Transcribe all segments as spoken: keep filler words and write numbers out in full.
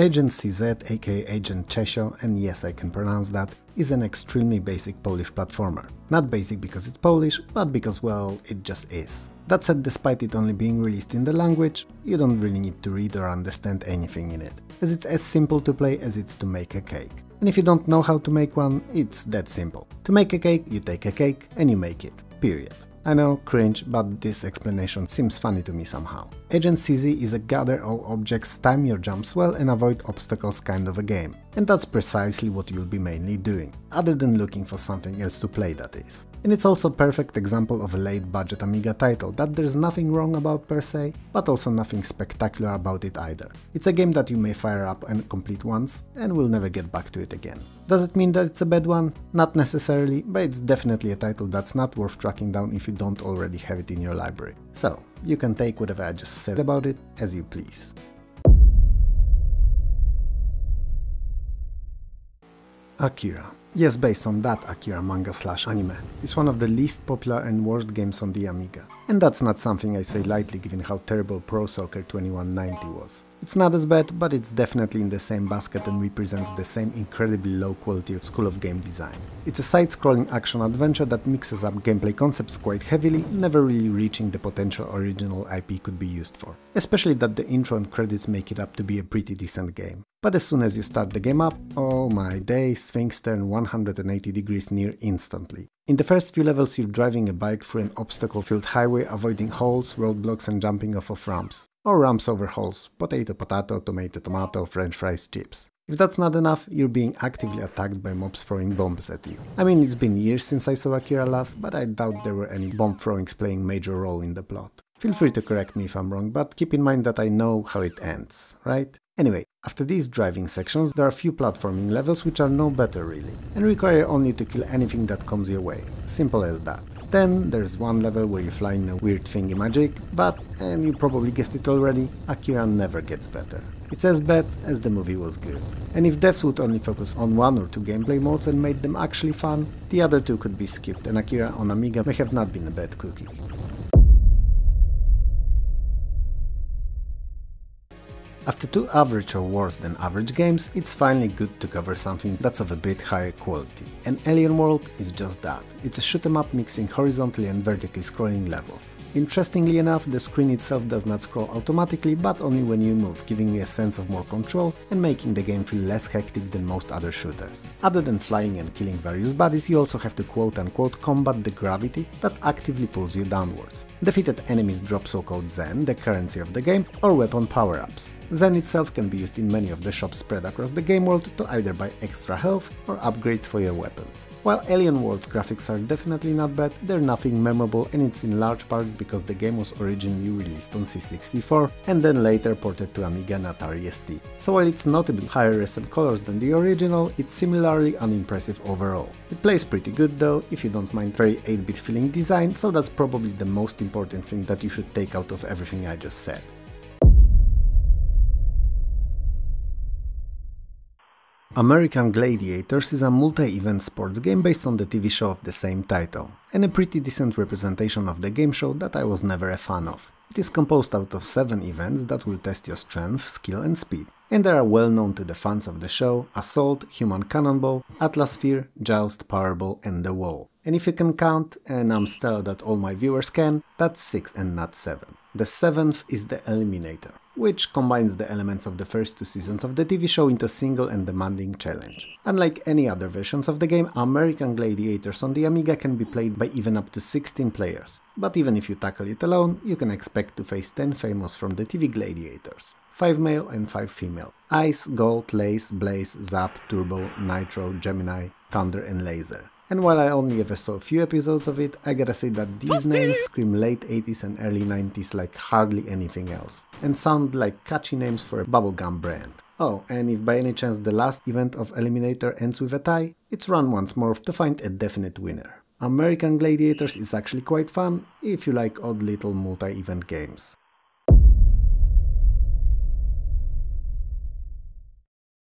Agent C Z, aka Agent Czesio, and yes, I can pronounce that, is an extremely basic Polish platformer. Not basic because it's Polish, but because, well, it just is. That said, despite it only being released in the language, you don't really need to read or understand anything in it, as it's as simple to play as it's to make a cake. And if you don't know how to make one, it's that simple. To make a cake, you take a cake and you make it. Period. I know, cringe, but this explanation seems funny to me somehow. Agent C Z is a gather all objects, time your jumps well and avoid obstacles kind of a game, and that's precisely what you'll be mainly doing, other than looking for something else to play, that is. And it's also a perfect example of a late-budget Amiga title that there's nothing wrong about per se, but also nothing spectacular about it either. It's a game that you may fire up and complete once, and will never get back to it again. Does it mean that it's a bad one? Not necessarily, but it's definitely a title that's not worth tracking down if you don't already have it in your library. So, you can take whatever I just said about it as you please. Akira. Yes, based on that Akira manga slash anime. It's one of the least popular and worst games on the Amiga. And that's not something I say lightly given how terrible Pro Soccer twenty-one ninety was. It's not as bad, but it's definitely in the same basket and represents the same incredibly low quality of school of game design. It's a side-scrolling action-adventure that mixes up gameplay concepts quite heavily, never really reaching the potential original I P could be used for. Especially that the intro and credits make it up to be a pretty decent game. But as soon as you start the game up, oh my day, Sphinx turn one hundred eighty degrees near instantly. In the first few levels you're driving a bike through an obstacle-filled highway, avoiding holes, roadblocks and jumping off of ramps. Or ramps over holes, potato potato, tomato tomato, french fries chips. If that's not enough, you're being actively attacked by mobs throwing bombs at you. I mean, it's been years since I saw Akira last, but I doubt there were any bomb throwings playing major role in the plot. Feel free to correct me if I'm wrong, but keep in mind that I know how it ends, right? Anyway, after these driving sections, there are a few platforming levels which are no better really, and require only to kill anything that comes your way, simple as that. Then there's one level where you fly in a weird thingy magic, but, and you probably guessed it already, Akira never gets better. It's as bad as the movie was good. And if devs would only focus on one or two gameplay modes and made them actually fun, the other two could be skipped and Akira on Amiga may have not been a bad cookie. After two average or worse than average games, it's finally good to cover something that's of a bit higher quality. And Alien World is just that. It's a shoot 'em up mixing horizontally and vertically scrolling levels. Interestingly enough, the screen itself does not scroll automatically, but only when you move, giving you a sense of more control and making the game feel less hectic than most other shooters. Other than flying and killing various bodies, you also have to quote-unquote combat the gravity that actively pulls you downwards. Defeated enemies drop so-called Zen, the currency of the game, or weapon power-ups. Zen itself can be used in many of the shops spread across the game world to either buy extra health or upgrades for your weapons. While Alien World's graphics are definitely not bad, they're nothing memorable and it's in large part because the game was originally released on C sixty-four and then later ported to Amiga and Atari S T. So while it's notably higher res and colors than the original, it's similarly unimpressive overall. It plays pretty good though, if you don't mind very eight bit feeling design, so that's probably the most important thing that you should take out of everything I just said. American Gladiators is a multi-event sports game based on the T V show of the same title, and a pretty decent representation of the game show that I was never a fan of. It is composed out of seven events that will test your strength, skill and speed, and they are well known to the fans of the show: Assault, Human Cannonball, Atlasphere, Joust, Powerball and The Wall. And if you can count, and I'm sure that all my viewers can, that's six and not seven. The seventh is the Eliminator, which combines the elements of the first two seasons of the T V show into a single and demanding challenge. Unlike any other versions of the game, American Gladiators on the Amiga can be played by even up to sixteen players, but even if you tackle it alone, you can expect to face ten famous from the T V Gladiators, five male and five female. Ice, Gold, Lace, Blaze, Zap, Turbo, Nitro, Gemini, Thunder and Laser. And while I only ever saw a few episodes of it, I gotta say that these names scream late eighties and early nineties like hardly anything else, and sound like catchy names for a bubblegum brand. Oh, and if by any chance the last event of Eliminator ends with a tie, it's run once more to find a definite winner. American Gladiators is actually quite fun, if you like odd little multi-event games.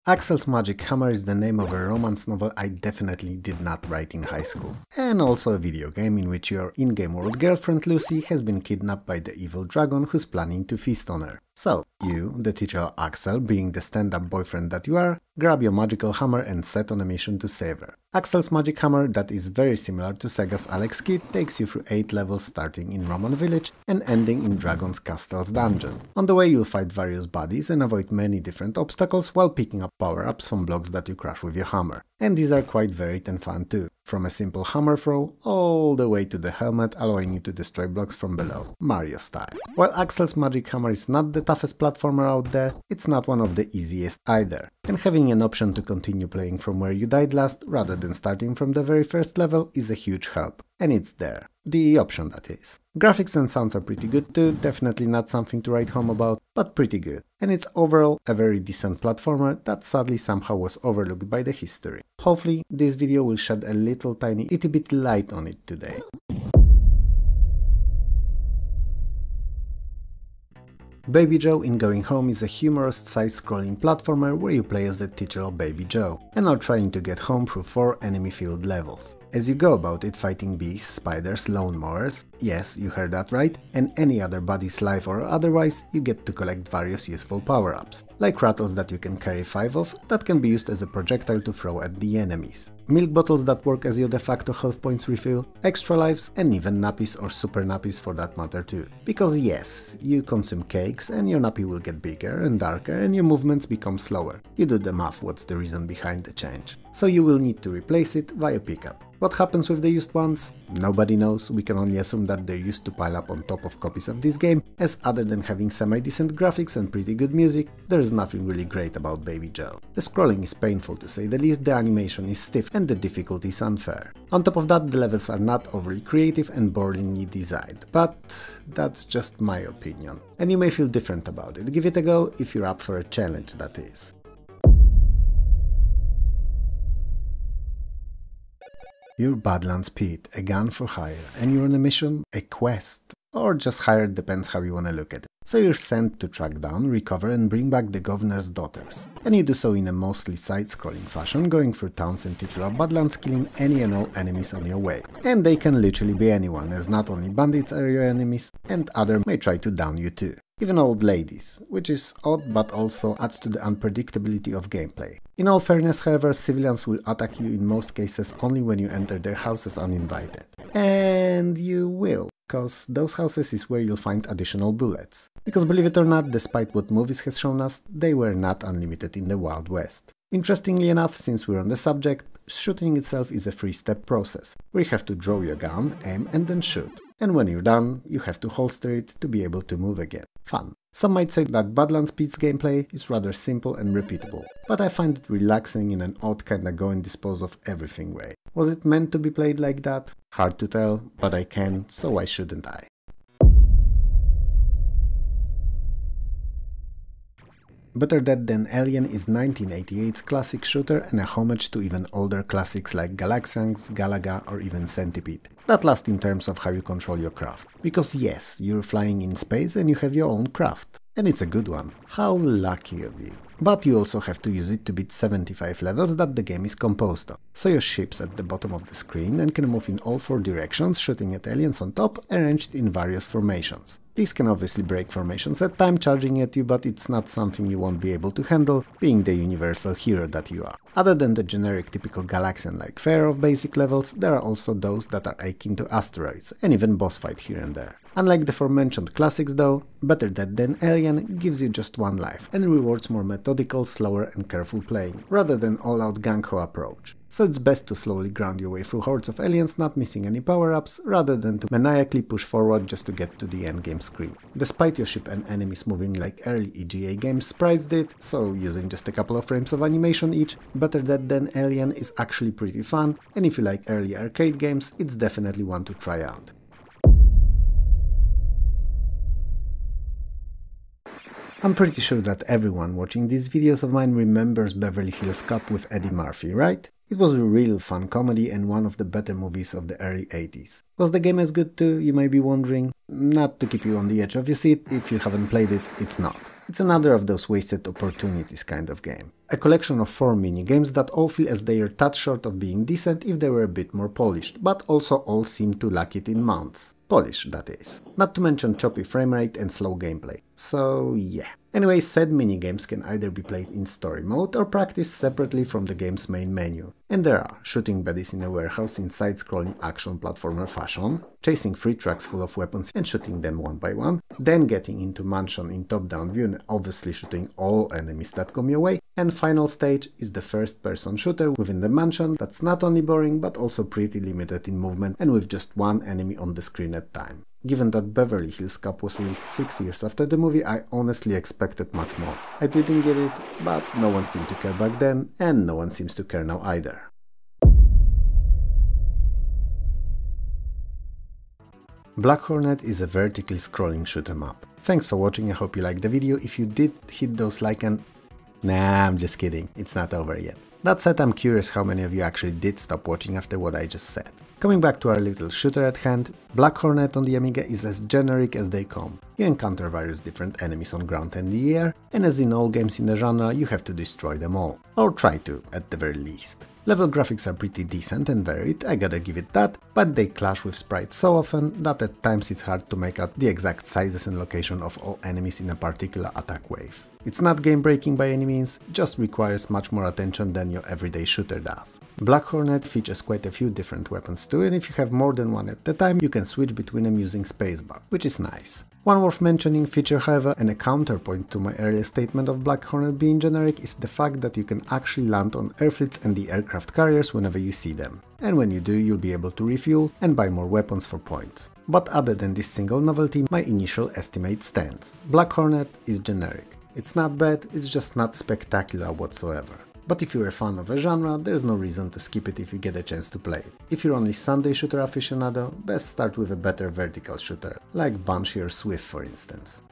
Axel's Magic Hammer is the name of a romance novel I definitely did not write in high school, and also a video game in which your in-game world girlfriend Lucy has been kidnapped by the evil dragon who's planning to feast on her. So, you, the teacher Axel, being the stand-up boyfriend that you are, grab your magical hammer and set on a mission to save her. Axel's Magic Hammer, that is very similar to Sega's Alex Kidd, takes you through eight levels starting in Roman Village and ending in Dragon's Castle's dungeon. On the way you'll fight various bodies and avoid many different obstacles while picking up power-ups from blocks that you crush with your hammer. And these are quite varied and fun too, from a simple hammer throw all the way to the helmet allowing you to destroy blocks from below, Mario style. While Axel's Magic Hammer is not the toughest platformer out there, it's not one of the easiest either, and having an option to continue playing from where you died last rather than starting from the very first level is a huge help, and it's there. The option, that is. Graphics and sounds are pretty good too, definitely not something to write home about, but pretty good. And it's overall a very decent platformer that sadly somehow was overlooked by the history. Hopefully this video will shed a little tiny itty bit light on it today. Baby Joe in Going Home is a humorous side-scrolling platformer where you play as the teacher of Baby Joe and are trying to get home through four enemy-filled levels. As you go about it fighting bees, spiders, lawnmowers, yes, you heard that right, and any other body's life or otherwise, you get to collect various useful power-ups, like rattles that you can carry five of that can be used as a projectile to throw at the enemies, milk bottles that work as your de facto health points refill, extra lives, and even nappies or super nappies for that matter too. Because yes, you consume cakes and your nappy will get bigger and darker and your movements become slower. You do the math, what's the reason behind the change. So you will need to replace it via pickup. What happens with the used ones? Nobody knows, we can only assume that they're used to pile up on top of copies of this game, as other than having semi-decent graphics and pretty good music, there's nothing really great about Baby Joe. The scrolling is painful to say the least, the animation is stiff and the difficulty is unfair. On top of that, the levels are not overly creative and boringly designed, but that's just my opinion. And you may feel different about it, give it a go if you're up for a challenge, that is. You're Badlands Pete, a gun for hire, and you're on a mission, a quest, or just hire, depends how you wanna look at it. So you're sent to track down, recover and bring back the governor's daughters. And you do so in a mostly side-scrolling fashion, going through towns in titular Badlands, killing any and all enemies on your way. And they can literally be anyone, as not only bandits are your enemies, and others may try to down you too. Even old ladies, which is odd but also adds to the unpredictability of gameplay. In all fairness, however, civilians will attack you in most cases only when you enter their houses uninvited. And you will. Because those houses is where you'll find additional bullets. Because believe it or not, despite what movies has shown us, they were not unlimited in the Wild West. Interestingly enough, since we're on the subject, shooting itself is a three-step process, where you have to draw your gun, aim and then shoot. And when you're done, you have to holster it to be able to move again. Fun. Some might say that Badlands Pete's gameplay is rather simple and repeatable, but I find it relaxing in an odd kinda go and dispose of everything way. Was it meant to be played like that? Hard to tell, but I can, so why shouldn't I? Better Dead Than Alien is nineteen eighty-eight's classic shooter and a homage to even older classics like Galaxangs, Galaga or even Centipede. That last in terms of how you control your craft. Because yes, you're flying in space and you have your own craft. And it's a good one. How lucky of you. But you also have to use it to beat seventy-five levels that the game is composed of. So your ship's at the bottom of the screen and can move in all four directions, shooting at aliens on top, arranged in various formations. These can obviously break formations at time, charging at you, but it's not something you won't be able to handle, being the universal hero that you are. Other than the generic typical Galaxian-like fare of basic levels, there are also those that are akin to asteroids, and even boss fight here and there. Unlike the aforementioned classics though, Better Dead Than Alien gives you just one life and rewards more methodical, slower and careful playing, rather than all-out gung-ho approach. So it's best to slowly grind your way through hordes of aliens not missing any power-ups, rather than to maniacally push forward just to get to the endgame screen. Despite your ship and enemies moving like early E G A games sprites did, so using just a couple of frames of animation each, Better Dead Than Alien is actually pretty fun, and if you like early arcade games, it's definitely one to try out. I'm pretty sure that everyone watching these videos of mine remembers Beverly Hills Cop with Eddie Murphy, right? It was a real fun comedy and one of the better movies of the early eighties. Was the game as good too, you may be wondering? Not to keep you on the edge of your seat, if you haven't played it, it's not. It's another of those wasted opportunities kind of game. A collection of four minigames that all feel as they are touch short of being decent if they were a bit more polished, but also all seem to lack it in mounts. Polish, that is. Not to mention choppy framerate and slow gameplay. So yeah. Anyway, said minigames can either be played in story mode or practiced separately from the game's main menu. And there are shooting baddies in a warehouse in side-scrolling action platformer fashion, chasing three trucks full of weapons and shooting them one by one, then getting into mansion in top-down view and obviously shooting all enemies that come your way, and final stage is the first-person shooter within the mansion that's not only boring but also pretty limited in movement and with just one enemy on the screen at a time. Given that Beverly Hills Cop was released six years after the movie, I honestly expected much more. I didn't get it, but no one seemed to care back then, and no one seems to care now either. Black Hornet is a vertically scrolling shoot'em up. Thanks for watching, I hope you liked the video. If you did, hit those like and... Nah, I'm just kidding, it's not over yet. That said, I'm curious how many of you actually did stop watching after what I just said. Coming back to our little shooter at hand, Black Hornet on the Amiga is as generic as they come. You encounter various different enemies on ground and the air, and as in all games in the genre, you have to destroy them all. Or try to, at the very least. Level graphics are pretty decent and varied, I gotta give it that, but they clash with sprites so often that at times it's hard to make out the exact sizes and location of all enemies in a particular attack wave. It's not game-breaking by any means, just requires much more attention than your everyday shooter does. Black Hornet features quite a few different weapons too, and if you have more than one at a time, you can switch between them using spacebar, which is nice. One worth mentioning feature, however, and a counterpoint to my earlier statement of Black Hornet being generic, is the fact that you can actually land on airfields and the aircraft carriers whenever you see them. And when you do, you'll be able to refuel and buy more weapons for points. But other than this single novelty, my initial estimate stands. Black Hornet is generic. It's not bad, it's just not spectacular whatsoever. But if you're a fan of a genre, there's no reason to skip it if you get a chance to play it. If you're only Sunday shooter aficionado, best start with a better vertical shooter, like Banshee or Swift for instance.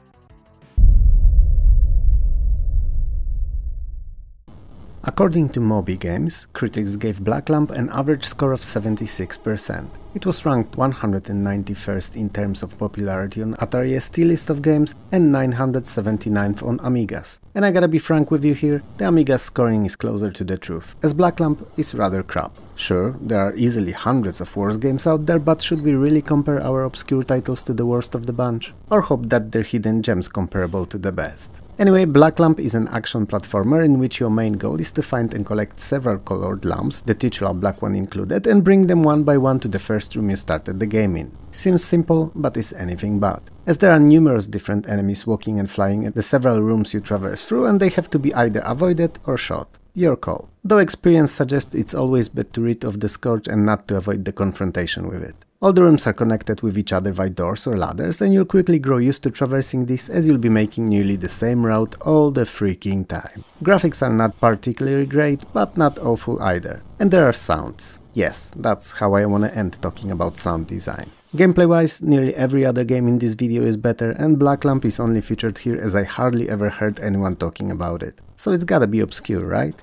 According to Moby Games, critics gave Black Lamp an average score of seventy-six percent. It was ranked one hundred ninety-first in terms of popularity on Atari S T list of games and nine hundred seventy-ninth on Amigas. And I gotta be frank with you here, the Amiga's scoring is closer to the truth, as Black Lamp is rather crap. Sure, there are easily hundreds of worse games out there, but should we really compare our obscure titles to the worst of the bunch? Or hope that they're hidden gems comparable to the best? Anyway, Black Lamp is an action platformer in which your main goal is to find and collect several colored lamps, the titular black one included, and bring them one by one to the first room you started the game in. Seems simple, but is anything but. As there are numerous different enemies walking and flying at the several rooms you traverse through, and they have to be either avoided or shot. Your call. Though experience suggests it's always better to rid of the scourge and not to avoid the confrontation with it. All the rooms are connected with each other by doors or ladders, and you'll quickly grow used to traversing this as you'll be making nearly the same route all the freaking time. Graphics are not particularly great, but not awful either. And there are sounds. Yes, that's how I wanna end talking about sound design. Gameplay-wise, nearly every other game in this video is better, and Black Lamp is only featured here as I hardly ever heard anyone talking about it. So it's gotta be obscure, right?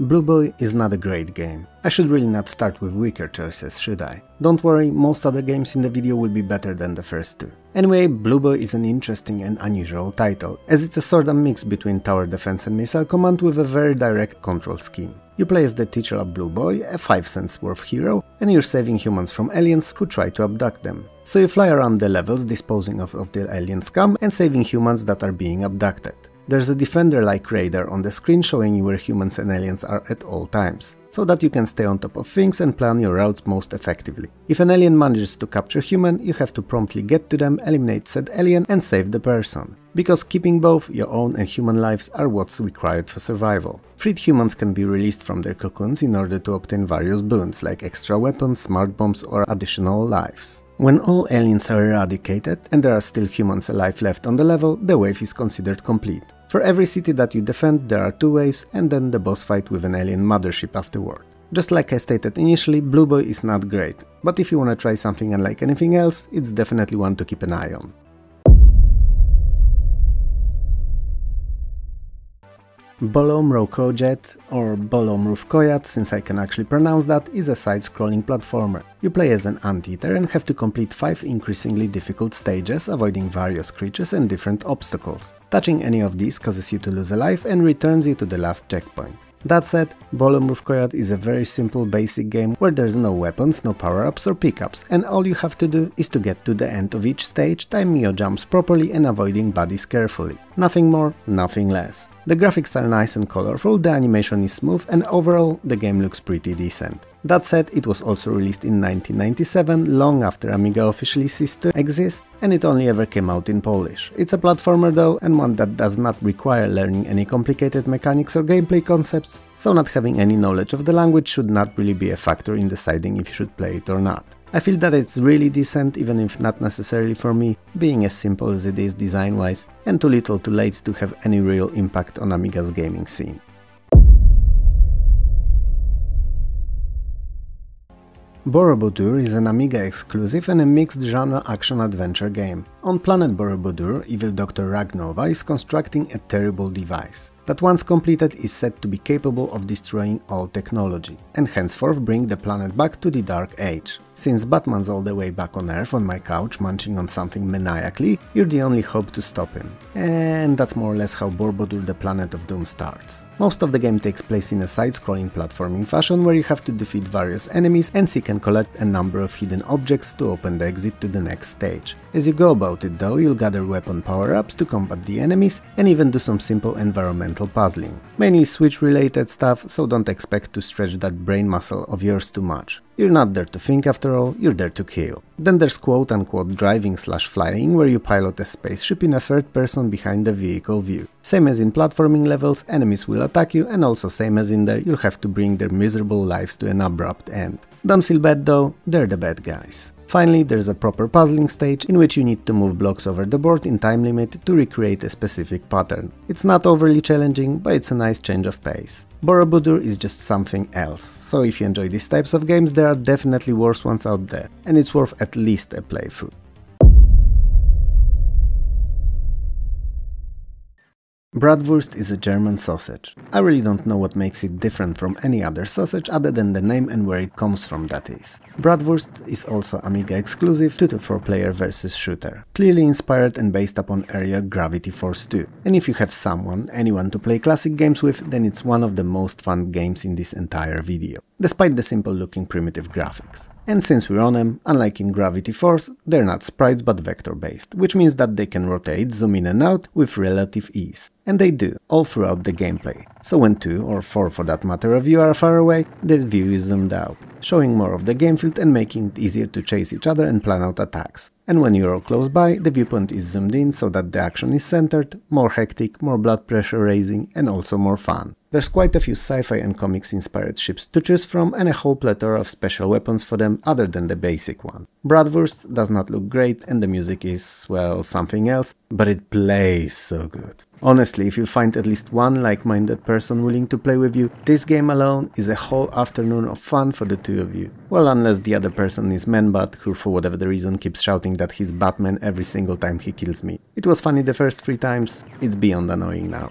Blue Boy is not a great game. I should really not start with weaker choices, should I? Don't worry, most other games in the video will be better than the first two. Anyway, Blue Boy is an interesting and unusual title, as it's a sort of mix between tower defense and missile command with a very direct control scheme. You play as the titular Blue Boy, a five cents worth hero, and you're saving humans from aliens who try to abduct them. So you fly around the levels disposing of, of the alien scum and saving humans that are being abducted. There's a defender-like radar on the screen showing you where humans and aliens are at all times, so that you can stay on top of things and plan your routes most effectively. If an alien manages to capture a human, you have to promptly get to them, eliminate said alien and save the person. Because keeping both your own and human lives are what's required for survival. Freed humans can be released from their cocoons in order to obtain various boons, like extra weapons, smart bombs or additional lives. When all aliens are eradicated and there are still humans alive left on the level, the wave is considered complete. For every city that you defend, there are two waves and then the boss fight with an alien mothership afterward. Just like I stated initially, Blue Boy is not great, but if you wanna try something unlike anything else, it's definitely one to keep an eye on. Bolo Mrówkojad, or Bolo Mrówkojad, since I can actually pronounce that, is a side-scrolling platformer. You play as an anteater and have to complete five increasingly difficult stages, avoiding various creatures and different obstacles. Touching any of these causes you to lose a life and returns you to the last checkpoint. That said, Bolo Mrówkojad is a very simple basic game where there's no weapons, no power-ups or pickups, and all you have to do is to get to the end of each stage, timing your jumps properly and avoiding bodies carefully. Nothing more, nothing less. The graphics are nice and colorful, the animation is smooth, and overall the game looks pretty decent. That said, it was also released in nineteen ninety-seven, long after Amiga officially ceased to exist, and it only ever came out in Polish. It's a platformer though, and one that does not require learning any complicated mechanics or gameplay concepts, so not having any knowledge of the language should not really be a factor in deciding if you should play it or not. I feel that it's really decent, even if not necessarily for me, being as simple as it is design-wise, and too little too late to have any real impact on Amiga's gaming scene. Borobudur is an Amiga exclusive and a mixed-genre action-adventure game. On planet Borobudur, evil Doctor Ragnova is constructing a terrible device that once completed is said to be capable of destroying all technology, and henceforth bring the planet back to the Dark Age. Since Batman's all the way back on Earth on my couch munching on something maniacally, you're the only hope to stop him. And that's more or less how Borobudur the Planet of Doom starts. Most of the game takes place in a side-scrolling platforming fashion where you have to defeat various enemies and seek and collect a number of hidden objects to open the exit to the next stage. As you go about it though, you'll gather weapon power-ups to combat the enemies and even do some simple environmental puzzling. Mainly Switch-related stuff, so don't expect to stretch that brain muscle of yours too much. You're not there to think after all, you're there to kill. Then there's quote-unquote driving slash flying, where you pilot a spaceship in a third person behind the vehicle view. Same as in platforming levels, enemies will attack you, and also same as in there, you'll have to bring their miserable lives to an abrupt end. Don't feel bad though, they're the bad guys. Finally, there's a proper puzzling stage in which you need to move blocks over the board in time limit to recreate a specific pattern. It's not overly challenging, but it's a nice change of pace. Borobudur is just something else, so if you enjoy these types of games, there are definitely worse ones out there, and it's worth at least a playthrough. Bratwurst is a German sausage. I really don't know what makes it different from any other sausage other than the name and where it comes from, that is. Bratwurst is also Amiga exclusive two to four player versus shooter, clearly inspired and based upon earlier Gravity Force two. And if you have someone, anyone to play classic games with, then it's one of the most fun games in this entire video, despite the simple looking primitive graphics. And since we're on them, unlike in Gravity Force, they're not sprites but vector based, which means that they can rotate, zoom in and out with relative ease. And they do, all throughout the gameplay. So when two, or four for that matter, of you are far away, the view is zoomed out, showing more of the game field and making it easier to chase each other and plan out attacks. And when you're close by, the viewpoint is zoomed in so that the action is centered, more hectic, more blood pressure raising, and also more fun. There's quite a few sci-fi and comics-inspired ships to choose from and a whole plethora of special weapons for them other than the basic one. Bratwurst does not look great and the music is, well, something else, but it plays so good. Honestly, if you find at least one like-minded person willing to play with you, this game alone is a whole afternoon of fun for the two of you. Well, unless the other person is Manbat, who for whatever the reason keeps shouting that he's Batman every single time he kills me. It was funny the first three times, it's beyond annoying now.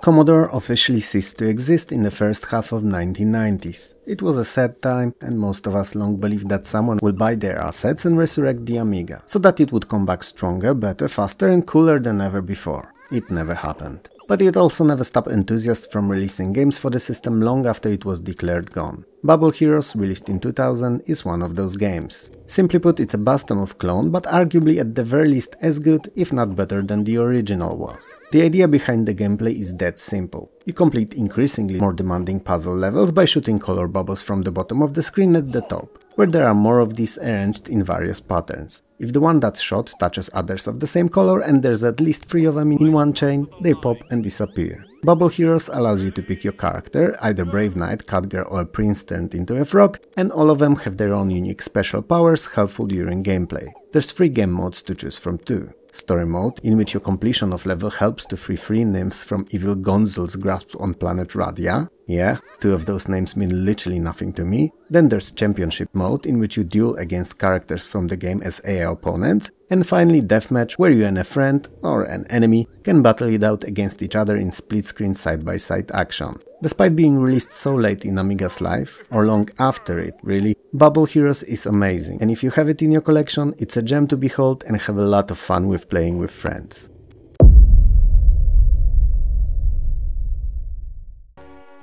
Commodore officially ceased to exist in the first half of nineteen nineties. It was a sad time, and most of us long believed that someone will buy their assets and resurrect the Amiga, so that it would come back stronger, better, faster and cooler than ever before. It never happened. But it also never stopped enthusiasts from releasing games for the system long after it was declared gone. Bubble Heroes, released in two thousand, is one of those games. Simply put, it's a Bastamov clone, but arguably at the very least as good, if not better than the original was. The idea behind the gameplay is that simple. You complete increasingly more demanding puzzle levels by shooting color bubbles from the bottom of the screen at the top, where there are more of these arranged in various patterns. If the one that's shot touches others of the same color and there's at least three of them in one chain, they pop and disappear. Bubble Heroes allows you to pick your character, either Brave Knight, Catgirl or a Prince turned into a frog, and all of them have their own unique special powers helpful during gameplay. There's three game modes to choose from too. Story mode, in which your completion of level helps to free three nymphs from evil Gonzal's grasp on planet Radia. Yeah, two of those names mean literally nothing to me. Then there's championship mode, in which you duel against characters from the game as A I opponents. And finally deathmatch, where you and a friend, or an enemy, can battle it out against each other in split-screen side-by-side action. Despite being released so late in Amiga's life, or long after it really, Bubble Heroes is amazing, and if you have it in your collection, it's a gem to behold and have a lot of fun with playing with friends.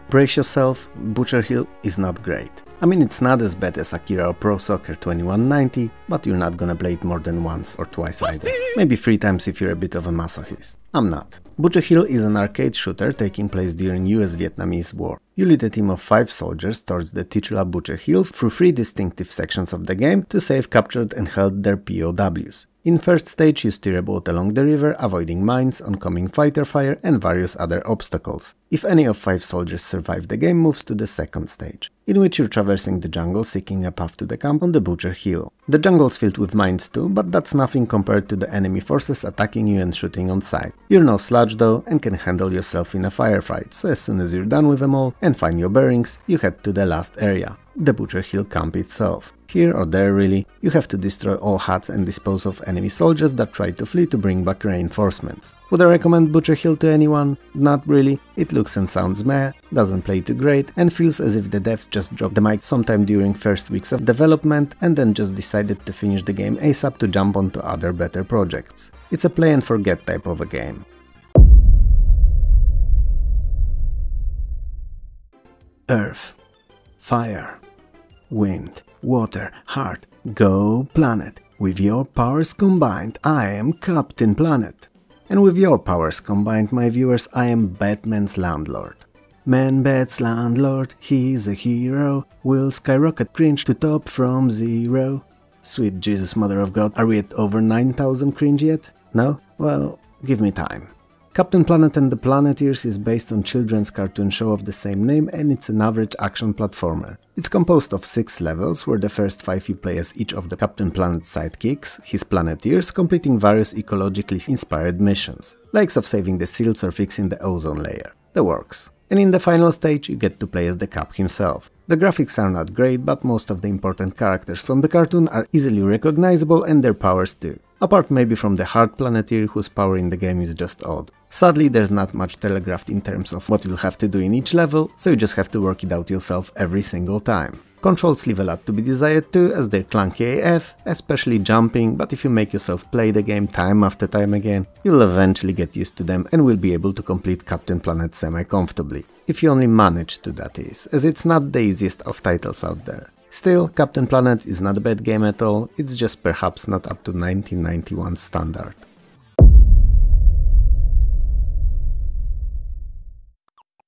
Brace yourself, Butcher Hill is not great. I mean, it's not as bad as Akira or Pro Soccer twenty-one ninety, but you're not gonna play it more than once or twice either. Maybe three times if you're a bit of a masochist. I'm not. Butcher Hill is an arcade shooter taking place during U S Vietnamese War. You lead a team of five soldiers towards the titular Butcher Hill through three distinctive sections of the game to save captured and held their P O Ws. In first stage you steer a boat along the river, avoiding mines, oncoming fighter fire and various other obstacles. If any of five soldiers survive, the game moves to the second stage, in which you're traversing the jungle seeking a path to the camp on the Butcher Hill. The jungle's filled with mines too, but that's nothing compared to the enemy forces attacking you and shooting on sight. You're no slouch though and can handle yourself in a firefight, so as soon as you're done with them all and find your bearings, you head to the last area, the Butcher Hill camp itself. Here or there really, you have to destroy all huts and dispose of enemy soldiers that try to flee to bring back reinforcements. Would I recommend Butcher Hill to anyone? Not really. It looks and sounds meh, doesn't play too great and feels as if the devs just dropped the mic sometime during first weeks of development and then just decided to finish the game ASAP to jump onto other better projects. It's a play and forget type of a game. Earth, fire, wind, water, heart, go planet. With your powers combined, I am Captain Planet. And with your powers combined, my viewers, I am Batman's landlord. Man Bat's landlord, he's a hero, will skyrocket cringe to top from zero. Sweet Jesus Mother of God, are we at over nine thousand cringe yet? No? Well, give me time. Captain Planet and the Planeteers is based on children's cartoon show of the same name and it's an average action platformer. It's composed of six levels, where the first five you play as each of the Captain Planet's sidekicks, his Planeteers, completing various ecologically inspired missions, likes of saving the seals or fixing the ozone layer. The works. And in the final stage you get to play as the Cap himself. The graphics are not great, but most of the important characters from the cartoon are easily recognizable and their powers too. Apart maybe from the Heart Planeteer, whose power in the game is just odd. Sadly, there's not much telegraphed in terms of what you'll have to do in each level, so you just have to work it out yourself every single time. Controls leave a lot to be desired too, as they're clunky A F, especially jumping, but if you make yourself play the game time after time again, you'll eventually get used to them and will be able to complete Captain Planet semi-comfortably. If you only manage to, that is, as it's not the easiest of titles out there. Still, Captain Planet is not a bad game at all, it's just perhaps not up to nineteen ninety-one standard.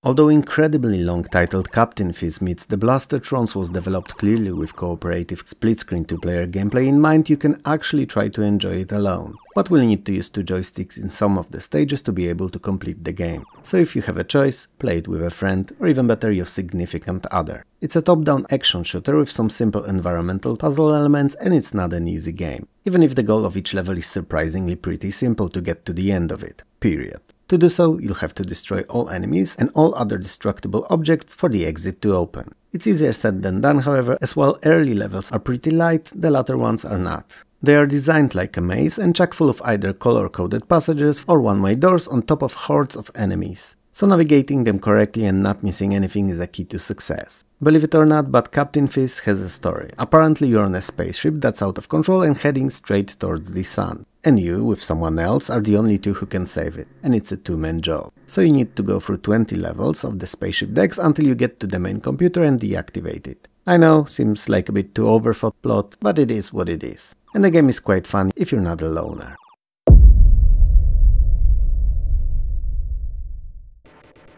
Although incredibly long titled Captain Fizz Meets the Blastertrons was developed clearly with cooperative split-screen two-player gameplay in mind, you can actually try to enjoy it alone, but will need to use two joysticks in some of the stages to be able to complete the game. So if you have a choice, play it with a friend, or even better, your significant other. It's a top-down action shooter with some simple environmental puzzle elements and it's not an easy game, even if the goal of each level is surprisingly pretty simple to get to the end of it, period. To do so, you'll have to destroy all enemies and all other destructible objects for the exit to open. It's easier said than done, however, as while early levels are pretty light, the latter ones are not. They are designed like a maze and chock full of either color-coded passages or one-way doors on top of hordes of enemies. So navigating them correctly and not missing anything is a key to success. Believe it or not, but Captain Fizz has a story. Apparently you're on a spaceship that's out of control and heading straight towards the sun. And you, with someone else, are the only two who can save it. And it's a two-man job. So you need to go through twenty levels of the spaceship decks until you get to the main computer and deactivate it. I know, seems like a bit too overthought plot, but it is what it is. And the game is quite fun if you're not a loner.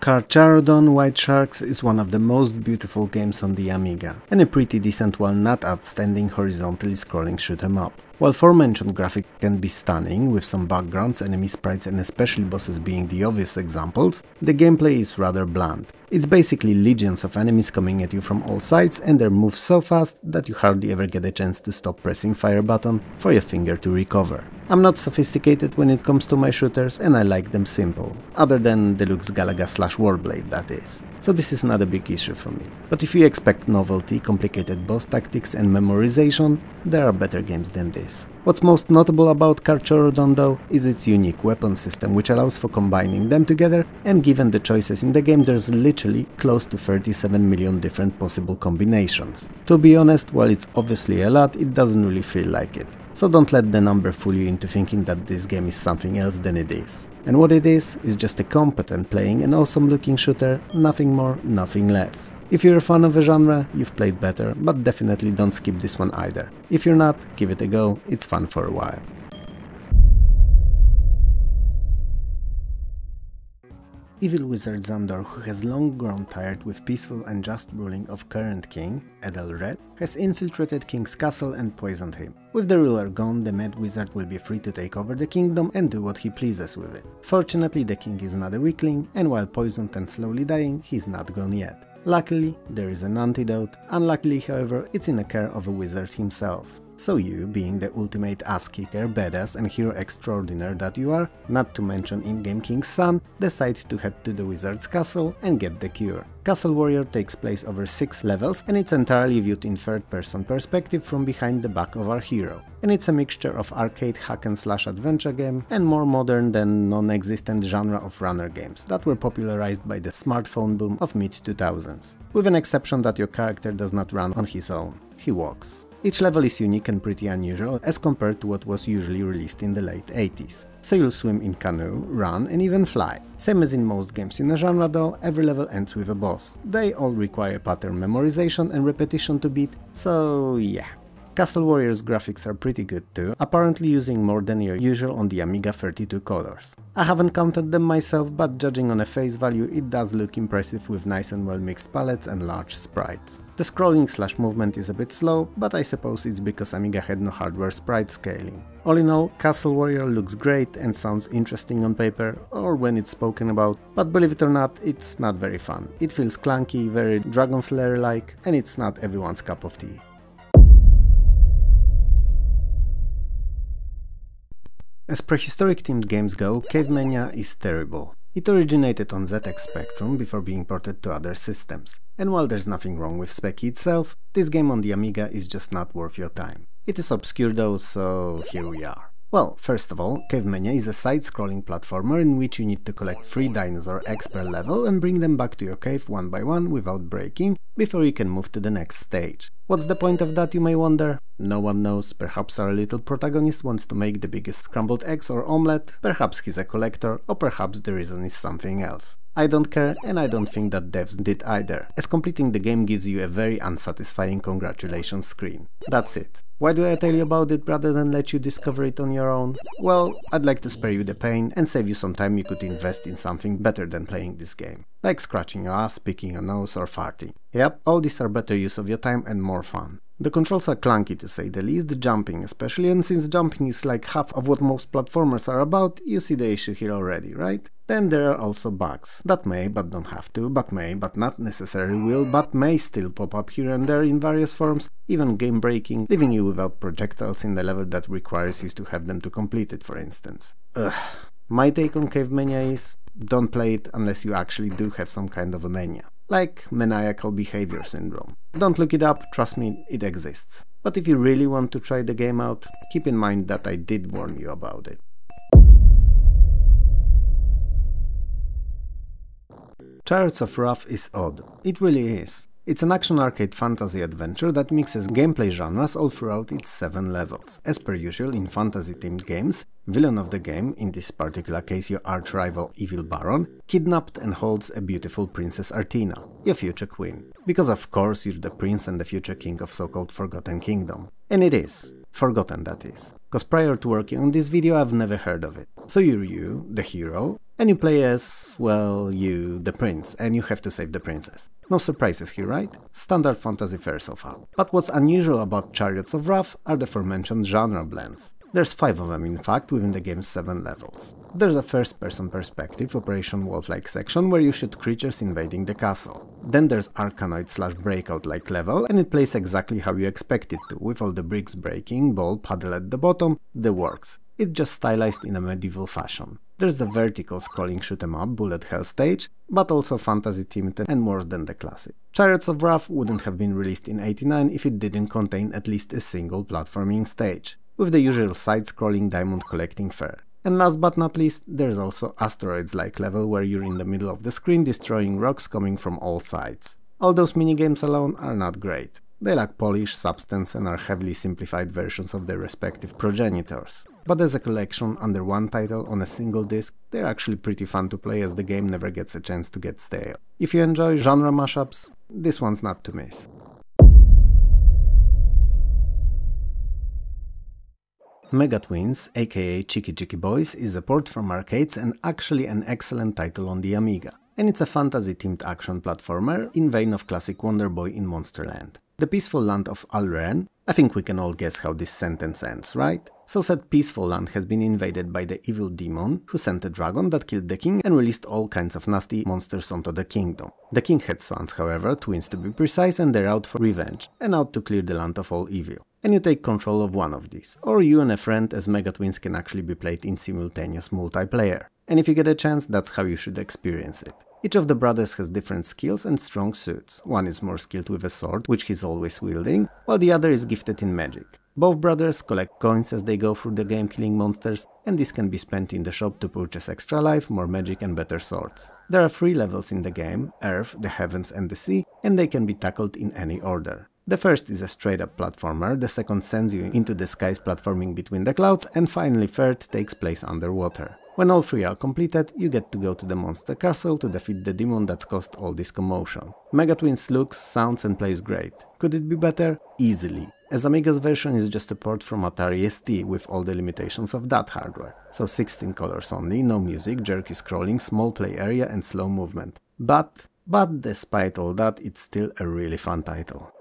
Carcharodon White Sharks is one of the most beautiful games on the Amiga, and a pretty decent while not outstanding horizontally scrolling shoot-em-up. While aforementioned graphics can be stunning, with some backgrounds, enemy sprites and especially bosses being the obvious examples, the gameplay is rather bland. It's basically legions of enemies coming at you from all sides, and they're moved so fast that you hardly ever get a chance to stop pressing fire button for your finger to recover. I'm not sophisticated when it comes to my shooters, and I like them simple, other than Deluxe Galaga slash Warblade, that is. So this is not a big issue for me. But if you expect novelty, complicated boss tactics and memorization, there are better games than this. What's most notable about Carcharodon though is its unique weapon system, which allows for combining them together, and given the choices in the game, there's literally close to thirty-seven million different possible combinations. To be honest, while it's obviously a lot, it doesn't really feel like it. So don't let the number fool you into thinking that this game is something else than it is. And what it is, is just a competent playing and awesome looking shooter, nothing more, nothing less. If you're a fan of a genre, you've played better, but definitely don't skip this one either. If you're not, give it a go, it's fun for a while. Evil wizard Xandor, who has long grown tired with peaceful and just ruling of current king, Edelred, has infiltrated King's castle and poisoned him. With the ruler gone, the mad wizard will be free to take over the kingdom and do what he pleases with it. Fortunately, the king is not a weakling, and while poisoned and slowly dying, he's not gone yet. Luckily, there is an antidote. Unluckily, however, it's in the care of a wizard himself. So you, being the ultimate ass-kicker, badass and hero extraordinaire that you are, not to mention in-game King's son, decide to head to the wizard's castle and get the cure. Castle Warrior takes place over six levels, and it's entirely viewed in third-person perspective from behind the back of our hero. And it's a mixture of arcade hack-and-slash adventure game and more modern than non-existent genre of runner games that were popularized by the smartphone boom of mid two thousands. With an exception that your character does not run on his own, he walks. Each level is unique and pretty unusual as compared to what was usually released in the late eighties. So you'll swim in canoe, run and even fly. Same as in most games in the genre though, every level ends with a boss. They all require pattern memorization and repetition to beat, so yeah. Castle Warriors graphics are pretty good too, apparently using more than your usual on the Amiga thirty-two colors. I haven't counted them myself, but judging on a face value it does look impressive with nice and well mixed palettes and large sprites. The scrolling slash movement is a bit slow, but I suppose it's because Amiga had no hardware sprite scaling. All in all, Castle Warrior looks great and sounds interesting on paper, or when it's spoken about, but believe it or not, it's not very fun. It feels clunky, very Dragon Slayer-like, and it's not everyone's cup of tea. As prehistoric themed games go, Cavemania is terrible. It originated on Z X Spectrum before being ported to other systems. And while there's nothing wrong with Speccy itself, this game on the Amiga is just not worth your time. It is obscure though, so here we are. Well, first of all, Cavemania is a side-scrolling platformer in which you need to collect three dinosaur eggs per level and bring them back to your cave one by one without breaking, before you can move to the next stage. What's the point of that, you may wonder? No one knows. Perhaps our little protagonist wants to make the biggest scrambled eggs or omelette, perhaps he's a collector, or perhaps the reason is something else. I don't care, and I don't think that devs did either, as completing the game gives you a very unsatisfying congratulations screen. That's it. Why do I tell you about it rather than let you discover it on your own? Well, I'd like to spare you the pain and save you some time you could invest in something better than playing this game. Like scratching your ass, picking your nose or farting. Yep, all these are better use of your time and more fun. The controls are clunky to say the least, jumping especially, and since jumping is like half of what most platformers are about, you see the issue here already, right? Then there are also bugs, that may but don't have to, but may but not necessarily will, but may still pop up here and there in various forms, even game breaking, leaving you without projectiles in the level that requires you to have them to complete it, for instance. Ugh. My take on Cavemania is, don't play it unless you actually do have some kind of a mania. Like maniacal behavior syndrome. Don't look it up, trust me, it exists. But if you really want to try the game out, keep in mind that I did warn you about it. Chariots of Wrath is odd. It really is. It's an action arcade fantasy adventure that mixes gameplay genres all throughout its seven levels. As per usual in fantasy-themed games, villain of the game, in this particular case your arch-rival Evil Baron, kidnapped and holds a beautiful Princess Artina, your future queen. Because of course you're the prince and the future king of so-called Forgotten Kingdom. And it is. Forgotten, that is. Cause prior to working on this video I've never heard of it. So you're you, the hero, and you play as, well, you, the prince, and you have to save the princess. No surprises here, right? Standard fantasy fare so far. But what's unusual about Chariots of Wrath are the aforementioned genre blends. There's five of them, in fact, within the game's seven levels. There's a first-person perspective, Operation Wolf-like section, where you shoot creatures invading the castle. Then there's Arcanoid slash Breakout-like level, and it plays exactly how you expect it to, with all the bricks breaking, ball, paddle at the bottom, the works. It's just stylized in a medieval fashion. There's the vertical scrolling shoot-em-up bullet hell stage, but also fantasy-themed and worse than the classic. Chariots of Wrath wouldn't have been released in eighty-nine if it didn't contain at least a single platforming stage, with the usual side-scrolling diamond-collecting fare. And last but not least, there's also Asteroids-like level where you're in the middle of the screen destroying rocks coming from all sides. All those minigames alone are not great. They lack polish, substance and are heavily simplified versions of their respective progenitors. But as a collection under one title on a single disc, they're actually pretty fun to play as the game never gets a chance to get stale. If you enjoy genre mashups, this one's not to miss. Mega Twins, aka Cheeky Cheeky Boys, is a port from arcades and actually an excellent title on the Amiga, and it's a fantasy-themed action platformer in vein of classic Wonder Boy in Monsterland. The peaceful land of Alren, I think we can all guess how this sentence ends, right? So said peaceful land has been invaded by the evil demon, who sent a dragon that killed the king and released all kinds of nasty monsters onto the kingdom. The king had sons, however, twins to be precise, and they're out for revenge, and out to clear the land of all evil. And you take control of one of these, or you and a friend, as Mega Twins can actually be played in simultaneous multiplayer. And if you get a chance, that's how you should experience it. Each of the brothers has different skills and strong suits. One is more skilled with a sword, which he's always wielding, while the other is gifted in magic. Both brothers collect coins as they go through the game killing monsters, and this can be spent in the shop to purchase extra life, more magic and better swords. There are three levels in the game, Earth, the Heavens and the Sea, and they can be tackled in any order. The first is a straight-up platformer, the second sends you into the skies platforming between the clouds, and finally third takes place underwater. When all three are completed, you get to go to the monster castle to defeat the demon that's caused all this commotion. Mega Twins looks, sounds and plays great. Could it be better? Easily. As Amiga's version is just a port from Atari S T with all the limitations of that hardware. So sixteen colors only, no music, jerky scrolling, small play area and slow movement. But, but despite all that, it's still a really fun title.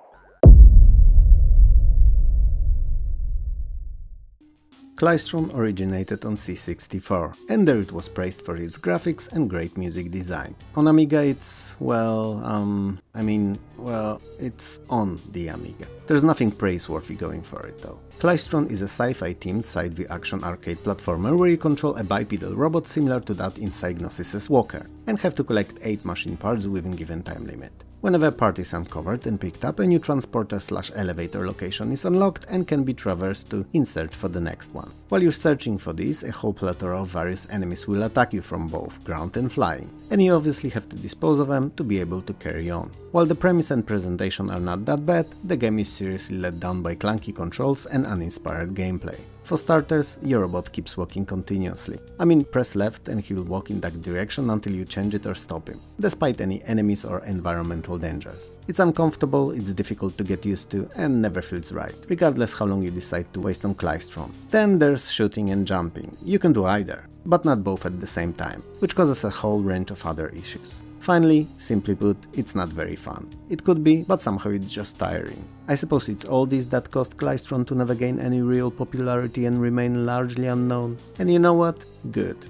Clystron originated on C sixty-four, and there it was praised for its graphics and great music design. On Amiga it's… well, um, I mean, well, it's on the Amiga. There's nothing praiseworthy going for it though. Clystron is a sci-fi themed side-view action arcade platformer where you control a bipedal robot similar to that in Psygnosis's Walker, and have to collect eight machine parts within given time limit. Whenever a part is uncovered and picked up, a new transporter slash elevator location is unlocked and can be traversed to insert for the next one. While you're searching for these, a whole plethora of various enemies will attack you from both ground and flying, and you obviously have to dispose of them to be able to carry on. While the premise and presentation are not that bad, the game is seriously let down by clunky controls and uninspired gameplay. For starters, your robot keeps walking continuously. I mean, press left and he will walk in that direction until you change it or stop him, despite any enemies or environmental dangers. It's uncomfortable, it's difficult to get used to, and never feels right, regardless how long you decide to waste on Clystron. Then there's shooting and jumping. You can do either, but not both at the same time, which causes a whole range of other issues. Finally, simply put, it's not very fun. It could be, but somehow it's just tiring. I suppose it's all this that caused Clystron to never gain any real popularity and remain largely unknown. And you know what? Good.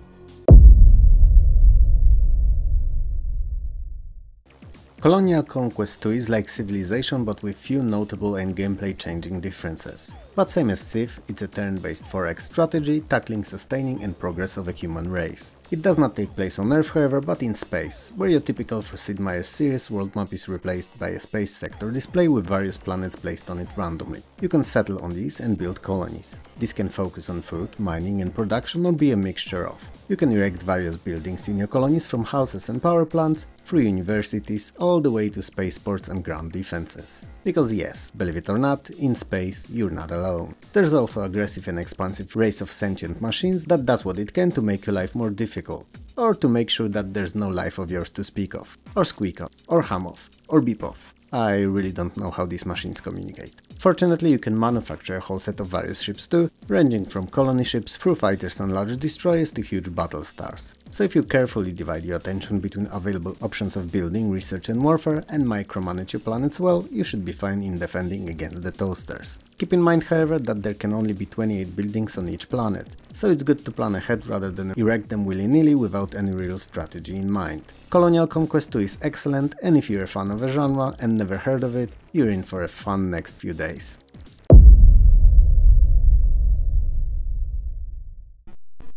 Colonial Conquest two is like Civilization but with few notable and gameplay changing differences. But same as Civ, it's a turn-based four X strategy tackling sustaining and progress of a human race. It does not take place on Earth, however, but in space, where your typical for Sid Meier's series world map is replaced by a space sector display with various planets placed on it randomly. You can settle on these and build colonies. These can focus on food, mining and production or be a mixture of. You can erect various buildings in your colonies from houses and power plants, through universities, all the way to spaceports and ground defenses. Because yes, believe it or not, in space you're not alone. There's also aggressive and expansive race of sentient machines that does what it can to make your life more difficult, or to make sure that there's no life of yours to speak of, or squeak of, or hum of, or beep of. I really don't know how these machines communicate. Fortunately, you can manufacture a whole set of various ships too, ranging from colony ships through fighters and large destroyers to huge battle stars. so if you carefully divide your attention between available options of building, research and warfare and micromanage your planets well, you should be fine in defending against the toasters. Keep in mind, however, that there can only be twenty-eight buildings on each planet, so it's good to plan ahead rather than erect them willy-nilly without any real strategy in mind. Colonial Conquest two is excellent, and if you're a fan of a genre and never heard of it, you're in for a fun next few days.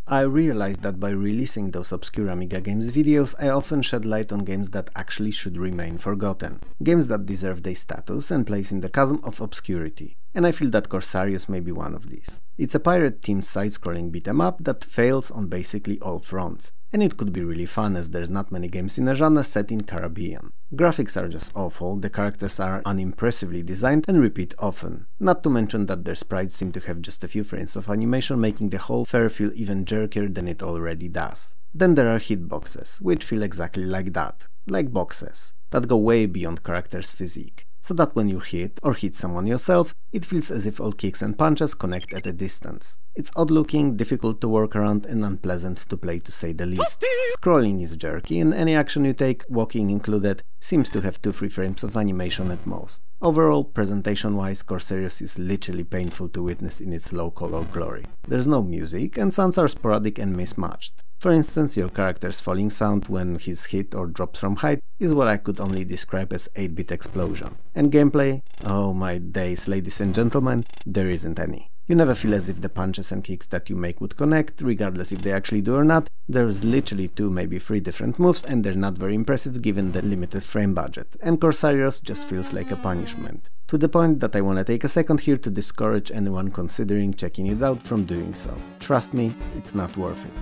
I realized that by releasing those obscure Amiga games videos, I often shed light on games that actually should remain forgotten. Games that deserve their status and place in the chasm of obscurity. And I feel that Corsarius may be one of these. It's a pirate team side-scrolling beat-em-up that fails on basically all fronts. And it could be really fun, as there's not many games in a genre set in Caribbean. Graphics are just awful, the characters are unimpressively designed and repeat often. Not to mention that their sprites seem to have just a few frames of animation, making the whole affair feel even jerkier than it already does. Then there are hitboxes, which feel exactly like that, like boxes, that go way beyond characters' physique, so that when you hit or hit someone yourself, it feels as if all kicks and punches connect at a distance. It's odd-looking, difficult to work around and unpleasant to play, to say the least. Scrolling is jerky and any action you take, walking included, seems to have two to three frames of animation at most. Overall, presentation-wise, Corsarius is literally painful to witness in its low-color glory. There's no music and sounds are sporadic and mismatched. For instance, your character's falling sound when he's hit or drops from height is what I could only describe as eight-bit explosion. And gameplay? Oh my days, ladies and gentlemen, there isn't any. You never feel as if the punches and kicks that you make would connect, regardless if they actually do or not. There's literally two, maybe three different moves and they're not very impressive given the limited frame budget, and Corsarius just feels like a punishment. To the point that I wanna take a second here to discourage anyone considering checking it out from doing so. Trust me, it's not worth it.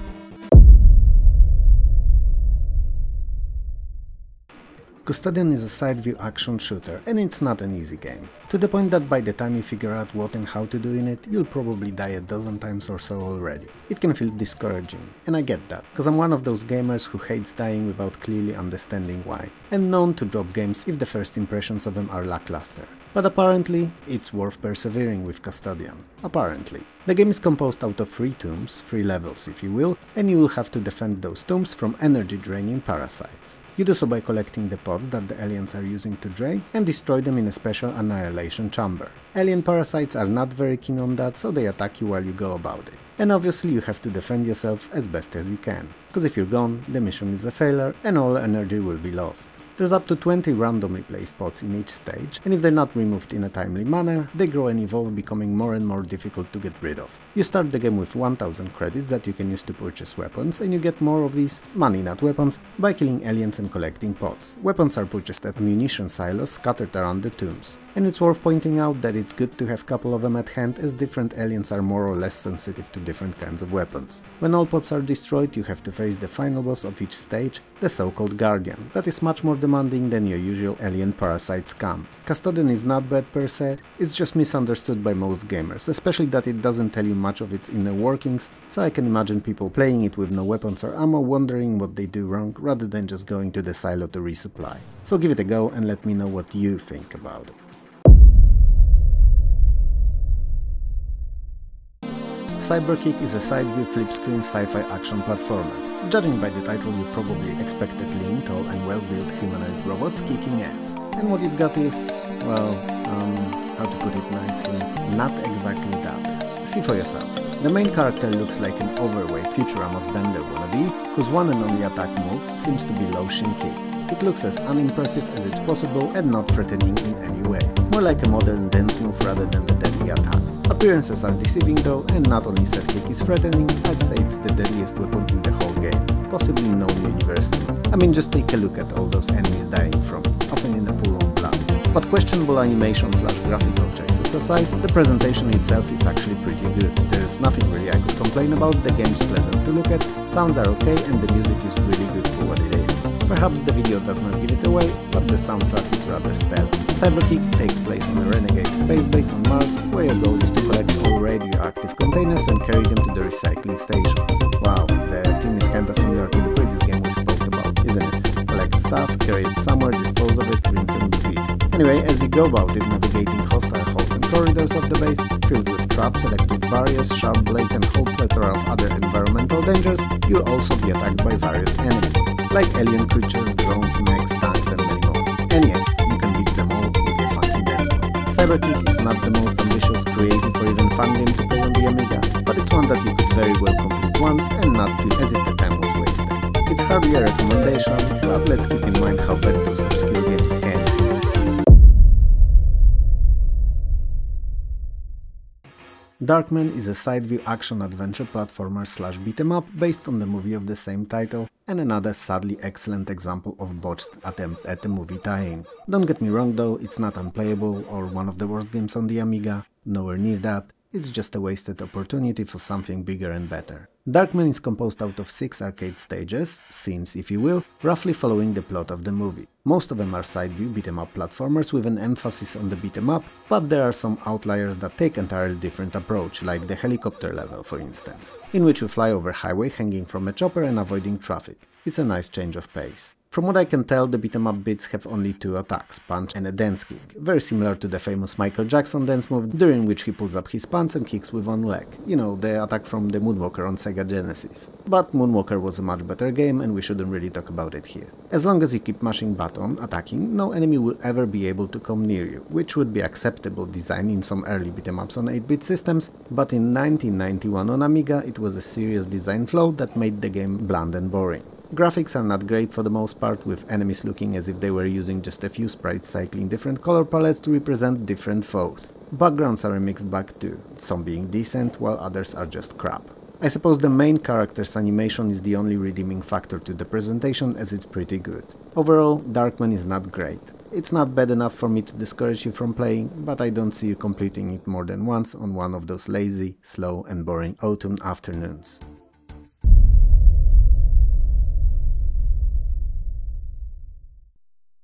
Custodian is a side-view action shooter, and it's not an easy game. To the point that by the time you figure out what and how to do in it, you'll probably die a dozen times or so already. It can feel discouraging, and I get that, cause I'm one of those gamers who hates dying without clearly understanding why, and known to drop games if the first impressions of them are lackluster. But apparently, it's worth persevering with Custodian. Apparently. The game is composed out of three tombs, three levels if you will, and you will have to defend those tombs from energy-draining parasites. You do so by collecting the pods that the aliens are using to drain and destroy them in a special annihilation chamber. Alien parasites are not very keen on that, so they attack you while you go about it. And obviously you have to defend yourself as best as you can, cause if you're gone, the mission is a failure and all energy will be lost. There's up to twenty randomly placed pods in each stage, and if they're not removed in a timely manner, they grow and evolve, becoming more and more difficult to get rid of. You start the game with one thousand credits that you can use to purchase weapons, and you get more of these, money not weapons, by killing aliens and collecting pods. Weapons are purchased at munition silos scattered around the tombs. And it's worth pointing out that it's good to have a couple of them at hand, as different aliens are more or less sensitive to different kinds of weapons. When all pods are destroyed, you have to face the final boss of each stage, the so-called Guardian, that is much more demanding than your usual alien parasite scum. Custodian is not bad per se, it's just misunderstood by most gamers, especially that it doesn't tell you much of its inner workings, so I can imagine people playing it with no weapons or ammo wondering what they do wrong rather than just going to the silo to resupply. So give it a go and let me know what you think about it. Cyberkick is a side-view flip-screen sci-fi action platformer. Judging by the title, you probably expected lean, tall and well-built humanoid robots kicking ass. And what you've got is, well, um, how to put it nicely, not exactly that. See for yourself. The main character looks like an overweight Futurama's Bender wannabe, whose one and only attack move seems to be low shin kick. It looks as unimpressive as it's possible and not threatening in any way. More like a modern dance move rather than the deadly attack. Appearances are deceiving though, and not only said kick is threatening, I'd say it's the deadliest weapon in the whole game, possibly known universally. I mean, just take a look at all those enemies dying from it, often in a pool of blood. But questionable animation slash graphical choices aside, the presentation itself is actually pretty good. There's nothing really I could complain about, the game's pleasant to look at, sounds are okay and the music is really good for what it is. Perhaps the video does not give it away, but the soundtrack is rather stale. Cyberkick takes place on a renegade space base on Mars, where your goal is to collect all radioactive containers and carry them to the recycling stations. Wow, the theme is kinda similar to the previous game we spoke about, isn't it? Collect stuff, carry it somewhere, dispose of it, rinse and repeat. Anyway, as you go about it, navigating hostile halls and corridors of the base, filled with traps, electric barriers, sharp blades and whole plethora of other environmental dangers, you'll also be attacked by various enemies, like alien creatures, drones, mechs, tanks and many more. And yes, you can beat them all with a funky dance move. Cyberkick is not the most ambitious, creative or even fun game to play on the Amiga, but it's one that you could very well complete once and not feel as if the time was wasted. It's hardly a recommendation, but let's keep in mind how bad those obscure games can be. Darkman is a side-view action-adventure platformer slash beat-em-up based on the movie of the same title and another sadly excellent example of botched attempt at a movie tie-in. Don't get me wrong though, it's not unplayable or one of the worst games on the Amiga, nowhere near that, it's just a wasted opportunity for something bigger and better. Darkman is composed out of six arcade stages, scenes if you will, roughly following the plot of the movie. Most of them are side-view beat-em-up platformers with an emphasis on the beat-em-up, but there are some outliers that take an entirely different approach, like the helicopter level for instance, in which you fly over highway hanging from a chopper and avoiding traffic. It's a nice change of pace. From what I can tell, the beat-em-up bits have only two attacks, punch and a dance kick, very similar to the famous Michael Jackson dance move during which he pulls up his pants and kicks with one leg, you know, the attack from the Moonwalker on Sega Genesis. But Moonwalker was a much better game and we shouldn't really talk about it here. As long as you keep mashing button, attacking, no enemy will ever be able to come near you, which would be acceptable design in some early beat-em-ups on eight-bit systems, but in nineteen ninety-one on Amiga it was a serious design flaw that made the game bland and boring. Graphics are not great for the most part, with enemies looking as if they were using just a few sprites cycling different color palettes to represent different foes. Backgrounds are a mixed bag too, some being decent while others are just crap. I suppose the main character's animation is the only redeeming factor to the presentation, as it's pretty good. Overall, Darkman is not great. It's not bad enough for me to discourage you from playing, but I don't see you completing it more than once on one of those lazy, slow and boring autumn afternoons.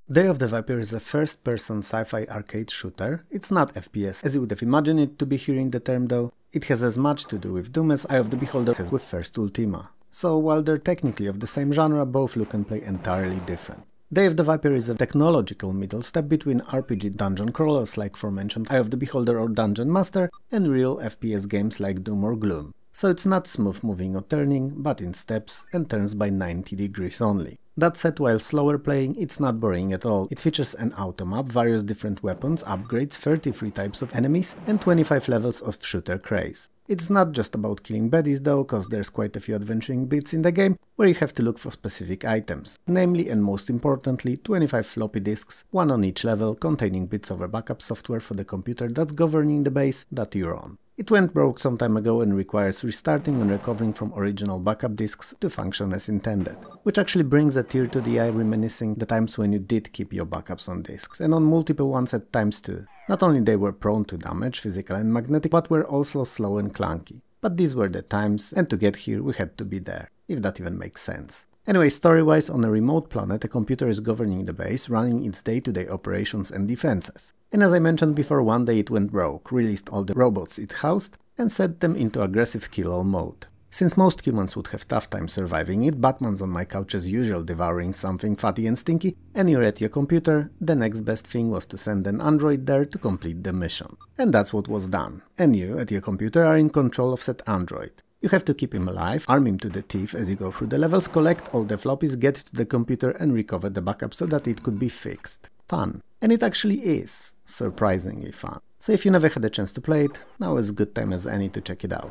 Day of the Viper is a first-person sci-fi arcade shooter. It's not F P S, as you would have imagined it to be hearing the term though. It has as much to do with Doom as Eye of the Beholder has with First Ultima. So while they're technically of the same genre, both look and play entirely different. Day of the Viper is a technological middle step between R P G dungeon crawlers like aforementioned Eye of the Beholder or Dungeon Master and real F P S games like Doom or Gloom. So it's not smooth moving or turning, but in steps and turns by ninety degrees only. That said, while slower playing, it's not boring at all. It features an auto map, various different weapons, upgrades, thirty-three types of enemies and twenty-five levels of shooter craze. It's not just about killing baddies though, cause there's quite a few adventuring bits in the game where you have to look for specific items, namely and most importantly twenty-five floppy disks, one on each level, containing bits of a backup software for the computer that's governing the base that you're on. It went broke some time ago and requires restarting and recovering from original backup disks to function as intended, which actually brings a tear to the eye reminiscing the times when you did keep your backups on disks, and on multiple ones at times too. Not only they were prone to damage, physical and magnetic, but were also slow and clunky. But these were the times, and to get here we had to be there, if that even makes sense. Anyway, story-wise, on a remote planet, a computer is governing the base, running its day-to-day operations and defenses. And as I mentioned before, one day it went broke, released all the robots it housed, and set them into aggressive kill-all mode. Since most humans would have tough time surviving it, Batman's on my couch as usual, devouring something fatty and stinky, and you're at your computer, the next best thing was to send an android there to complete the mission. And that's what was done. And you, at your computer, are in control of said android. You have to keep him alive, arm him to the teeth as you go through the levels, collect all the floppies, get to the computer and recover the backup so that it could be fixed. Fun. And it actually is surprisingly fun. So if you never had a chance to play it, now is a good time as any to check it out.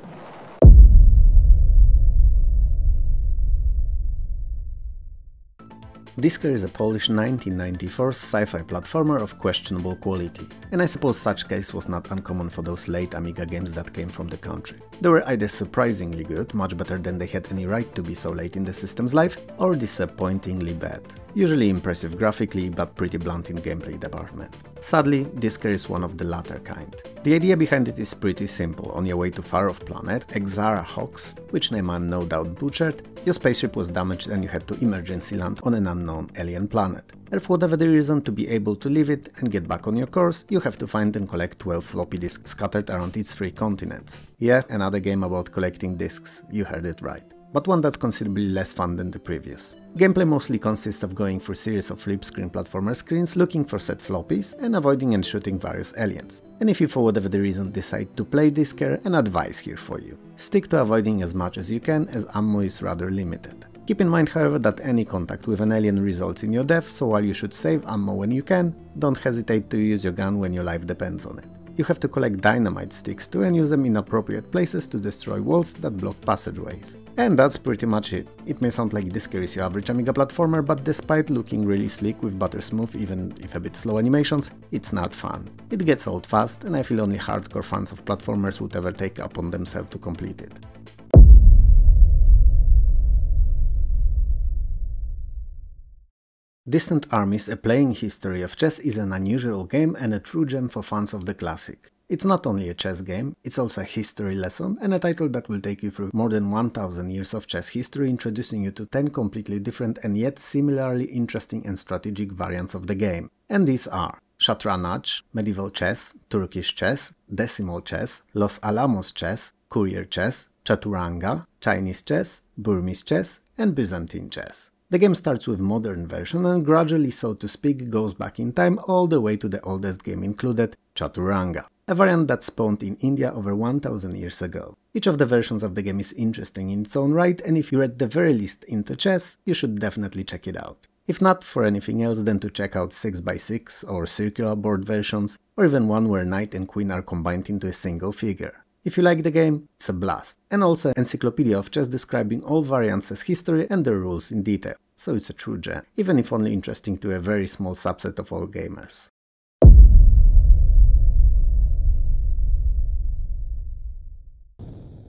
Disco is a Polish nineteen ninety-four sci-fi platformer of questionable quality, and I suppose such case was not uncommon for those late Amiga games that came from the country. They were either surprisingly good, much better than they had any right to be so late in the system's life, or disappointingly bad. Usually impressive graphically, but pretty blunt in gameplay department. Sadly, Disco is one of the latter kind. The idea behind it is pretty simple. On your way to far-off planet, Exara Hawks, which name I'm no doubt butchered, your spaceship was damaged and you had to emergency land on an unknown alien planet. And for whatever the reason, to be able to leave it and get back on your course, you have to find and collect twelve floppy disks scattered around its three continents. Yeah, another game about collecting disks, you heard it right. but one that's considerably less fun than the previous. Gameplay mostly consists of going through series of flip-screen platformer screens, looking for set floppies, and avoiding and shooting various aliens. And if you for whatever the reason decide to play this care, an advice here for you. Stick to avoiding as much as you can, as ammo is rather limited. Keep in mind, however, that any contact with an alien results in your death, so while you should save ammo when you can, don't hesitate to use your gun when your life depends on it. You have to collect dynamite sticks too and use them in appropriate places to destroy walls that block passageways. And that's pretty much it. It may sound like this is your average Amiga platformer, but despite looking really slick with butter-smooth, even if a bit slow animations, it's not fun. It gets old fast, and I feel only hardcore fans of platformers would ever take upon themselves to complete it. Distant Armies, A Playing History of Chess is an unusual game and a true gem for fans of the classic. It's not only a chess game, it's also a history lesson and a title that will take you through more than one thousand years of chess history, introducing you to ten completely different and yet similarly interesting and strategic variants of the game. And these are Shatranaj, Medieval Chess, Turkish Chess, Decimal Chess, Los Alamos Chess, Courier Chess, Chaturanga, Chinese Chess, Burmese Chess and Byzantine Chess. The game starts with modern version and gradually, so to speak, goes back in time all the way to the oldest game included, Chaturanga, a variant that spawned in India over one thousand years ago. Each of the versions of the game is interesting in its own right, and if you're at the very least into chess, you should definitely check it out. If not for anything else than to check out six by six or circular board versions, or even one where knight and queen are combined into a single figure. If you like the game, it's a blast, and also an encyclopedia of chess describing all variants as history and their rules in detail, so it's a true gem, even if only interesting to a very small subset of all gamers.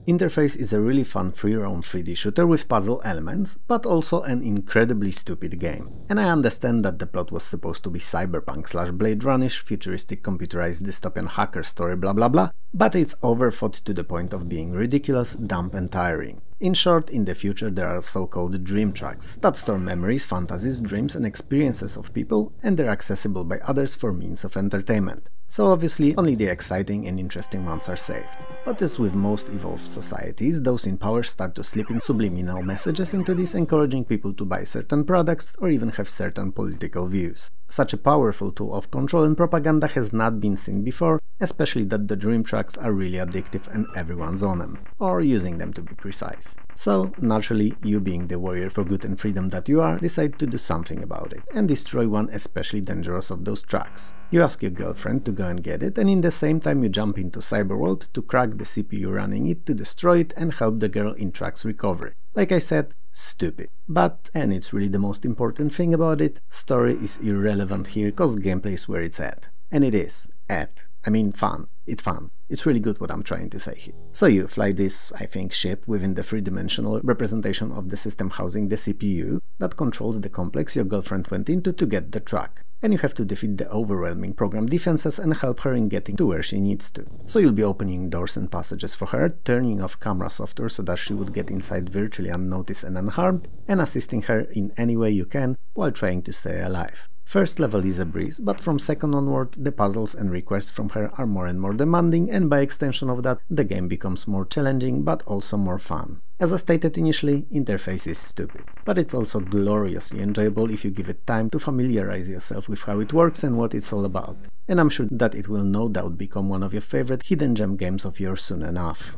Interface is a really fun free-roam three D shooter with puzzle elements, but also an incredibly stupid game. And I understand that the plot was supposed to be cyberpunk slash Blade Runner-ish, futuristic computerized dystopian hacker story blah blah blah, but it's overthought to the point of being ridiculous, dumb and tiring. In short, in the future there are so-called dream tracks that store memories, fantasies, dreams and experiences of people, and they're accessible by others for means of entertainment. So obviously only the exciting and interesting ones are saved. But as with most evolved societies, those in power start to slip in subliminal messages into this, encouraging people to buy certain products or even have certain political views. Such a powerful tool of control and propaganda has not been seen before, especially that the dream tracks are really addictive and everyone's on them, or using them to be precise. So, naturally, you being the warrior for good and freedom that you are, decide to do something about it, and destroy one especially dangerous of those tracks. You ask your girlfriend to go and get it, and in the same time you jump into Cyberworld to crack the C P U running it to destroy it and help the girl in tracks recovery. Like I said, stupid. But, and it's really the most important thing about it, story is irrelevant here, cause gameplay is where it's at. And it is. At. I mean fun. It's fun. It's really good what I'm trying to say here. So you fly this, I think, ship within the three-dimensional representation of the system housing the C P U that controls the complex your girlfriend went into to get the track. And you have to defeat the overwhelming program defenses and help her in getting to where she needs to. So you'll be opening doors and passages for her, turning off camera software so that she would get inside virtually unnoticed and unharmed, and assisting her in any way you can while trying to stay alive. First level is a breeze, but from second onward the puzzles and requests from her are more and more demanding, and by extension of that the game becomes more challenging but also more fun. As I stated initially, interface is stupid, but it's also gloriously enjoyable if you give it time to familiarize yourself with how it works and what it's all about, and I'm sure that it will no doubt become one of your favorite hidden gem games of yours soon enough.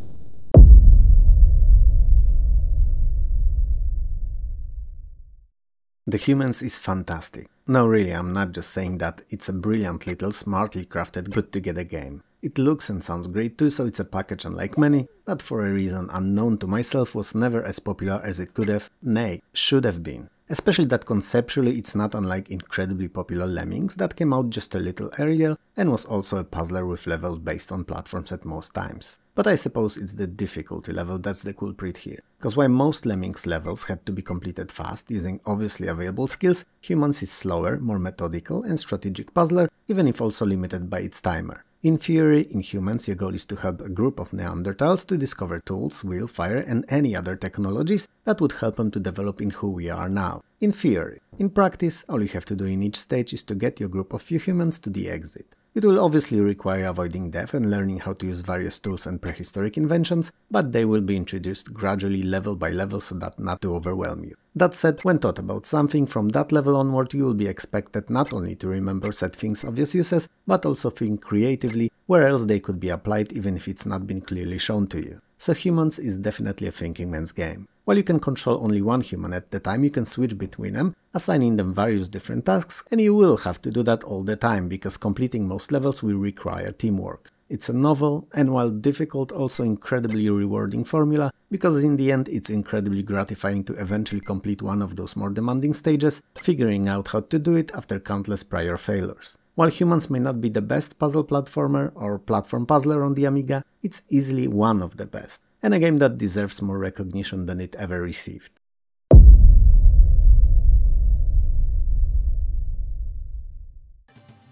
The Humans is fantastic. No, really, I'm not just saying that, it's a brilliant little, smartly crafted, put-together game. It looks and sounds great too, so it's a package unlike many, that for a reason unknown to myself was never as popular as it could have, nay, should have been. Especially that conceptually it's not unlike incredibly popular Lemmings that came out just a little earlier and was also a puzzler with levels based on platforms at most times. But I suppose it's the difficulty level that's the culprit here. Cause while most Lemmings levels had to be completed fast using obviously available skills, Humans is slower, more methodical and strategic puzzler, even if also limited by its timer. In theory, in Humans, your goal is to help a group of Neanderthals to discover tools, wheel, fire and any other technologies that would help them to develop in who we are now. In theory. In practice, all you have to do in each stage is to get your group of few humans to the exit. It will obviously require avoiding death and learning how to use various tools and prehistoric inventions, but they will be introduced gradually level by level so that not to overwhelm you. That said, when taught about something, from that level onward you will be expected not only to remember said thing's obvious uses, but also think creatively where else they could be applied even if it's not been clearly shown to you. So Humans is definitely a thinking man's game. While you can control only one human at the time, you can switch between them, assigning them various different tasks, and you will have to do that all the time, because completing most levels will require teamwork. It's a novel, and while difficult, also incredibly rewarding formula, because in the end it's incredibly gratifying to eventually complete one of those more demanding stages, figuring out how to do it after countless prior failures. While Humans may not be the best puzzle platformer or platform puzzler on the Amiga, it's easily one of the best, and a game that deserves more recognition than it ever received.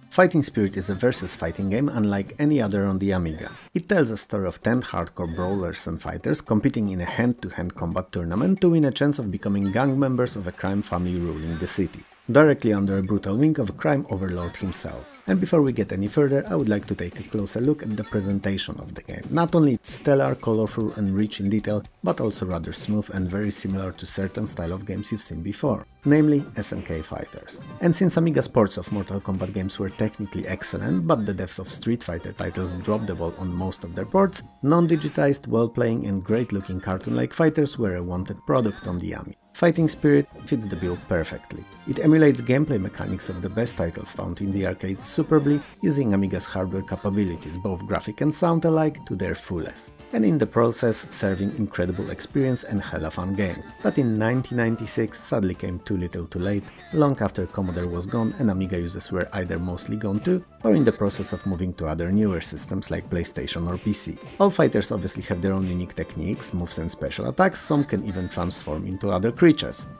Fighting Spirit is a versus fighting game unlike any other on the Amiga. It tells a story of ten hardcore brawlers and fighters competing in a hand-to-hand combat tournament to win a chance of becoming gang members of a crime family ruling the city, directly under a brutal wing of a crime overlord himself. And before we get any further, I would like to take a closer look at the presentation of the game. Not only it's stellar, colorful and rich in detail, but also rather smooth and very similar to certain style of games you've seen before, namely S N K fighters. And since Amiga ports of Mortal Kombat games were technically excellent, but the devs of Street Fighter titles dropped the ball on most of their ports, non-digitized, well-playing and great-looking cartoon-like fighters were a wanted product on the Amiga. Fighting Spirit fits the bill perfectly. It emulates gameplay mechanics of the best titles found in the arcades superbly, using Amiga's hardware capabilities, both graphic and sound alike, to their fullest, and in the process serving incredible experience and hella fun game, that in nineteen ninety-six sadly came too little too late, long after Commodore was gone and Amiga users were either mostly gone too, or in the process of moving to other newer systems like PlayStation or P C. All fighters obviously have their own unique techniques, moves and special attacks, some can even transform into other creatures.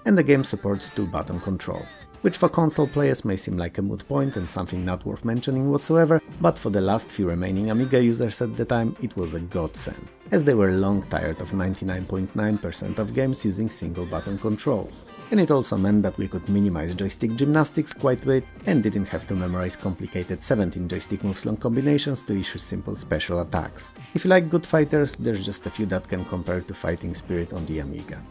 And the game supports two button controls, which for console players may seem like a moot point and something not worth mentioning whatsoever, but for the last few remaining Amiga users at the time it was a godsend, as they were long tired of ninety-nine point nine percent of games using single button controls. And it also meant that we could minimize joystick gymnastics quite a bit and didn't have to memorize complicated seventeen joystick moves long combinations to issue simple special attacks. If you like good fighters, there's just a few that can compare to Fighting Spirit on the Amiga.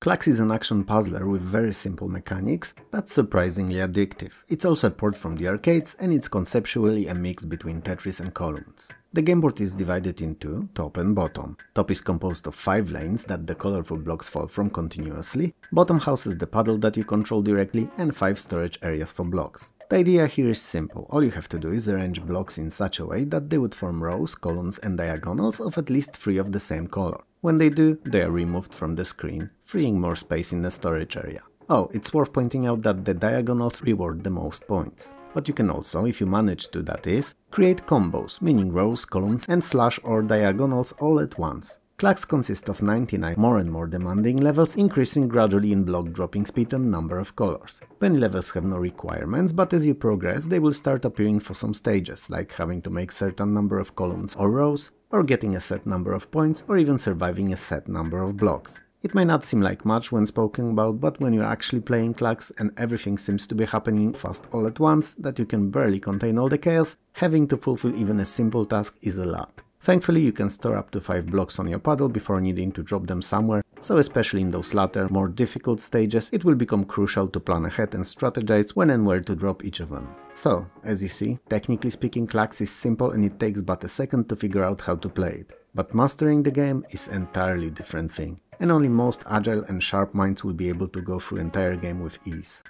Klax is an action puzzler with very simple mechanics that's surprisingly addictive. It's also a port from the arcades and it's conceptually a mix between Tetris and Columns. The gameboard is divided in two, top and bottom. Top is composed of five lanes that the colorful blocks fall from continuously, bottom houses the paddle that you control directly, and five storage areas for blocks. The idea here is simple, all you have to do is arrange blocks in such a way that they would form rows, columns and diagonals of at least three of the same color. When they do, they are removed from the screen, freeing more space in the storage area. Oh, it's worth pointing out that the diagonals reward the most points. But you can also, if you manage to that is, create combos, meaning rows, columns and slash or diagonals all at once. Klax consists of ninety-nine more and more demanding levels, increasing gradually in block dropping speed and number of colors. Many levels have no requirements, but as you progress they will start appearing for some stages, like having to make certain number of columns or rows, or getting a set number of points, or even surviving a set number of blocks. It may not seem like much when spoken about, but when you're actually playing Klax and everything seems to be happening fast all at once, that you can barely contain all the chaos, having to fulfill even a simple task is a lot. Thankfully, you can store up to five blocks on your paddle before needing to drop them somewhere, so especially in those latter, more difficult stages, it will become crucial to plan ahead and strategize when and where to drop each of them. So, as you see, technically speaking, Klax is simple and it takes but a second to figure out how to play it. But mastering the game is an entirely different thing, and only most agile and sharp minds will be able to go through the entire game with ease.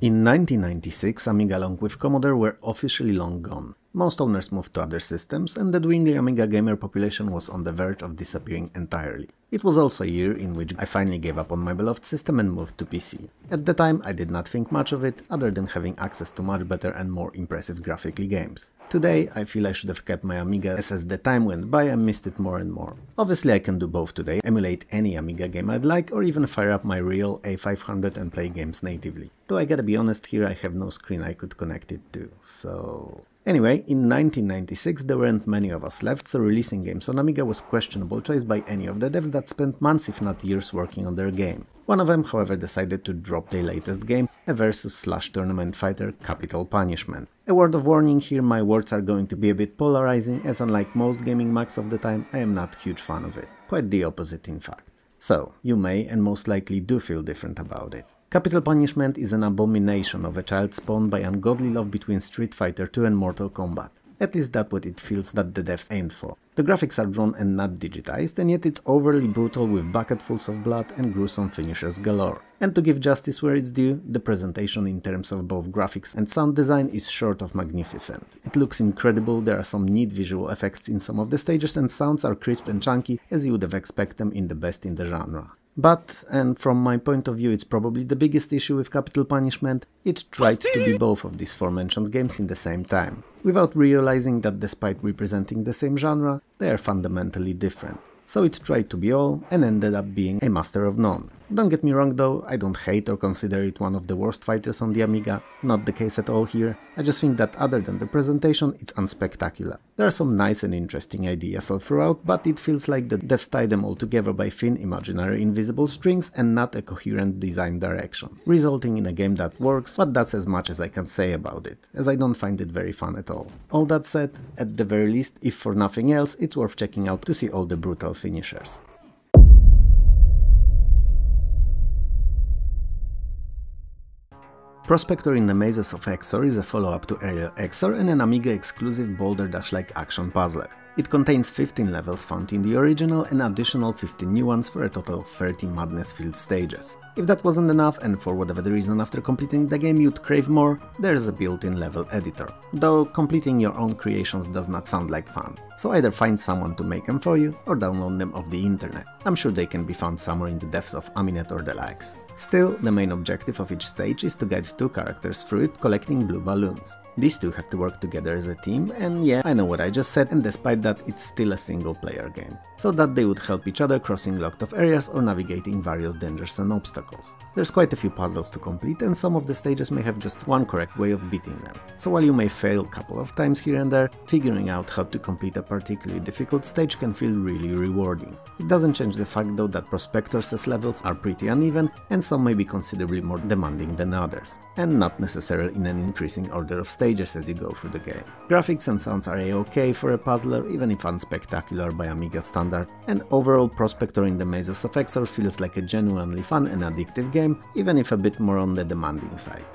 In nineteen ninety-six, Amiga along with Commodore were officially long gone. Most owners moved to other systems, and the dwindling Amiga gamer population was on the verge of disappearing entirely. It was also a year in which I finally gave up on my beloved system and moved to P C. At the time, I did not think much of it, other than having access to much better and more impressive graphically games. Today, I feel I should have kept my Amiga, as as the time went by I missed it more and more. Obviously I can do both today, emulate any Amiga game I'd like, or even fire up my real A five hundred and play games natively. Though I gotta be honest, here I have no screen I could connect it to, so... Anyway, in nineteen ninety-six there weren't many of us left, so releasing games on Amiga was a questionable choice by any of the devs that spent months if not years working on their game. One of them, however, decided to drop their latest game, a versus slash tournament fighter, Capital Punishment. A word of warning here, my words are going to be a bit polarizing, as unlike most gaming mags of the time, I am not a huge fan of it. Quite the opposite, in fact. So, you may and most likely do feel different about it. Capital Punishment is an abomination of a child spawned by ungodly love between Street Fighter two and Mortal Kombat. At least that's what it feels that the devs aimed for. The graphics are drawn and not digitized, and yet it's overly brutal with bucketfuls of blood and gruesome finishes galore. And to give justice where it's due, the presentation in terms of both graphics and sound design is short of magnificent. It looks incredible, there are some neat visual effects in some of the stages, and sounds are crisp and chunky, as you would have expected them in the best in the genre. But, and from my point of view it's probably the biggest issue with Capital Punishment, it tried to be both of these aforementioned games in the same time, without realizing that despite representing the same genre, they are fundamentally different. So it tried to be all, and ended up being a master of none. Don't get me wrong though, I don't hate or consider it one of the worst fighters on the Amiga, not the case at all here, I just think that other than the presentation it's unspectacular. There are some nice and interesting ideas all throughout, but it feels like the devs tie them all together by thin, imaginary, invisible strings and not a coherent design direction, resulting in a game that works, but that's as much as I can say about it, as I don't find it very fun at all. All that said, at the very least, if for nothing else, it's worth checking out to see all the brutal finishers. Prospector in the Mazes of Exor is a follow-up to Aerial Exor and an Amiga-exclusive boulder-dash-like action puzzler. It contains fifteen levels found in the original and additional fifteen new ones for a total of thirty madness-filled stages. If that wasn't enough, and for whatever the reason after completing the game you'd crave more, there's a built-in level editor. Though completing your own creations does not sound like fun, so either find someone to make them for you or download them off the internet. I'm sure they can be found somewhere in the depths of Aminet or the likes. Still, the main objective of each stage is to guide two characters through it, collecting blue balloons. These two have to work together as a team, and yeah, I know what I just said, and despite that it's still a single-player game, so that they would help each other crossing locked-off areas or navigating various dangers and obstacles. There's quite a few puzzles to complete, and some of the stages may have just one correct way of beating them, so while you may fail a couple of times here and there, figuring out how to complete a particularly difficult stage can feel really rewarding. It doesn't change the fact though that Prospectors' levels are pretty uneven, and some may be considerably more demanding than others, and not necessarily in an increasing order of stages as you go through the game. Graphics and sounds are a-okay for a puzzler, even if unspectacular by Amiga standard, and overall Prospector in the Mazes of Exor feels like a genuinely fun and addictive game, even if a bit more on the demanding side.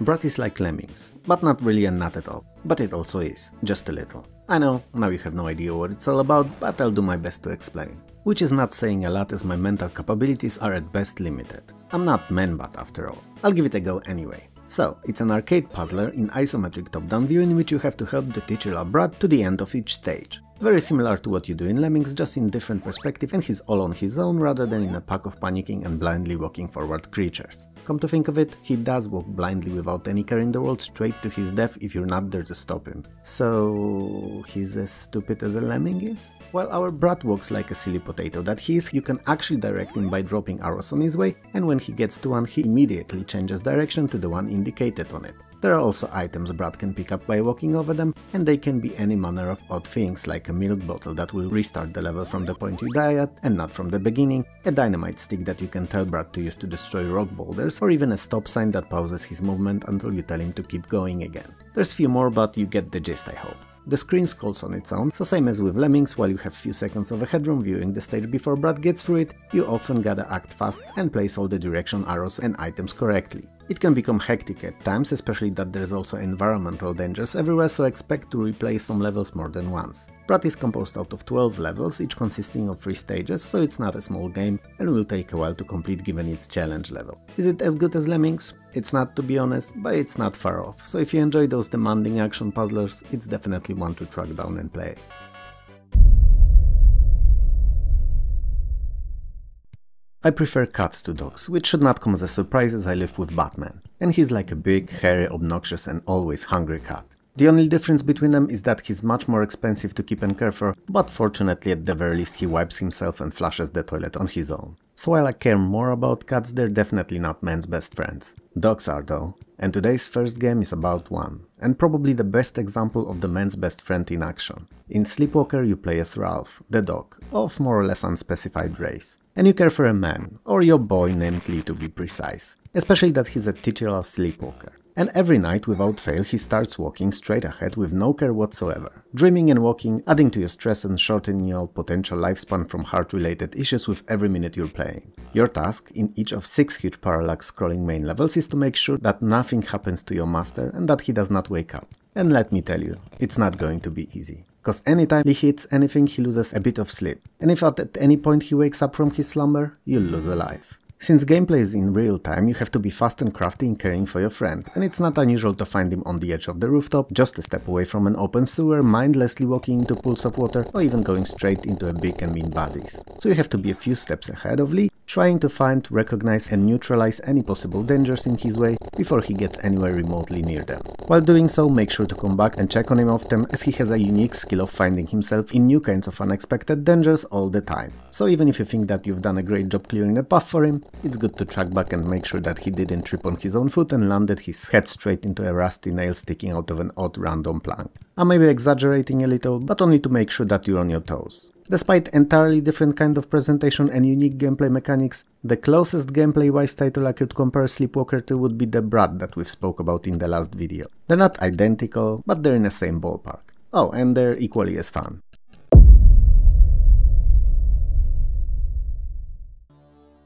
Brat is like lemmings, but not really and not at all, but it also is, just a little. I know, now you have no idea what it's all about, but I'll do my best to explain. Which is not saying a lot as my mental capabilities are at best limited. I'm not Man-Bat after all. I'll give it a go anyway. So, it's an arcade puzzler in isometric top-down view in which you have to help the titular Brat to the end of each stage. Very similar to what you do in Lemmings, just in different perspective, and he's all on his own rather than in a pack of panicking and blindly walking forward creatures. Come to think of it, he does walk blindly without any care in the world straight to his death if you're not there to stop him. So he's as stupid as a lemming is? While our Brat walks like a silly potato that he is, you can actually direct him by dropping arrows on his way, and when he gets to one he immediately changes direction to the one indicated on it. There are also items Brat can pick up by walking over them, and they can be any manner of odd things, like a milk bottle that will restart the level from the point you die at and not from the beginning, a dynamite stick that you can tell Brat to use to destroy rock boulders, or even a stop sign that pauses his movement until you tell him to keep going again. There's few more, but you get the gist, I hope. The screen scrolls on its own, so same as with Lemmings, while you have few seconds of a headroom viewing the stage before Brat gets through it, you often gotta act fast and place all the direction arrows and items correctly. It can become hectic at times, especially that there's also environmental dangers everywhere, so expect to replay some levels more than once. Brat is composed out of twelve levels, each consisting of three stages, so it's not a small game and will take a while to complete given its challenge level. Is it as good as Lemmings? It's not, to be honest, but it's not far off, so if you enjoy those demanding action puzzlers, it's definitely want to track down and play. I prefer cats to dogs, which should not come as a surprise as I live with Batman, and he's like a big, hairy, obnoxious and always hungry cat. The only difference between them is that he's much more expensive to keep and care for, but fortunately at the very least he wipes himself and flushes the toilet on his own. So while I care more about cats, they're definitely not man's best friends. Dogs are though, and today's first game is about one, and probably the best example of the man's best friend in action. In Sleepwalker you play as Ralph, the dog, of more or less unspecified race. And you care for a man, or your boy named Lee to be precise, especially that he's a titular sleepwalker. And every night, without fail, he starts walking straight ahead with no care whatsoever, dreaming and walking, adding to your stress and shortening your potential lifespan from heart-related issues with every minute you're playing. Your task in each of six huge parallax scrolling main levels is to make sure that nothing happens to your master and that he does not wake up. And let me tell you, it's not going to be easy. Cause anytime he hits anything, he loses a bit of sleep, and if at any point he wakes up from his slumber, you'll lose a life. Since gameplay is in real time, you have to be fast and crafty in caring for your friend, and it's not unusual to find him on the edge of the rooftop, just a step away from an open sewer, mindlessly walking into pools of water, or even going straight into a big and mean bodies. So you have to be a few steps ahead of Lee, trying to find, recognize and neutralize any possible dangers in his way before he gets anywhere remotely near them. While doing so, make sure to come back and check on him often, as he has a unique skill of finding himself in new kinds of unexpected dangers all the time. So even if you think that you've done a great job clearing a path for him, it's good to track back and make sure that he didn't trip on his own foot and landed his head straight into a rusty nail sticking out of an odd random plank. I may be exaggerating a little, but only to make sure that you're on your toes. Despite entirely different kind of presentation and unique gameplay mechanics, the closest gameplay-wise title I could compare Sleepwalker to would be the Brat that we've spoke about in the last video. They're not identical, but they're in the same ballpark. Oh, and they're equally as fun.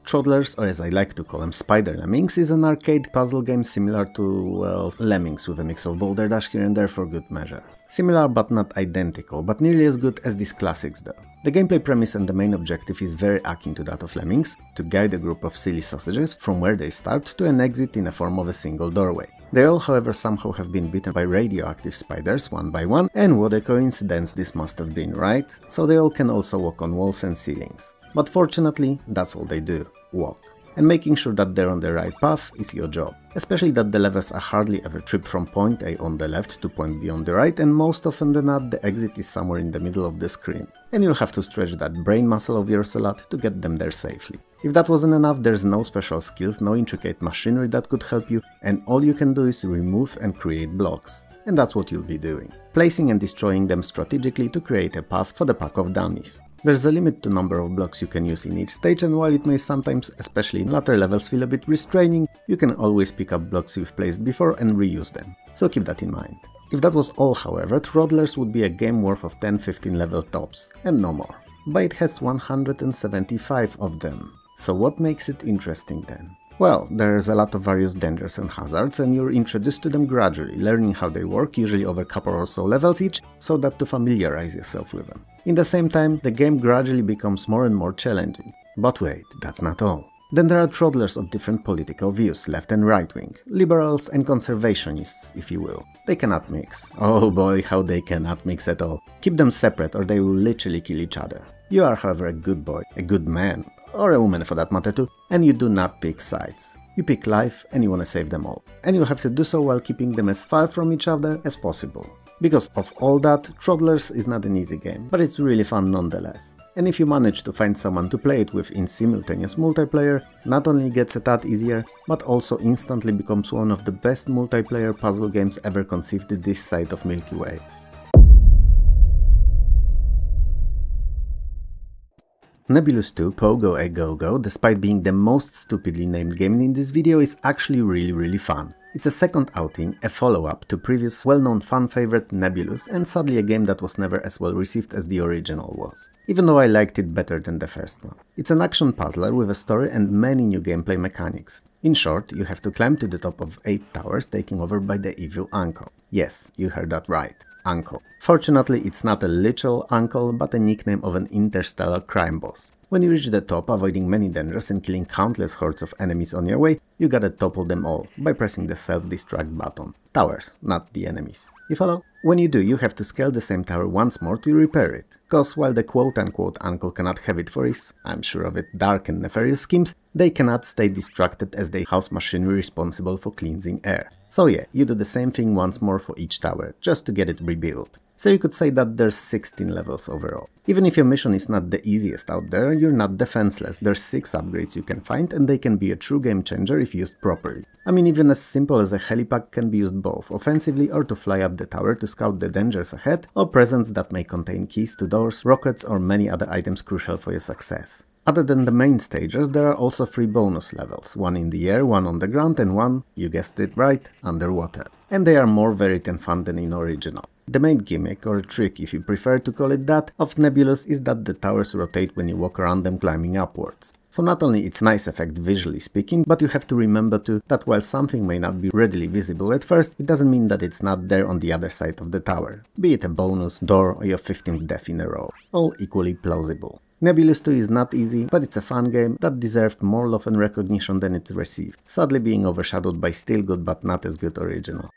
Troddlers, or as I like to call them, Spider Lemmings, is an arcade puzzle game similar to, well, Lemmings with a mix of Boulder Dash here and there for good measure. Similar but not identical, but nearly as good as these classics though. The gameplay premise and the main objective is very akin to that of Lemmings, to guide a group of silly sausages from where they start to an exit in the form of a single doorway. They all, however, somehow have been bitten by radioactive spiders one by one, and what a coincidence this must have been, right? So they all can also walk on walls and ceilings. But fortunately, that's all they do, walk. And making sure that they're on the right path is your job. Especially that the levels are hardly ever tripped from point A on the left to point B on the right, and most often than not the exit is somewhere in the middle of the screen. And you'll have to stretch that brain muscle of yours a lot to get them there safely. If that wasn't enough, there's no special skills, no intricate machinery that could help you, and all you can do is remove and create blocks. And that's what you'll be doing. Placing and destroying them strategically to create a path for the pack of dummies. There's a limit to number of blocks you can use in each stage, and while it may sometimes, especially in latter levels, feel a bit restraining, you can always pick up blocks you've placed before and reuse them, so keep that in mind. If that was all, however, Troddlers would be a game worth of ten to fifteen level tops, and no more. But it has one hundred seventy-five of them. So what makes it interesting then? Well, there's a lot of various dangers and hazards, and you're introduced to them gradually, learning how they work, usually over a couple or so levels each, so that to familiarize yourself with them. In the same time, the game gradually becomes more and more challenging. But wait, that's not all. Then there are Troddlers of different political views, left and right wing, liberals and conservationists, if you will. They cannot mix. Oh boy, how they cannot mix at all. Keep them separate or they will literally kill each other. You are, however, a good boy, a good man, or a woman for that matter too, and you do not pick sides. You pick life and you want to save them all. And you'll have to do so while keeping them as far from each other as possible. Because of all that, Troddlers is not an easy game, but it's really fun nonetheless. And if you manage to find someone to play it with in simultaneous multiplayer, not only gets a tad easier, but also instantly becomes one of the best multiplayer puzzle games ever conceived this side of Milky Way. Nebulous two Pogo A Go Go, despite being the most stupidly named game in this video, is actually really really fun. It's a second outing, a follow-up to previous well-known fan favorite Nebulous, and sadly a game that was never as well received as the original was, even though I liked it better than the first one. It's an action puzzler with a story and many new gameplay mechanics. In short, you have to climb to the top of eight towers taken over by the evil uncle. Yes, you heard that right. Uncle. Fortunately, it's not a literal uncle, but a nickname of an interstellar crime boss. When you reach the top, avoiding many dangers and killing countless hordes of enemies on your way, you gotta topple them all by pressing the self-destruct button. Towers, not the enemies. You follow? When you do, you have to scale the same tower once more to repair it. Cause while the quote-unquote uncle cannot have it for his, I'm sure of it, dark and nefarious schemes, they cannot stay distracted as they house machinery responsible for cleansing air. So yeah, you do the same thing once more for each tower, just to get it rebuilt. So you could say that there's sixteen levels overall. Even if your mission is not the easiest out there, you're not defenseless, there's six upgrades you can find and they can be a true game changer if used properly. I mean, even as simple as a helipack can be used both offensively or to fly up the tower to scout the dangers ahead, or presents that may contain keys to doors, rockets or many other items crucial for your success. Other than the main stages, there are also three bonus levels, one in the air, one on the ground and one, you guessed it right, underwater. And they are more varied and fun than in original. The main gimmick, or trick if you prefer to call it that, of Nebulous is that the towers rotate when you walk around them climbing upwards. So not only it's nice effect visually speaking, but you have to remember too that while something may not be readily visible at first, it doesn't mean that it's not there on the other side of the tower, be it a bonus, door or your fifteenth death in a row, all equally plausible. Nebulous two is not easy, but it's a fun game that deserved more love and recognition than it received, sadly being overshadowed by still good but not as good original.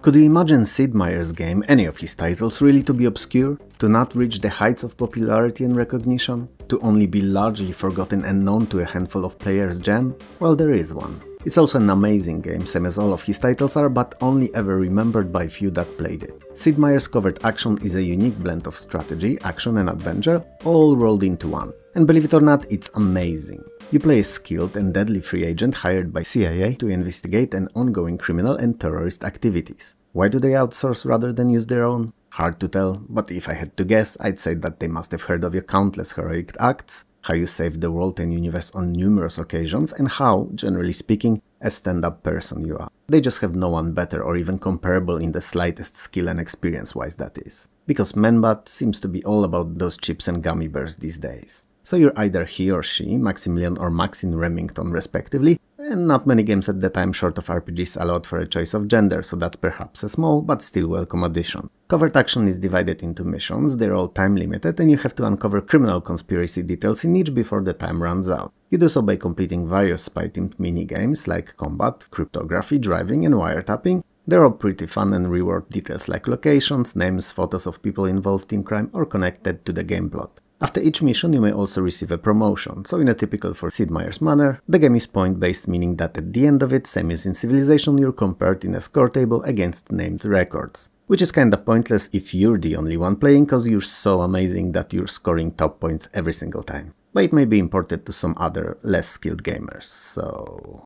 Could you imagine Sid Meier's game, any of his titles, really to be obscure? To not reach the heights of popularity and recognition? To only be largely forgotten and known to a handful of players' jam? Well, there is one. It's also an amazing game, same as all of his titles are, but only ever remembered by few that played it. Sid Meier's Covert Action is a unique blend of strategy, action and adventure, all rolled into one. And believe it or not, it's amazing. You play a skilled and deadly free agent hired by C I A to investigate an ongoing criminal and terrorist activities. Why do they outsource rather than use their own? Hard to tell, but if I had to guess, I'd say that they must have heard of your countless heroic acts, how you saved the world and universe on numerous occasions, and how, generally speaking, a stand-up person you are. They just have no one better or even comparable in the slightest skill and experience-wise, that is. Because MenBat seems to be all about those chips and gummy bears these days. So you're either he or she, Maximilian or Maxine Remington respectively, and not many games at the time short of R P Gs allowed for a choice of gender, so that's perhaps a small, but still welcome addition. Covert Action is divided into missions, they're all time limited, and you have to uncover criminal conspiracy details in each before the time runs out. You do so by completing various spy-themed mini-games like combat, cryptography, driving and wiretapping. They're all pretty fun and reward details like locations, names, photos of people involved in crime or connected to the game plot. After each mission you may also receive a promotion, so in a typical for Sid Meier's manner, the game is point-based, meaning that at the end of it, same as in Civilization, you're compared in a score table against named records. Which is kinda pointless if you're the only one playing, cause you're so amazing that you're scoring top points every single time. But it may be imported to some other, less skilled gamers, so...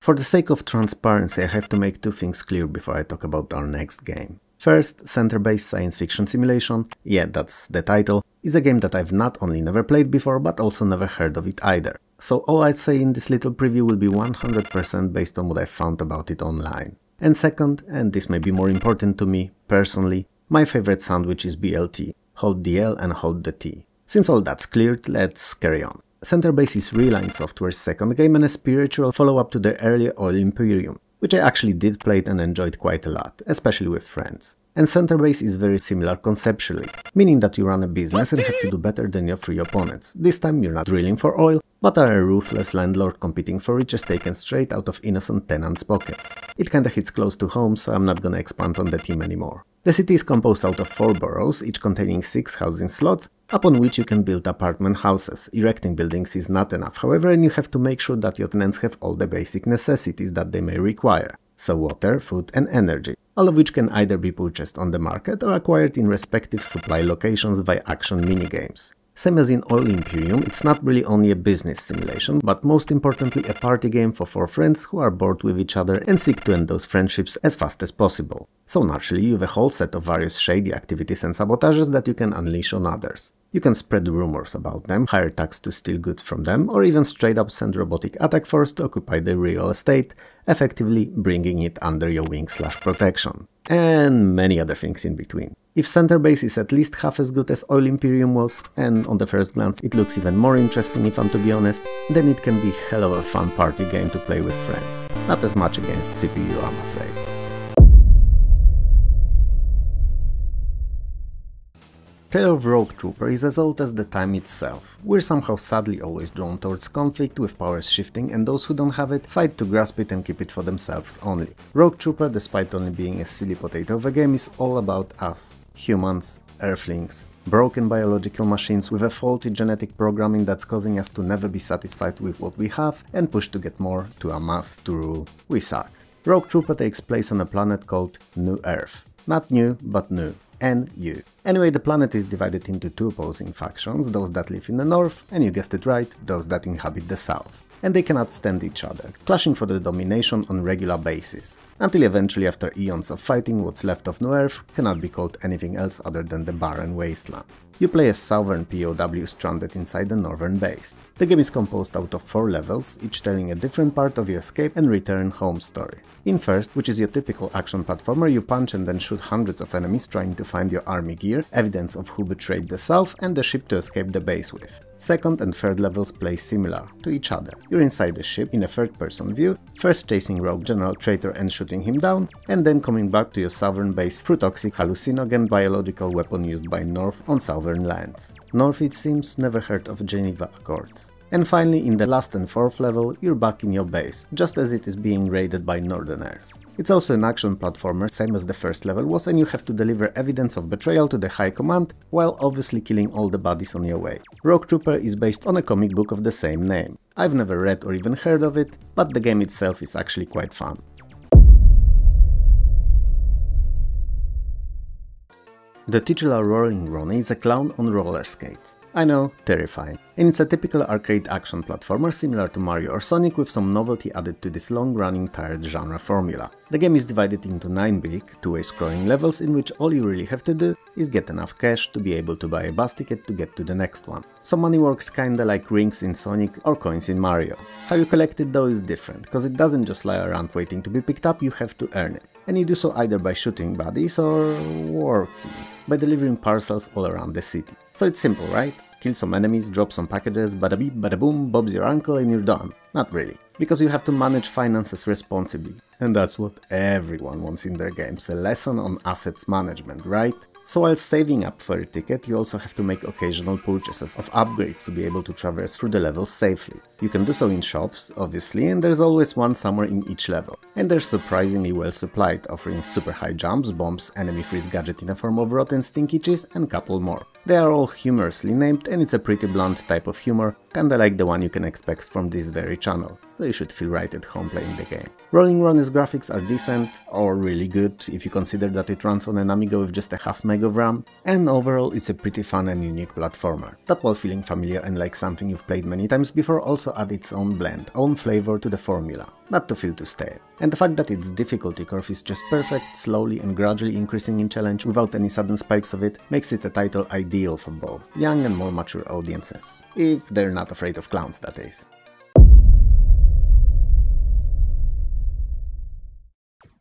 For the sake of transparency, I have to make two things clear before I talk about our next game. First, Center-Based Science Fiction Simulation, yeah, that's the title, is a game that I've not only never played before, but also never heard of it either. So all I'd say in this little preview will be one hundred percent based on what I found about it online. And second, and this may be more important to me, personally, my favorite sandwich is B L T, hold the L and hold the T. Since all that's cleared, let's carry on. Center-Based is Reline Software's second game and a spiritual follow-up to their earlier Oil Imperium, which I actually did play and enjoyed quite a lot, especially with friends. And Center-Based is very similar conceptually, meaning that you run a business and have to do better than your three opponents. This time you're not drilling for oil, but are a ruthless landlord competing for riches taken straight out of innocent tenants' pockets. It kinda hits close to home, so I'm not gonna expand on the team anymore. The city is composed out of four boroughs, each containing six housing slots, upon which you can build apartment houses. Erecting buildings is not enough, however, and you have to make sure that your tenants have all the basic necessities that they may require, so water, food and energy, all of which can either be purchased on the market or acquired in respective supply locations via action minigames. Same as in Oil Imperium, it's not really only a business simulation, but most importantly a party game for four friends who are bored with each other and seek to end those friendships as fast as possible. So naturally you have a whole set of various shady activities and sabotages that you can unleash on others. You can spread rumors about them, hire thugs to steal goods from them, or even straight up send robotic attack force to occupy their real estate, effectively bringing it under your wing slash protection. And many other things in between. If Center-Based is at least half as good as Oil Imperium was, and on the first glance it looks even more interesting if I'm to be honest, then it can be a hell of a fun party game to play with friends. Not as much against C P U, I'm afraid. Tale of Rogue Trooper is as old as the time itself. We're somehow sadly always drawn towards conflict, with powers shifting, and those who don't have it fight to grasp it and keep it for themselves only. Rogue Trooper, despite only being a silly potato of a game, is all about us, humans, Earthlings, broken biological machines with a faulty genetic programming that's causing us to never be satisfied with what we have and push to get more, to amass, to rule. We suck. Rogue Trooper takes place on a planet called New Earth. Not new, but new. N U. Anyway, the planet is divided into two opposing factions, those that live in the north, and you guessed it right, those that inhabit the south. And they cannot stand each other, clashing for the domination on regular basis. Until eventually, after eons of fighting, what's left of New Earth cannot be called anything else other than the barren wasteland. You play as southern P O W stranded inside the northern base. The game is composed out of four levels, each telling a different part of your escape and return home story. In first, which is your typical action platformer, you punch and then shoot hundreds of enemies trying to find your army gear, evidence of who betrayed the south, and the ship to escape the base with. Second and third levels play similar to each other. You're inside the ship in a third-person view, first chasing rogue general traitor and shooting him down, and then coming back to your southern base through toxic hallucinogen biological weapon used by North on southern lands. North, it seems, never heard of Geneva Accords. And finally, in the last and fourth level, you're back in your base, just as it is being raided by Northerners. It's also an action platformer, same as the first level was, and you have to deliver evidence of betrayal to the High Command, while obviously killing all the buddies on your way. Rogue Trooper is based on a comic book of the same name. I've never read or even heard of it, but the game itself is actually quite fun. The titular Rolling Ronnie is a clown on roller skates. I know, terrifying. And it's a typical arcade action platformer similar to Mario or Sonic, with some novelty added to this long-running tired genre formula. The game is divided into nine big, two-way scrolling levels in which all you really have to do is get enough cash to be able to buy a bus ticket to get to the next one. So money works kinda like rings in Sonic or coins in Mario. How you collect it though is different, cause it doesn't just lie around waiting to be picked up, you have to earn it. And you do so either by shooting buddies or working, by delivering parcels all around the city. So it's simple, right? Kill some enemies, drop some packages, bada beep, bada boom, Bob's your uncle and you're done. Not really, because you have to manage finances responsibly. And that's what everyone wants in their games, a lesson on assets management, right? So while saving up for a ticket, you also have to make occasional purchases of upgrades to be able to traverse through the levels safely. You can do so in shops, obviously, and there's always one somewhere in each level. And they're surprisingly well supplied, offering super high jumps, bombs, enemy freeze gadget in the form of rotten stinky cheese, and couple more. They are all humorously named, and it's a pretty blunt type of humor, kinda like the one you can expect from this very channel, so you should feel right at home playing the game. Rolling Ronnie's graphics are decent, or really good if you consider that it runs on an Amiga with just a half meg of RAM, and overall it's a pretty fun and unique platformer, that while feeling familiar and like something you've played many times before also adds its own blend, own flavor to the formula, not to feel too stale. And the fact that its difficulty curve is just perfect, slowly and gradually increasing in challenge without any sudden spikes of it, makes it a title ideal for both young and more mature audiences, if they're not afraid of clowns, that is.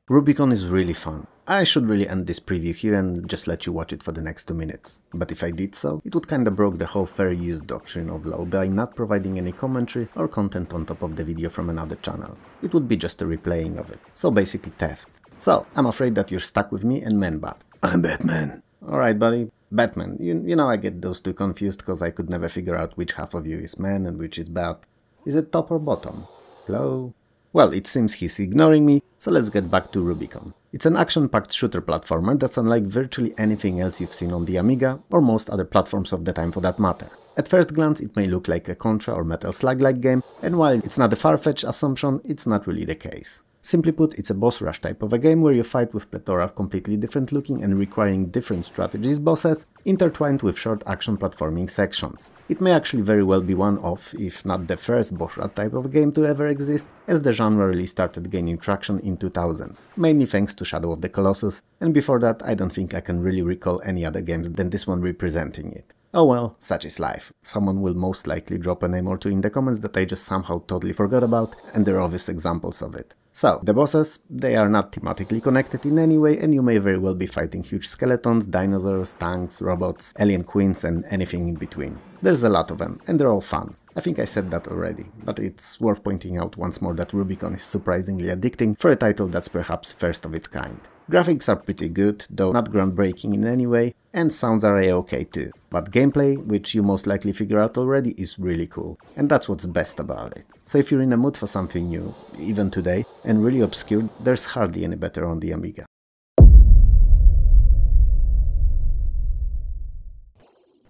Rubicon is really fun. I should really end this preview here and just let you watch it for the next two minutes. But if I did so, it would kinda broke the whole fair use doctrine of law by not providing any commentary or content on top of the video from another channel. It would be just a replaying of it. So basically theft. So, I'm afraid that you're stuck with me and Man-Bat. I'm Batman. Alright buddy. Batman. You, you know I get those two confused cause I could never figure out which half of you is man and which is bat. Is it top or bottom? Hello? Well, it seems he's ignoring me, so let's get back to Rubicon. It's an action-packed shooter platformer that's unlike virtually anything else you've seen on the Amiga, or most other platforms of the time for that matter. At first glance, it may look like a Contra or Metal Slug-like game, and while it's not a far-fetched assumption, it's not really the case. Simply put, it's a boss rush type of a game where you fight with plethora of completely different looking and requiring different strategies bosses, intertwined with short action platforming sections. It may actually very well be one of, if not the first boss rush type of game to ever exist, as the genre really started gaining traction in two thousands, mainly thanks to Shadow of the Colossus, and before that I don't think I can really recall any other games than this one representing it. Oh well, such is life. Someone will most likely drop a name or two in the comments that I just somehow totally forgot about, and there are obvious examples of it. So, the bosses, they are not thematically connected in any way, and you may very well be fighting huge skeletons, dinosaurs, tanks, robots, alien queens, and anything in between. There's a lot of them, and they're all fun. I think I said that already, but it's worth pointing out once more that Rubicon is surprisingly addicting for a title that's perhaps first of its kind. Graphics are pretty good, though not groundbreaking in any way, and sounds are a-okay too. But gameplay, which you most likely figure out already, is really cool, and that's what's best about it. So if you're in a mood for something new, even today, and really obscure, there's hardly any better on the Amiga.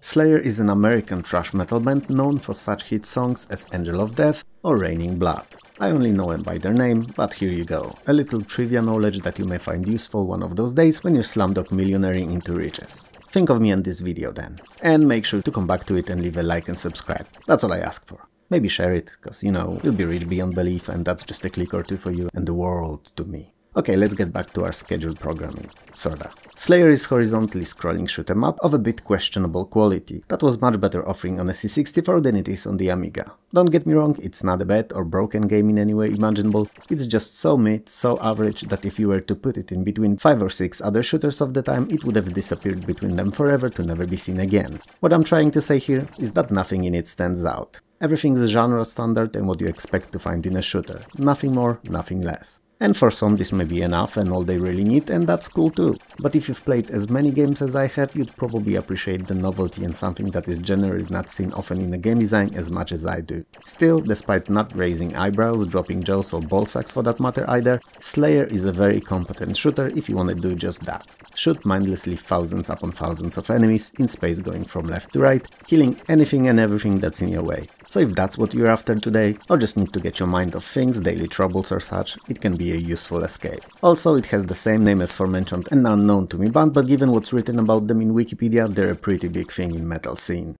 Slayer is an American thrash metal band known for such hit songs as Angel of Death or Raining Blood. I only know them by their name, but here you go. A little trivia knowledge that you may find useful one of those days when you're slumdog millionairing into riches. Think of me and this video then. And make sure to come back to it and leave a like and subscribe. That's all I ask for. Maybe share it, cause you know, you'll be rich beyond belief and that's just a click or two for you and the world to me. Okay, let's get back to our scheduled programming, sorta. Slayer is horizontally scrolling shoot-em-up of a bit questionable quality, that was much better offering on a C sixty-four than it is on the Amiga. Don't get me wrong, it's not a bad or broken game in any way imaginable, it's just so mid, so average that if you were to put it in between five or six other shooters of the time, it would have disappeared between them forever to never be seen again. What I'm trying to say here is that nothing in it stands out. Everything's genre standard and what you expect to find in a shooter, nothing more, nothing less. And for some this may be enough and all they really need, and that's cool too. But if you've played as many games as I have, you'd probably appreciate the novelty and something that is generally not seen often in a game design as much as I do. Still, despite not raising eyebrows, dropping jaws or ball sacks for that matter either, Slayer is a very competent shooter if you want to do just that. Shoot mindlessly thousands upon thousands of enemies in space going from left to right, killing anything and everything that's in your way. So if that's what you're after today, or just need to get your mind off things, daily troubles or such, it can be a useful escape. Also, it has the same name as aforementioned and unknown to me band, but given what's written about them in Wikipedia, they're a pretty big thing in metal scene.